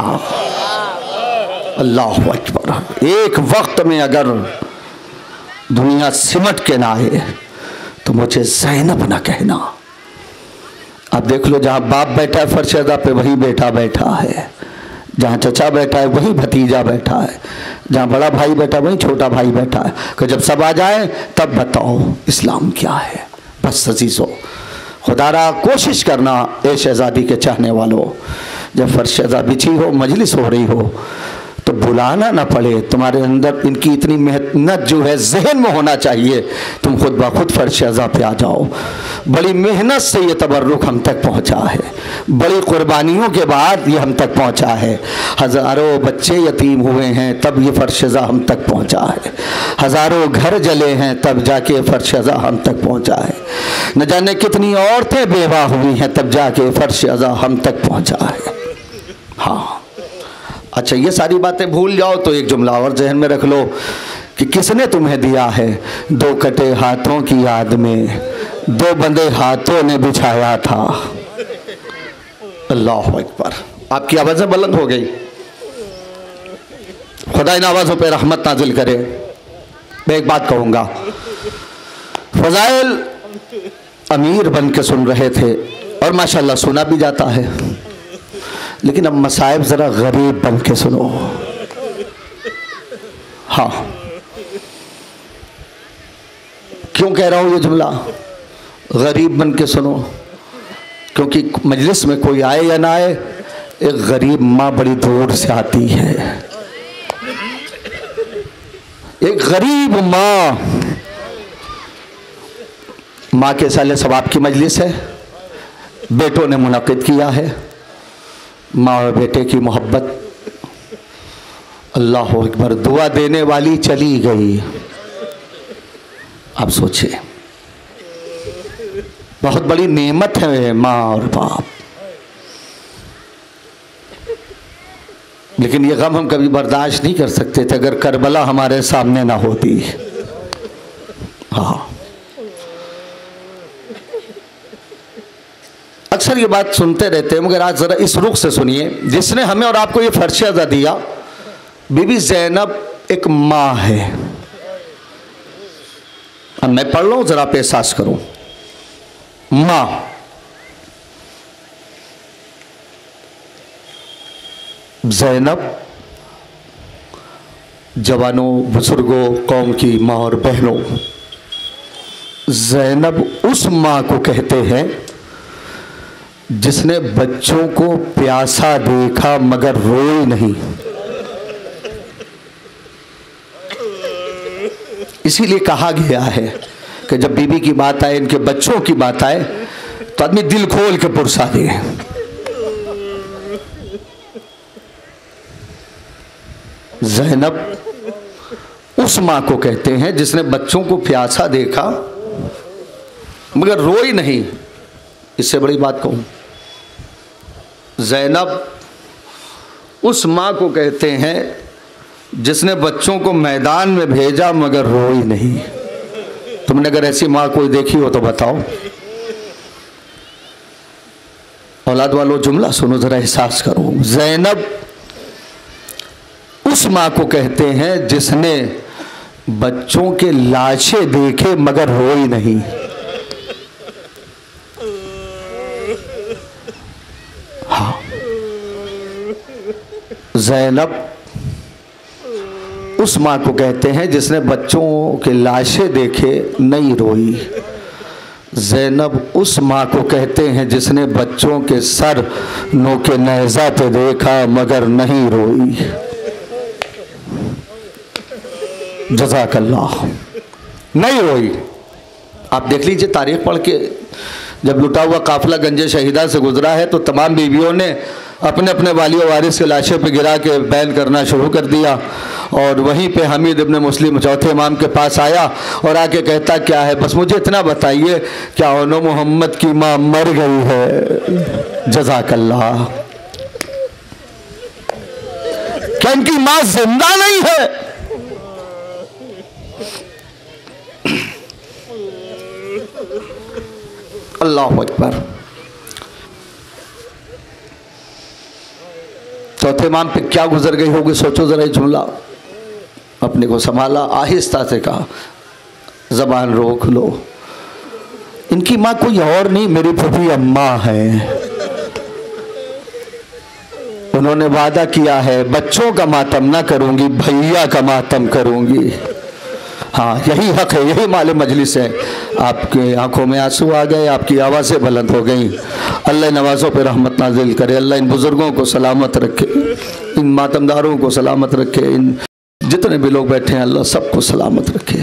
अल्लाह अकबर। एक वक्त में अगर दुनिया सिमट के ना आए तो मुझे ज़ैनब न कहना। अब देख लो, जहाँ बाप बैठा है फर्श अज़ा पे वही बेटा बैठा है, जहाँ चचा बैठा है वही भतीजा बैठा है, जहाँ बड़ा भाई बैठा है वही छोटा भाई बैठा है। कि जब सब आ जाए तब बताओ इस्लाम क्या है। बस अजीज़ो, खुदारा कोशिश करना ए शहज़ादी के चाहने वालों, जब फर्श अज़ा बिछी हो, मजलिस हो रही हो, तो बुलाना ना पड़े, तुम्हारे अंदर इनकी इतनी मेहनत जो है जहन में होना चाहिए, तुम खुद ब खुद फर्श अज़ा पे आ जाओ। बड़ी मेहनत से ये तबर्रुक हम तक पहुंचा है, बड़ी कुर्बानियों के बाद ये हम तक पहुंचा है। हज़ारों बच्चे यतीम हुए हैं तब ये फर्श अज़ा हम तक पहुंचा है, हज़ारों घर जले हैं तब जाके फर्श अज़ा हम तक पहुँचा है, न जाने कितनी औरतें बेवा हुई हैं तब जाके फर्श अज़ा हम तक पहुँचा है। हाँ अच्छा, ये सारी बातें भूल जाओ तो एक जुमला और जहन में रख लो कि किसने तुम्हें दिया है। दो कटे हाथों की याद में दो बंदे हाथों ने बिछाया था। अल्लाहू अकबर, आपकी आवाज़ें बुलंद हो गई। खुदा इन आवाज़ों पर रहमत नाजिल करे। मैं एक बात कहूँगा, फजाइल अमीर बन के सुन रहे थे और माशाल्लाह सुना भी जाता है, लेकिन अब मसाइब ज़रा गरीब बन के सुनो। हाँ, क्यों कह रहा हूँ ये जुमला गरीब बन के सुनो? क्योंकि मजलिस में कोई आए या ना आए, एक गरीब माँ बड़ी दूर से आती है। एक गरीब माँ, माँ के साले सवाब की मजलिस है, बेटों ने मुनक़िद किया है, माँ और बेटे की मोहब्बत। अल्लाह हू अकबर, दुआ देने वाली चली गई। आप सोचिए, बहुत बड़ी नेमत है माँ और बाप, लेकिन ये गम हम कभी बर्दाश्त नहीं कर सकते थे अगर करबला हमारे सामने ना होती। हाँ, अक्सर ये बात सुनते रहते हैं, मगर आज ज़रा इस रुख से सुनिए। जिसने हमें और आपको ये फर्श अदा दिया, बीबी ज़ैनब एक माँ है। अब मैं पढ़ लूँ ज़रा आप एहसास करूँ। माँ, ज़ैनब जवानों, बुजुर्गों, कौम की माँ और बहनों, ज़ैनब उस माँ को कहते हैं जिसने बच्चों को प्यासा देखा मगर रोई नहीं। इसीलिए कहा गया है कि जब बीबी की बात आए, इनके बच्चों की बात आए, तो आदमी दिल खोल के पुरसा दे। ज़ैनब उस माँ को कहते हैं जिसने बच्चों को प्यासा देखा मगर रोई नहीं। इससे बड़ी बात कहूँ, ज़ैनब उस माँ को कहते हैं जिसने बच्चों को मैदान में भेजा मगर रोई नहीं। तुमने अगर ऐसी माँ कोई देखी हो तो बताओ। औलाद वालों, जुमला सुनो ज़रा, एहसास करो। ज़ैनब उस माँ को कहते हैं जिसने बच्चों के लाशें देखे मगर रोई नहीं। ज़ैनब उस माँ को कहते हैं जिसने बच्चों के लाशें देखे नहीं रोई। ज़ैनब उस माँ को कहते हैं जिसने बच्चों के सर नोके नहज़ा पे देखा मगर नहीं रोई। जज़ाकल्लाह, नहीं रोई। आप देख लीजिए, तारीख पढ़ के जब लुटा हुआ काफिला गंजे शहीदा से गुजरा है तो तमाम बीवियों ने अपने अपने वाली वारिस के लाशों पर गिरा के बैन करना शुरू कर दिया। और वहीं पे हमीद इब्न मुस्लिम चौथे इमाम के पास आया और आके कहता क्या है, बस मुझे इतना बताइए, क्या उन्होंने मोहम्मद की माँ मर गई है? जज़ाकल्लाह, क्या इनकी माँ जिंदा नहीं है? अल्लाह अकबर। चौथे इमाम पे क्या गुजर गई होगी, सोचो ज़रा। जुमला अपने को संभाला, आहिस्ता से कहा ज़बान रोक लो, इनकी माँ कोई और नहीं, मेरी फूफी अम्मा है। उन्होंने वादा किया है बच्चों का मातम ना करूँगी, भैया का मातम करूँगी। हाँ, यही हक़ है, यही माले मजलिस है। आपके आंखों में आंसू आ गए, आपकी आवाज़ें बुलंद हो गईं। अल्लाह नवाज़ों पर रहमत नाजिल करे, अल्लाह इन बुज़ुर्गों को सलामत रखे, इन मातमदारों को सलामत रखे, इन जितने भी लोग बैठे हैं अल्लाह सबको सलामत रखे।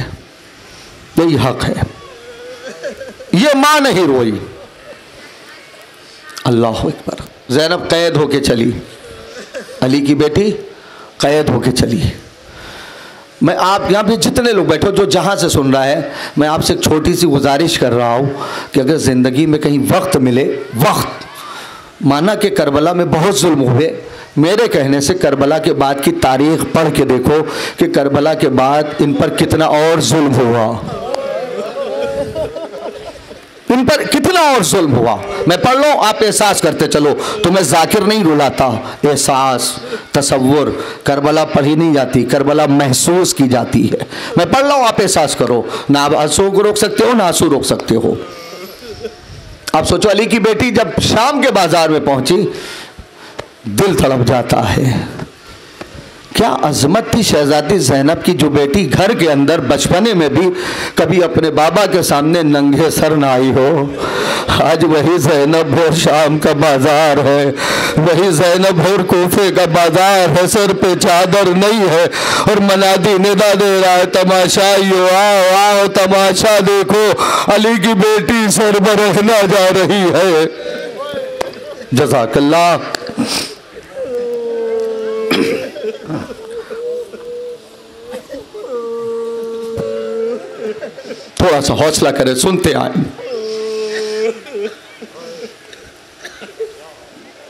यही हक है। ये माँ नहीं रोई। अल्लाह अकबर। ज़ैनब कैद होके चली, अली की बेटी कैद होके चली। मैं आप यहाँ पे जितने लोग बैठे हो जो जहाँ से सुन रहा है, मैं आपसे एक छोटी सी गुजारिश कर रहा हूँ कि अगर ज़िंदगी में कहीं वक्त मिले, वक्त माना कि करबला में बहुत जुल्म हुए, मेरे कहने से करबला के बाद की तारीख पढ़ के देखो कि करबला के बाद इन पर कितना और जुल्म हुआ, इन पर कितना और जुल्म हुआ। मैं पढ़ लो, आप एहसास करते चलो। तुम्हें जाकिर नहीं रुलाता, एहसास तसव्वुर। करबला पढ़ी नहीं जाती, करबला महसूस की जाती है। मैं पढ़ लो, आप एहसास करो। ना आप आंसू को रोक सकते हो, ना आंसू रोक सकते हो। आप सोचो, अली की बेटी जब शाम के बाजार में पहुंची, दिल तड़प जाता है। क्या अजमत थी शहजादी ज़ैनब की, जो बेटी घर के अंदर बचपने में भी कभी अपने बाबा के सामने नंगे सर ना आई हो। आज वही ज़ैनब भोर शाम का बाजार है, वही ज़ैनब भोर कोफे का बाजार है। सर पे चादर नहीं है और मनादी निदा दे रहा है, तमाशा यो आओ आओ तमाशा देखो, अली की बेटी सर बरहना जा रही है। जज़ाकल्लाह। थोड़ा सा हौसला करें, सुनते आए।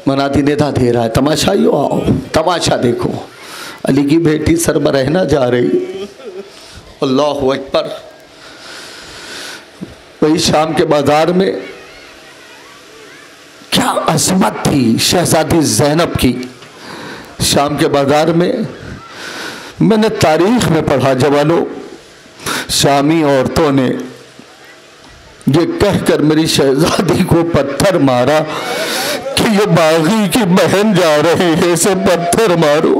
मनाती नेता दे रहा है, तमाशा यो आओ तमाशा देखो, अली की बेटी सर पर रहना जा रही। अल्लाह अकबर। वही शाम के बाजार में क्या अजमत थी शहजादी ज़ैनब की। शाम के बाजार में मैंने तारीख में पढ़ा, जवानों, शामी औरतों ने ये कहकर मेरी शहजादी को पत्थर मारा कि ये बागी की बहन जा रही है, इसे पत्थर मारो।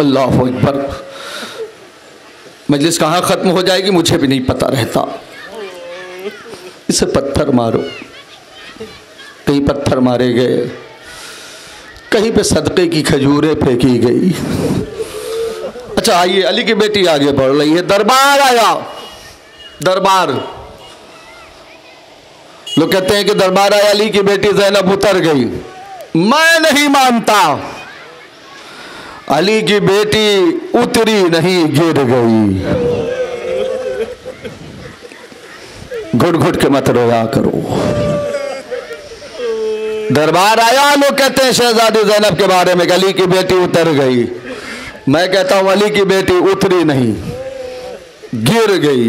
अल्लाह हू अकबर। मजलिस कहाँ ख़त्म हो जाएगी मुझे भी नहीं पता रहता। इसे पत्थर मारो, कहीं पत्थर मारे गए, कहीं पे सदक़े की खजूरें फेंकी गई। अच्छा आइए, अली की बेटी आगे बढ़ रही है। दरबार आया, दरबार। लोग कहते हैं कि दरबार आया, अली की बेटी ज़ैनब उतर गई। मैं नहीं मानता। अली की बेटी उतरी नहीं, गिर गई। घुट घुट के मत रोया करो। दरबार आया, लोग कहते हैं शहजादी ज़ैनब के बारे में अली की बेटी उतर गई। मैं कहता हूं अली की बेटी उतरी नहीं, गिर गई।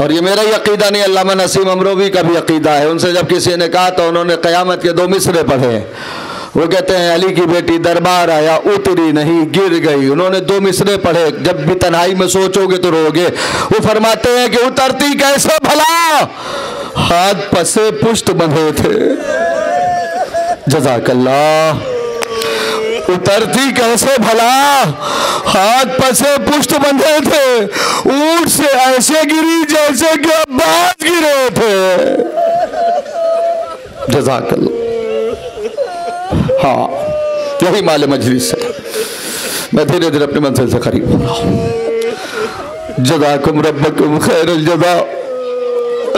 और ये मेरा यकीदा नहीं, अल्लामा नसीम अमरोवी का भी यकीदा है। उनसे जब किसी ने कहा तो उन्होंने क़यामत के दो मिसरे पढ़े। वो कहते हैं अली की बेटी दरबार आया, उतरी नहीं, गिर गई। उन्होंने दो मिसरे पढ़े, जब भी तन्हाई में सोचोगे तो रोगे। वो फरमाते हैं कि उतरती कैसे भला, हाथ पसे पुष्ट बंधे थे। जज़ाकल्लाह। उतरती कैसे भला, हाथ पसे पुष्ट बंधे थे, ऊंट से ऐसे गिरी जैसे कि अब्बास गिरे थे। जज़ाकल्लाह। हाँ, यही माले मजलिस है। मैं धीरे धीरे अपने मंजिल से करीब हो रहा हूँ। जज़ाकुम रब्बकुम खैरुल जज़ा।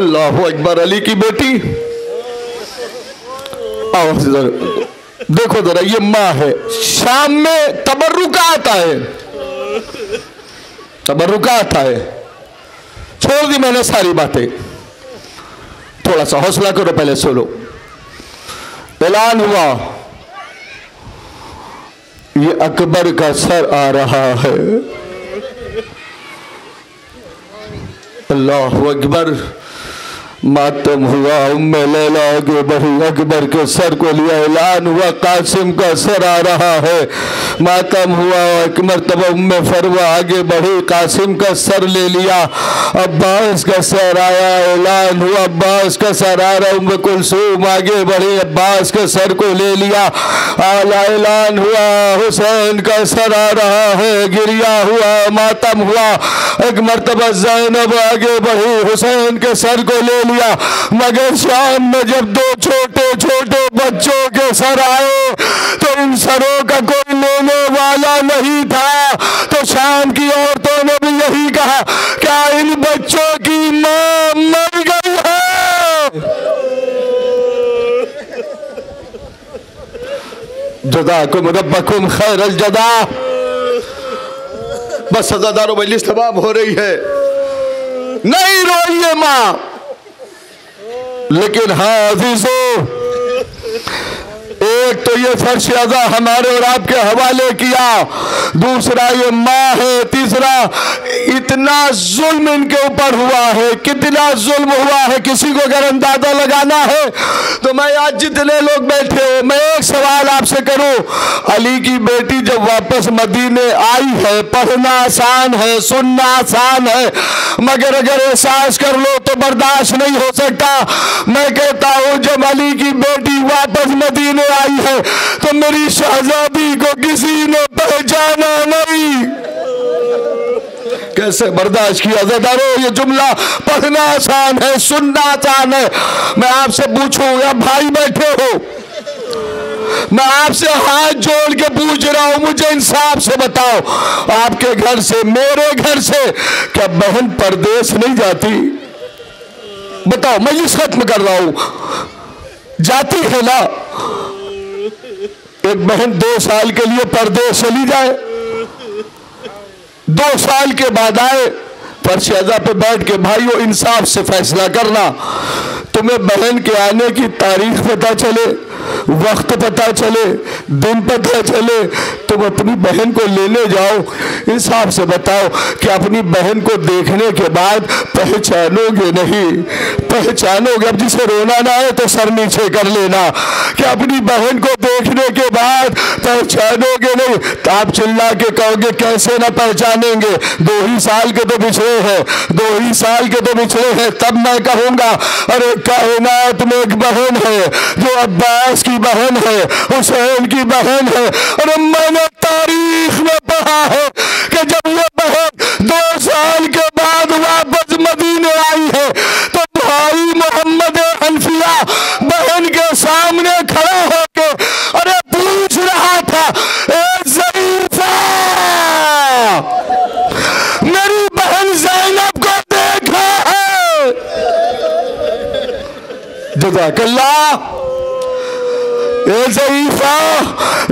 अल्लाहु अकबर। अली की बेटी आओ, देखो जरा, ये माँ है। शाम में तबर्रुकात आए, तबर्रुकात आए। छोड़ दी मैंने सारी बातें, थोड़ा सा हौसला करो, पहले सुनो। ऐलान हुआ, ये अकबर का सर आ रहा है। अल्लाह हू अकबर। मातम हुआ उम्मे लैला के बहू अकबर के सर को लिया, ऐलान हुआ कासिम का सर आ रहा है। मातम हुआ एक मरतबा उम्मे फरवा आगे बढ़ी, कासिम का सर ले लिया, अब्बास का सर आया, ऐलान हुआ अब्बास का सर आ रहा। उम्मे कुलसूम आगे बढ़ी, अब्बास के सर को ले लिया, आला ऐलान हुआ हुसैन का सर आ रहा है, गिरिया हुआ। मातम हुआ एक मरतबा ज़ैनब आगे बढ़ी, हुसैन के सर को ले, मगर शाम में जब दो छोटे छोटे बच्चों के सर आए तो इन सरों का कोई लेने वाला नहीं था। तो शाम की औरतों ने भी यही कहा, क्या इन बच्चों की मां मर गई है? जज़ाकुम रब्बकुम खैरल जज़ा। बस सजादारों मजलिस तमाम हो रही है, नहीं रोइए मां, लेकिन हाँ अजीजो, एक तो ये फर्श अदा हमारे और आपके हवाले किया, दूसरा ये माँ है, तीसरा इतना जुल्म इनके ऊपर हुआ है, कितना जुल्म हुआ है। किसी को अगर अंदाजा लगाना है तो मैं आज जितने लोग बैठे, मैं एक सवाल आपसे करूं, अली की बेटी जब वापस मदीने आई है, पढ़ना आसान है, सुनना आसान है, मगर अगर एहसास कर लो तो बर्दाश्त नहीं हो सकता। मैं कहता हूं जब अली की बेटी वापस मदीने आई है तो मेरी शहजादी को किसी ने पहचाना नहीं। कैसे बर्दाश्त किया ज़दारो? ये जुमला पढ़ना आसान है, सुनना आसान है। मैं आपसे पूछूंगा, भाई बैठे हो, मैं आपसे हाथ जोड़ के पूछ रहा हूं, मुझे इंसाफ से बताओ, आपके घर से मेरे घर से क्या बहन परदेश नहीं जाती? बताओ, मैं ये खत्म कर रहा हूं, जाती है ना? एक बहन दो साल के लिए परदेश चली जाए, दो साल के बाद आए, फरशेजा पे बैठ के भाइयों इंसाफ से फैसला करना, तुम्हें बहन के आने की तारीख पता चले, वक्त पता चले, दिन पता चले, तुम अपनी बहन को लेने जाओ। इंसाफ से बताओ कि अपनी बहन को देखने के बाद पहचानोगे नहीं? पहचानोगे, अब जिसे रोना ना है तो सर नीचे कर लेना, कि अपनी बहन को देखने के बाद पहचानोगे नहीं तो आप चिल्ला के कहोगे कैसे ना पहचानेंगे, दो ही साल के तो पिछड़े हैं, दो ही साल के तो पिछड़े हैं। तब मैं कहूँगा, अरे कायनात में एक बहन है जो अब्बास की बहन है, हुसैन की बहन है, और मैंने तारीख में पढ़ा है कि जब ये बहन दो साल के बाद वापस मदीने आई है तो भाई मोहम्मद हनफिया बहन के सामने खड़ा होके अरे पूछ रहा था, ए ज़रीफ़ा, मेरी बहन ज़ैनब को देखा है? जज़ाकल्लाह, ए ज़रीफ़ा,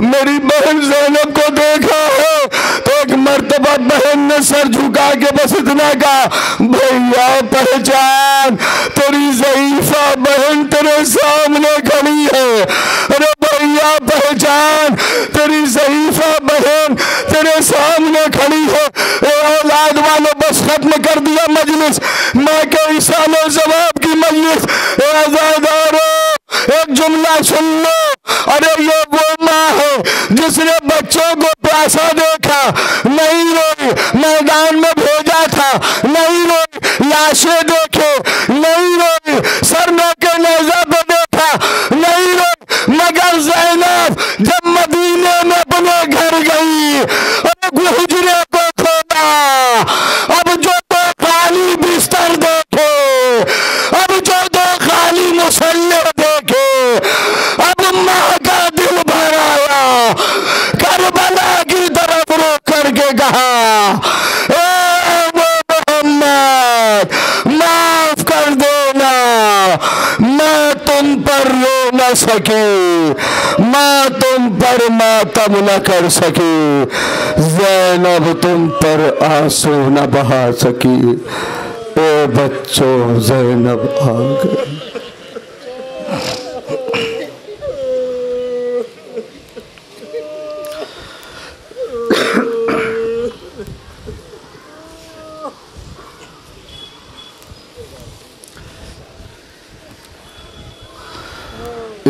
मेरी बहन ज़ैनब को देखा है? तो एक मरतबा बहन ने सर झुका के बस इतना कहा, भैया पहचान, तेरी ज़रीफ़ा बहन तेरे सामने खड़ी है। अरे भैया पहचान, तेरी ज़रीफ़ा बहन तेरे सामने खड़ी है। औलाद वालों, बस खत्म कर दिया मजलिस, मैं के इशारे जवाब की मजलिस। ए आजादारों, एक जुमला सुन लो, अरे ये वो माँ है जिसने बच्चों को प्यासा देखा, नहीं रोई, मैदान में भेजा था, नहीं रोई, लाशें देखे, नहीं रोई, सर में के नेज़ा पे देखा, नहीं रोई, मगर ज़ैनब जब मदीने में अपने घर गई और गुजरे को खोला, अब जो तो खाली बिस्तर देखे, अब जो तो खाली मुसल्ले देखे, अब माँ का दिल भर आया। करबला की तरफ रुख करके कहा, ए मोहम्मद, माफ कर देना, मैं तुम पर रो न सकी, मैं तुम पर मातम न कर सकी, ज़ैनब तुम पर आंसू न बहा सकी। ओ बच्चों, ज़ैनब आ गई।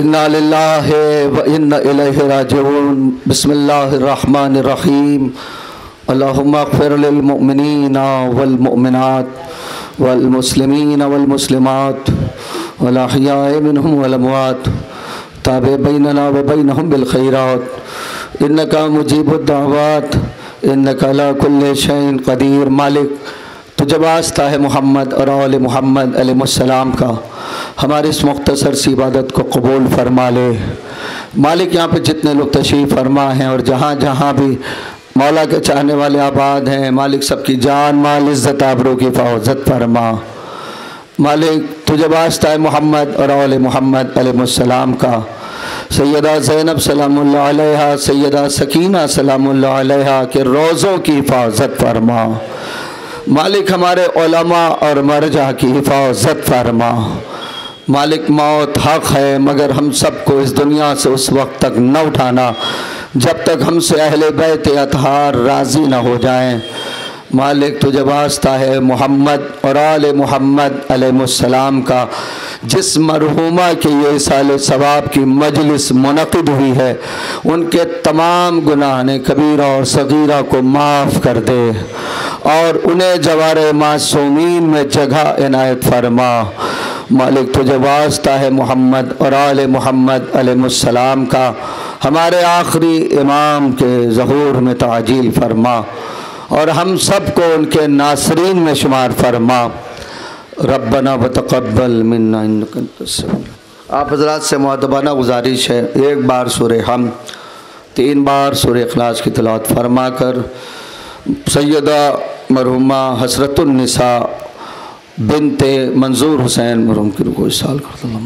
इन्ना लिल्लाहि व इन्ना इलैहि राजिऊन। बिस्मिल्लाहिर्रहमानिर्रहीम। अल्लाहुम्मा ग़फिर लिल मुमिनीना वल मुमिनात वल मुस्लिमीना वल मुस्लिमात वल अहयाए मिनहुम वल अमवात ताबे बैनना व बैनहुम बिल खैरात इन्नका मुजीबुद दावात इन्नका अला कुल्लि शैइन क़दीर। मालिक तुझे वास्ता है मोहम्मद और आले मोहम्मद अलैहिस्सलाम का, हमारी इस मुख्तसर सी इबादत को कबूल फरमा ले। मालिक यहाँ पे जितने लोग तशरीफ़ फरमा हैं और जहाँ जहाँ भी मौला के चाहने वाले आबाद हैं, मालिक सबकी जान माल इज़्ज़त आबरू की हिफाज़त फरमा। मालिक तुझे वास्ता है मोहम्मद और आले मोहम्मद अलैहिस्सलाम का। सैयदा ज़ैनब सलामुल्लाह अलैहा, सैयदा सकीना सलामुल्लाह अलैहा के रोज़ों की हिफाज़त फरमा। मालिक हमारे उलमा और मरजा की हिफाज़त फरमा। मालिक मौत हक़ है, मगर हम सबको इस दुनिया से उस वक्त तक न उठाना जब तक हमसे अहले बैत अतहार राज़ी न हो जाएं। मालिक तुझे वास्ता है मोहम्मद और आले मोहम्मद अलैहिस्सलाम का। जिस मरहूमा के ये साल सवाब की मजलिस मुनक़िद हुई है, उनके तमाम गुनाह कबीरा और सगीरा को माफ़ कर दे और उन्हें जवारे मासूमीन में जगह इनायत फरमा। मालिक तुझे वास्ता है मोहम्मद और आले मोहम्मद अलैहिस्सलाम का, हमारे आखिरी इमाम के ज़हूर में ताजील फरमा और हम सब को उनके नासरीन में शुमार फरमा। रब्बना व तक़ब्बल मिन्ना इन्नका अंतस समीउ। आप हजरात से मुअद्दबाना गुजारिश है, एक बार सूरह हम, तीन बार सूरह इखलास की तिलावत फरमा कर सैयदा मरहुमा हसरतुन निसा बिनते मंजूर हुसैन मरहूम की रुकू इरशाद करता हूं।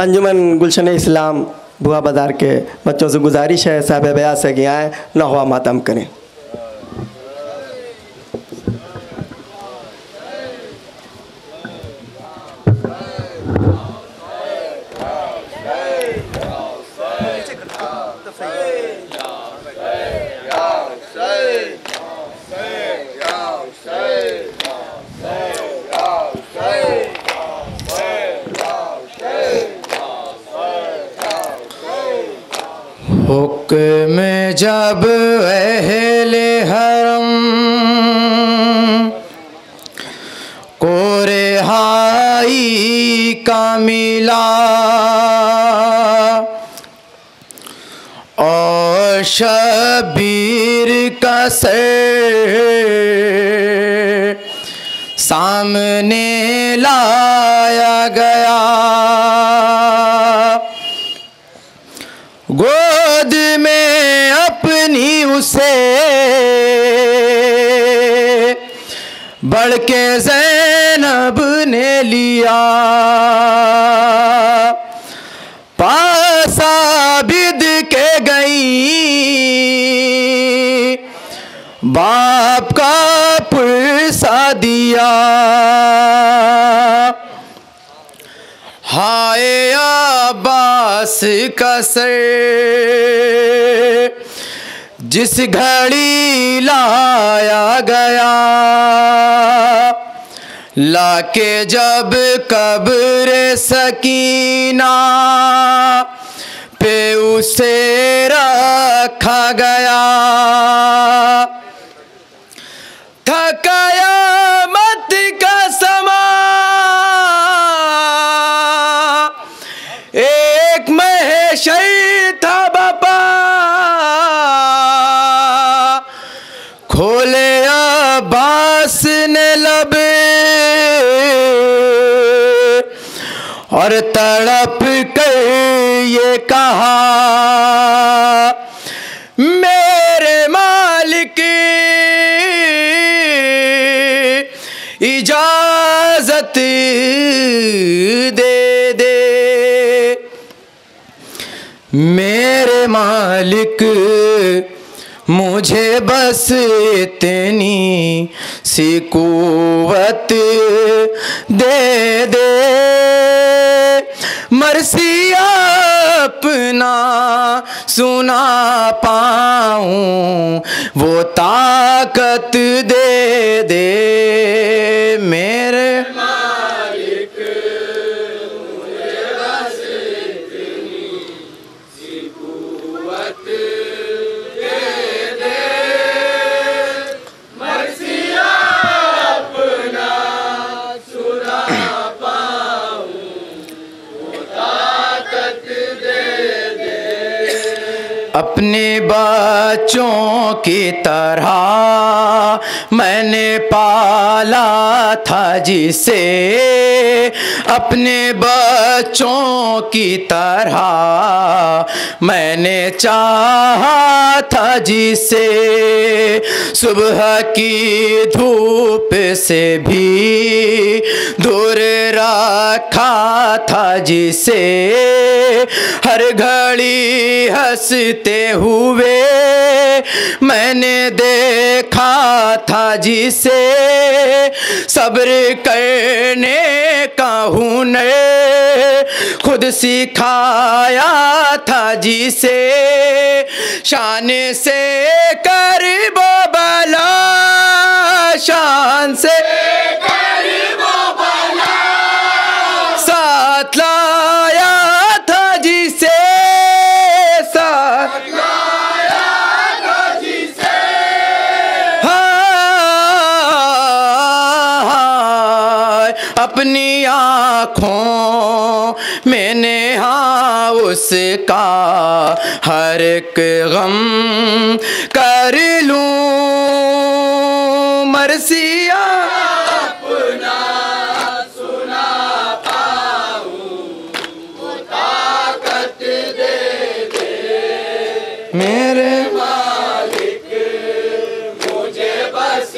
अंजुमन गुलशन इस्लाम बुआ बाज़ार के बच्चों से गुजारिश है साहब बयास से कि आएँ नहवा मातम करें। हुक्म जब अहले हरम को रिहाई का मिला और शबीर का सर सामने लाया गया, गोद में अपनी उसे बढ़ के ज़ैनब ने लिया, पास आबिद के गई बाप का पुरसा दिया। हाय अब्बास का सर जिस घड़ी लाया गया, लाके जब कब्र सकीना पे उसे रखा गया, थकाया मत का समा एक महशर था बापा, खोले अब्बास ने लब और तड़प कर ये कहा मेरे मालिक इजाजत दे दे, मेरे मालिक मुझे बस इतनी सी कुवत दे दे, मर्सी अपना सुना पाऊँ वो ताकत दे दे, मेरे मालिक मुझे बस इतनी सी कुवत दे दे, मर्सी अपना सुना पाऊँ वो ताकत दे दे। अपने बच्चों की तरह मैंने पाला था जिसे, अपने बच्चों की तरह मैंने चाहा था जिसे, सुबह की धूप से भी दूर रखा था जिसे, हर घड़ी हंसते हुए मैंने देखा था जिसे, सब्र करने का हुनर खुद सिखाया था जिसे, शान से करीब बला शान से करीब बला साथ लाया था जिसे, साथ अपनी आँखों मैंने हाँ उसका हर एक गम कर लूँ, मरसिया अपना सुना पाऊँ वो ताकत दे दे, मेरे मालिक मुझे बस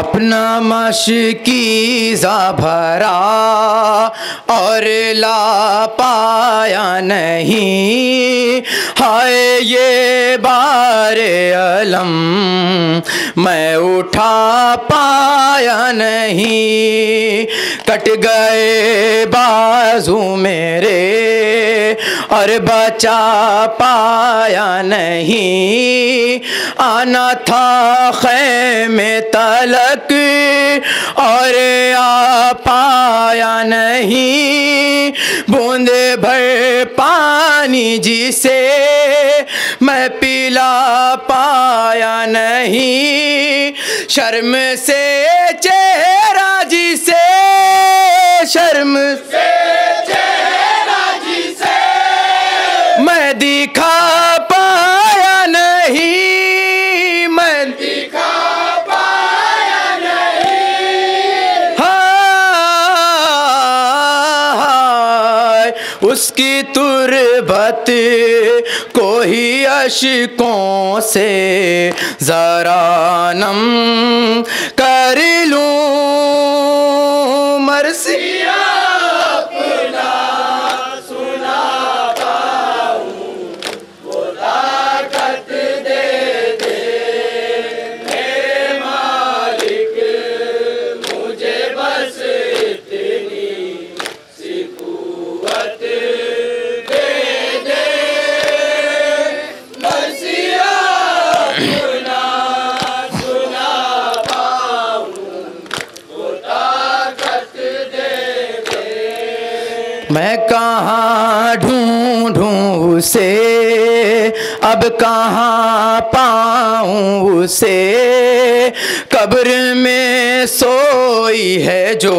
अपना मशकीज़ा भरा और ला पाया नहीं, हाय ये बारे अलम मैं उठा पाया नहीं, कट गए बाजू मेरे और बचा पाया नहीं, आना था ख़ैमे तलक और आ पाया नहीं, बूंद भर पानी जिसे मैं पिला पाया नहीं, शर्म से चेहरा जिसे शर्म से चेहरा जिसे मैं दिखा पाया नहीं, मैं दिखा पाया नहीं, हाँ हाय उसकी तुरबत को ही अशकों से जरा नम कर लूँ, मरसिया अपना सुना पाऊँ वो ताकत दे दे, मेरे मालिक मुझे बस इतनी सी कुव्वत मैं कहाँ ढूँढूँ उसे अब कहाँ पाऊँ उसे, कब्र में में सोई है जो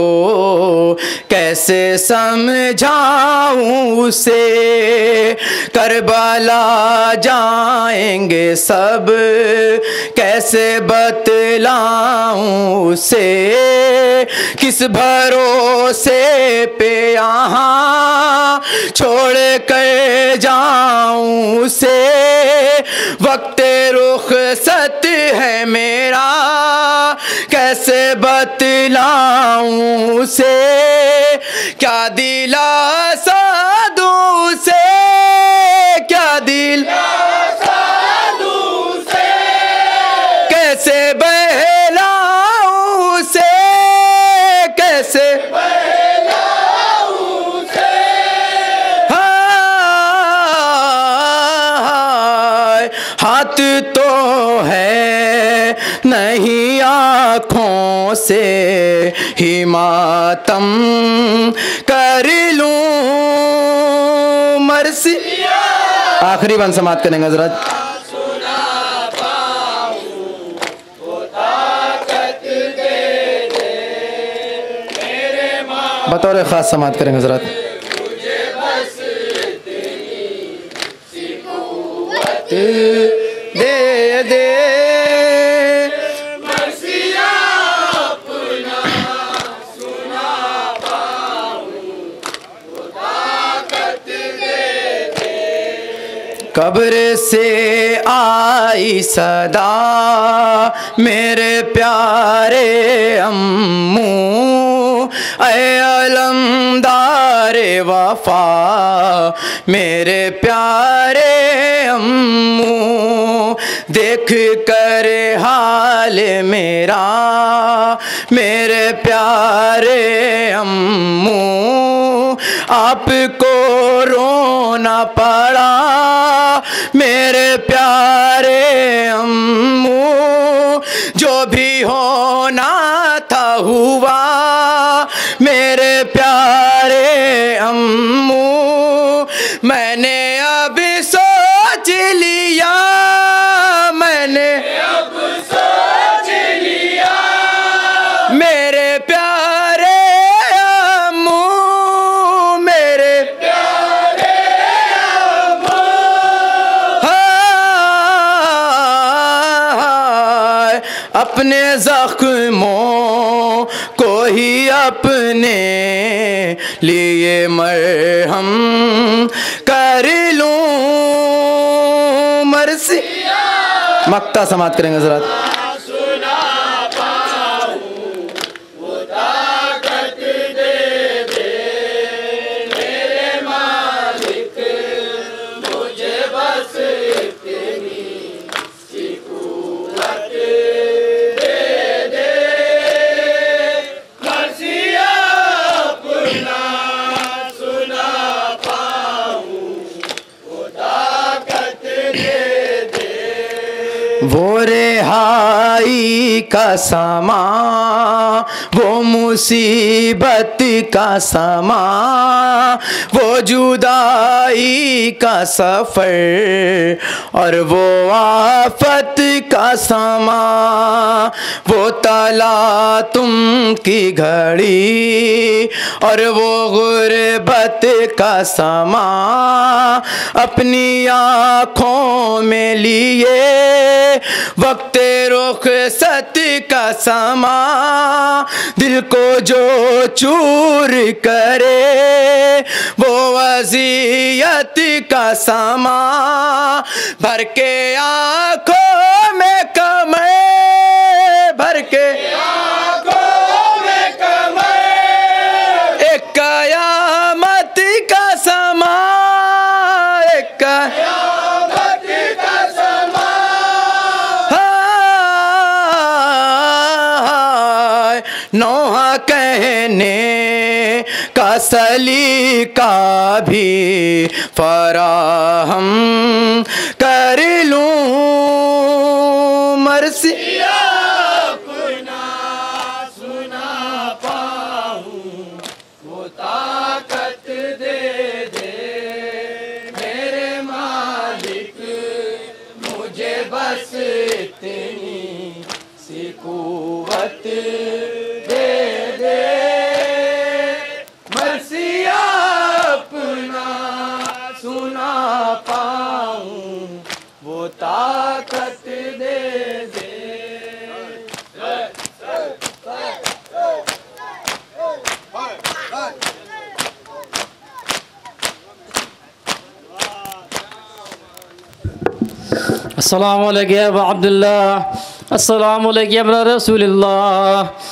कैसे समझाऊं उसे। करबला जाएंगे सब कैसे बतलाऊं उसे। किस भरोसे पे यहाँ छोड़ कर जाऊं उसे। वक्त रुखसत है मेरा कैसे बतलाऊं उसे। क्या दिलासा दूं उसे, क्या दिलासा दूं उसे। कैसे बहलाऊं उसे, कैसे हाथ तो है नहीं आँखों से ही मातम कर लूं मर्सी। आखिरी बंद समाप्त करेंगे हजरत। बतौर खास समाप्त करेंगे हजरत। दे दे मर्सिया अपना सुना पाऊं वो ताकत दे दे। कब्र से आई सदा मेरे प्यारे अम्मू। ऐ अलमदारे वफा मेरे प्यारे अम्मू। देख कर हाल मेरा मेरे प्यारे अम्मू। आपको रोना पड़ा मेरे प्यारे अम्मू। जो भी होना था हुआ मेरे प्यारे अम्मू। मैंने अब सोच लिया, मैंने अब सोच लिया मेरे प्यारे अम्मू, मेरे प्यारे अम्मू। हाय अपने जख्मों को ही अपने लिए मरहम कर लूं मर्सी। मक्ता समाप्त करेंगे हजरत। वो रिहाई का समा वो मुसीबत का समा। वो जुदाई का सफ़र और वो आफत का समा। वो तला तुम की घड़ी और वो गुरबत का समा। अपनी आँखों में लिए वक्त रुख सत का समा। दिल को जो चूर करे वो वज़ियत का समा। भर के आँखों में कमर, भर के आँखों में कमर। एक कयामत का समा, एक कयामत नौहा कहने का सलीका भी फराहम कर लूं मर्सी। अपना सुना पाऊं वो ताकत दे दे मेरे मालिक। मुझे बस इतनी सी कुव्वत। अस्सलामु अलैकुम अब्दुल्लाह, अस्सलामु अलैकुम रसूलुल्लाह,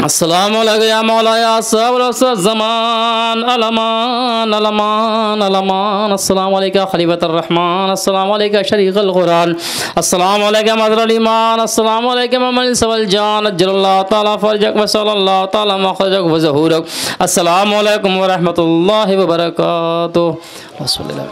अस्सलाम वालेकुम या मौलाया सब्र ज़मान अलमान अलमान अलमान, अस्सलाम वालेकुम खलीफतुर रहमान, अस्सलाम वालेकुम शरीकुल कुरान, अस्सलाम वालेकुम मदरुल ईमान, अस्सलाम वालेकुम अमल सवल जान, अज्जलल्लाहु ताला फरजक व सल्लल्लाहु ताला मखरजक व ज़हूरक, अस्सलाम वालेकुम व रहमतुल्लाहि व बरकातुहू।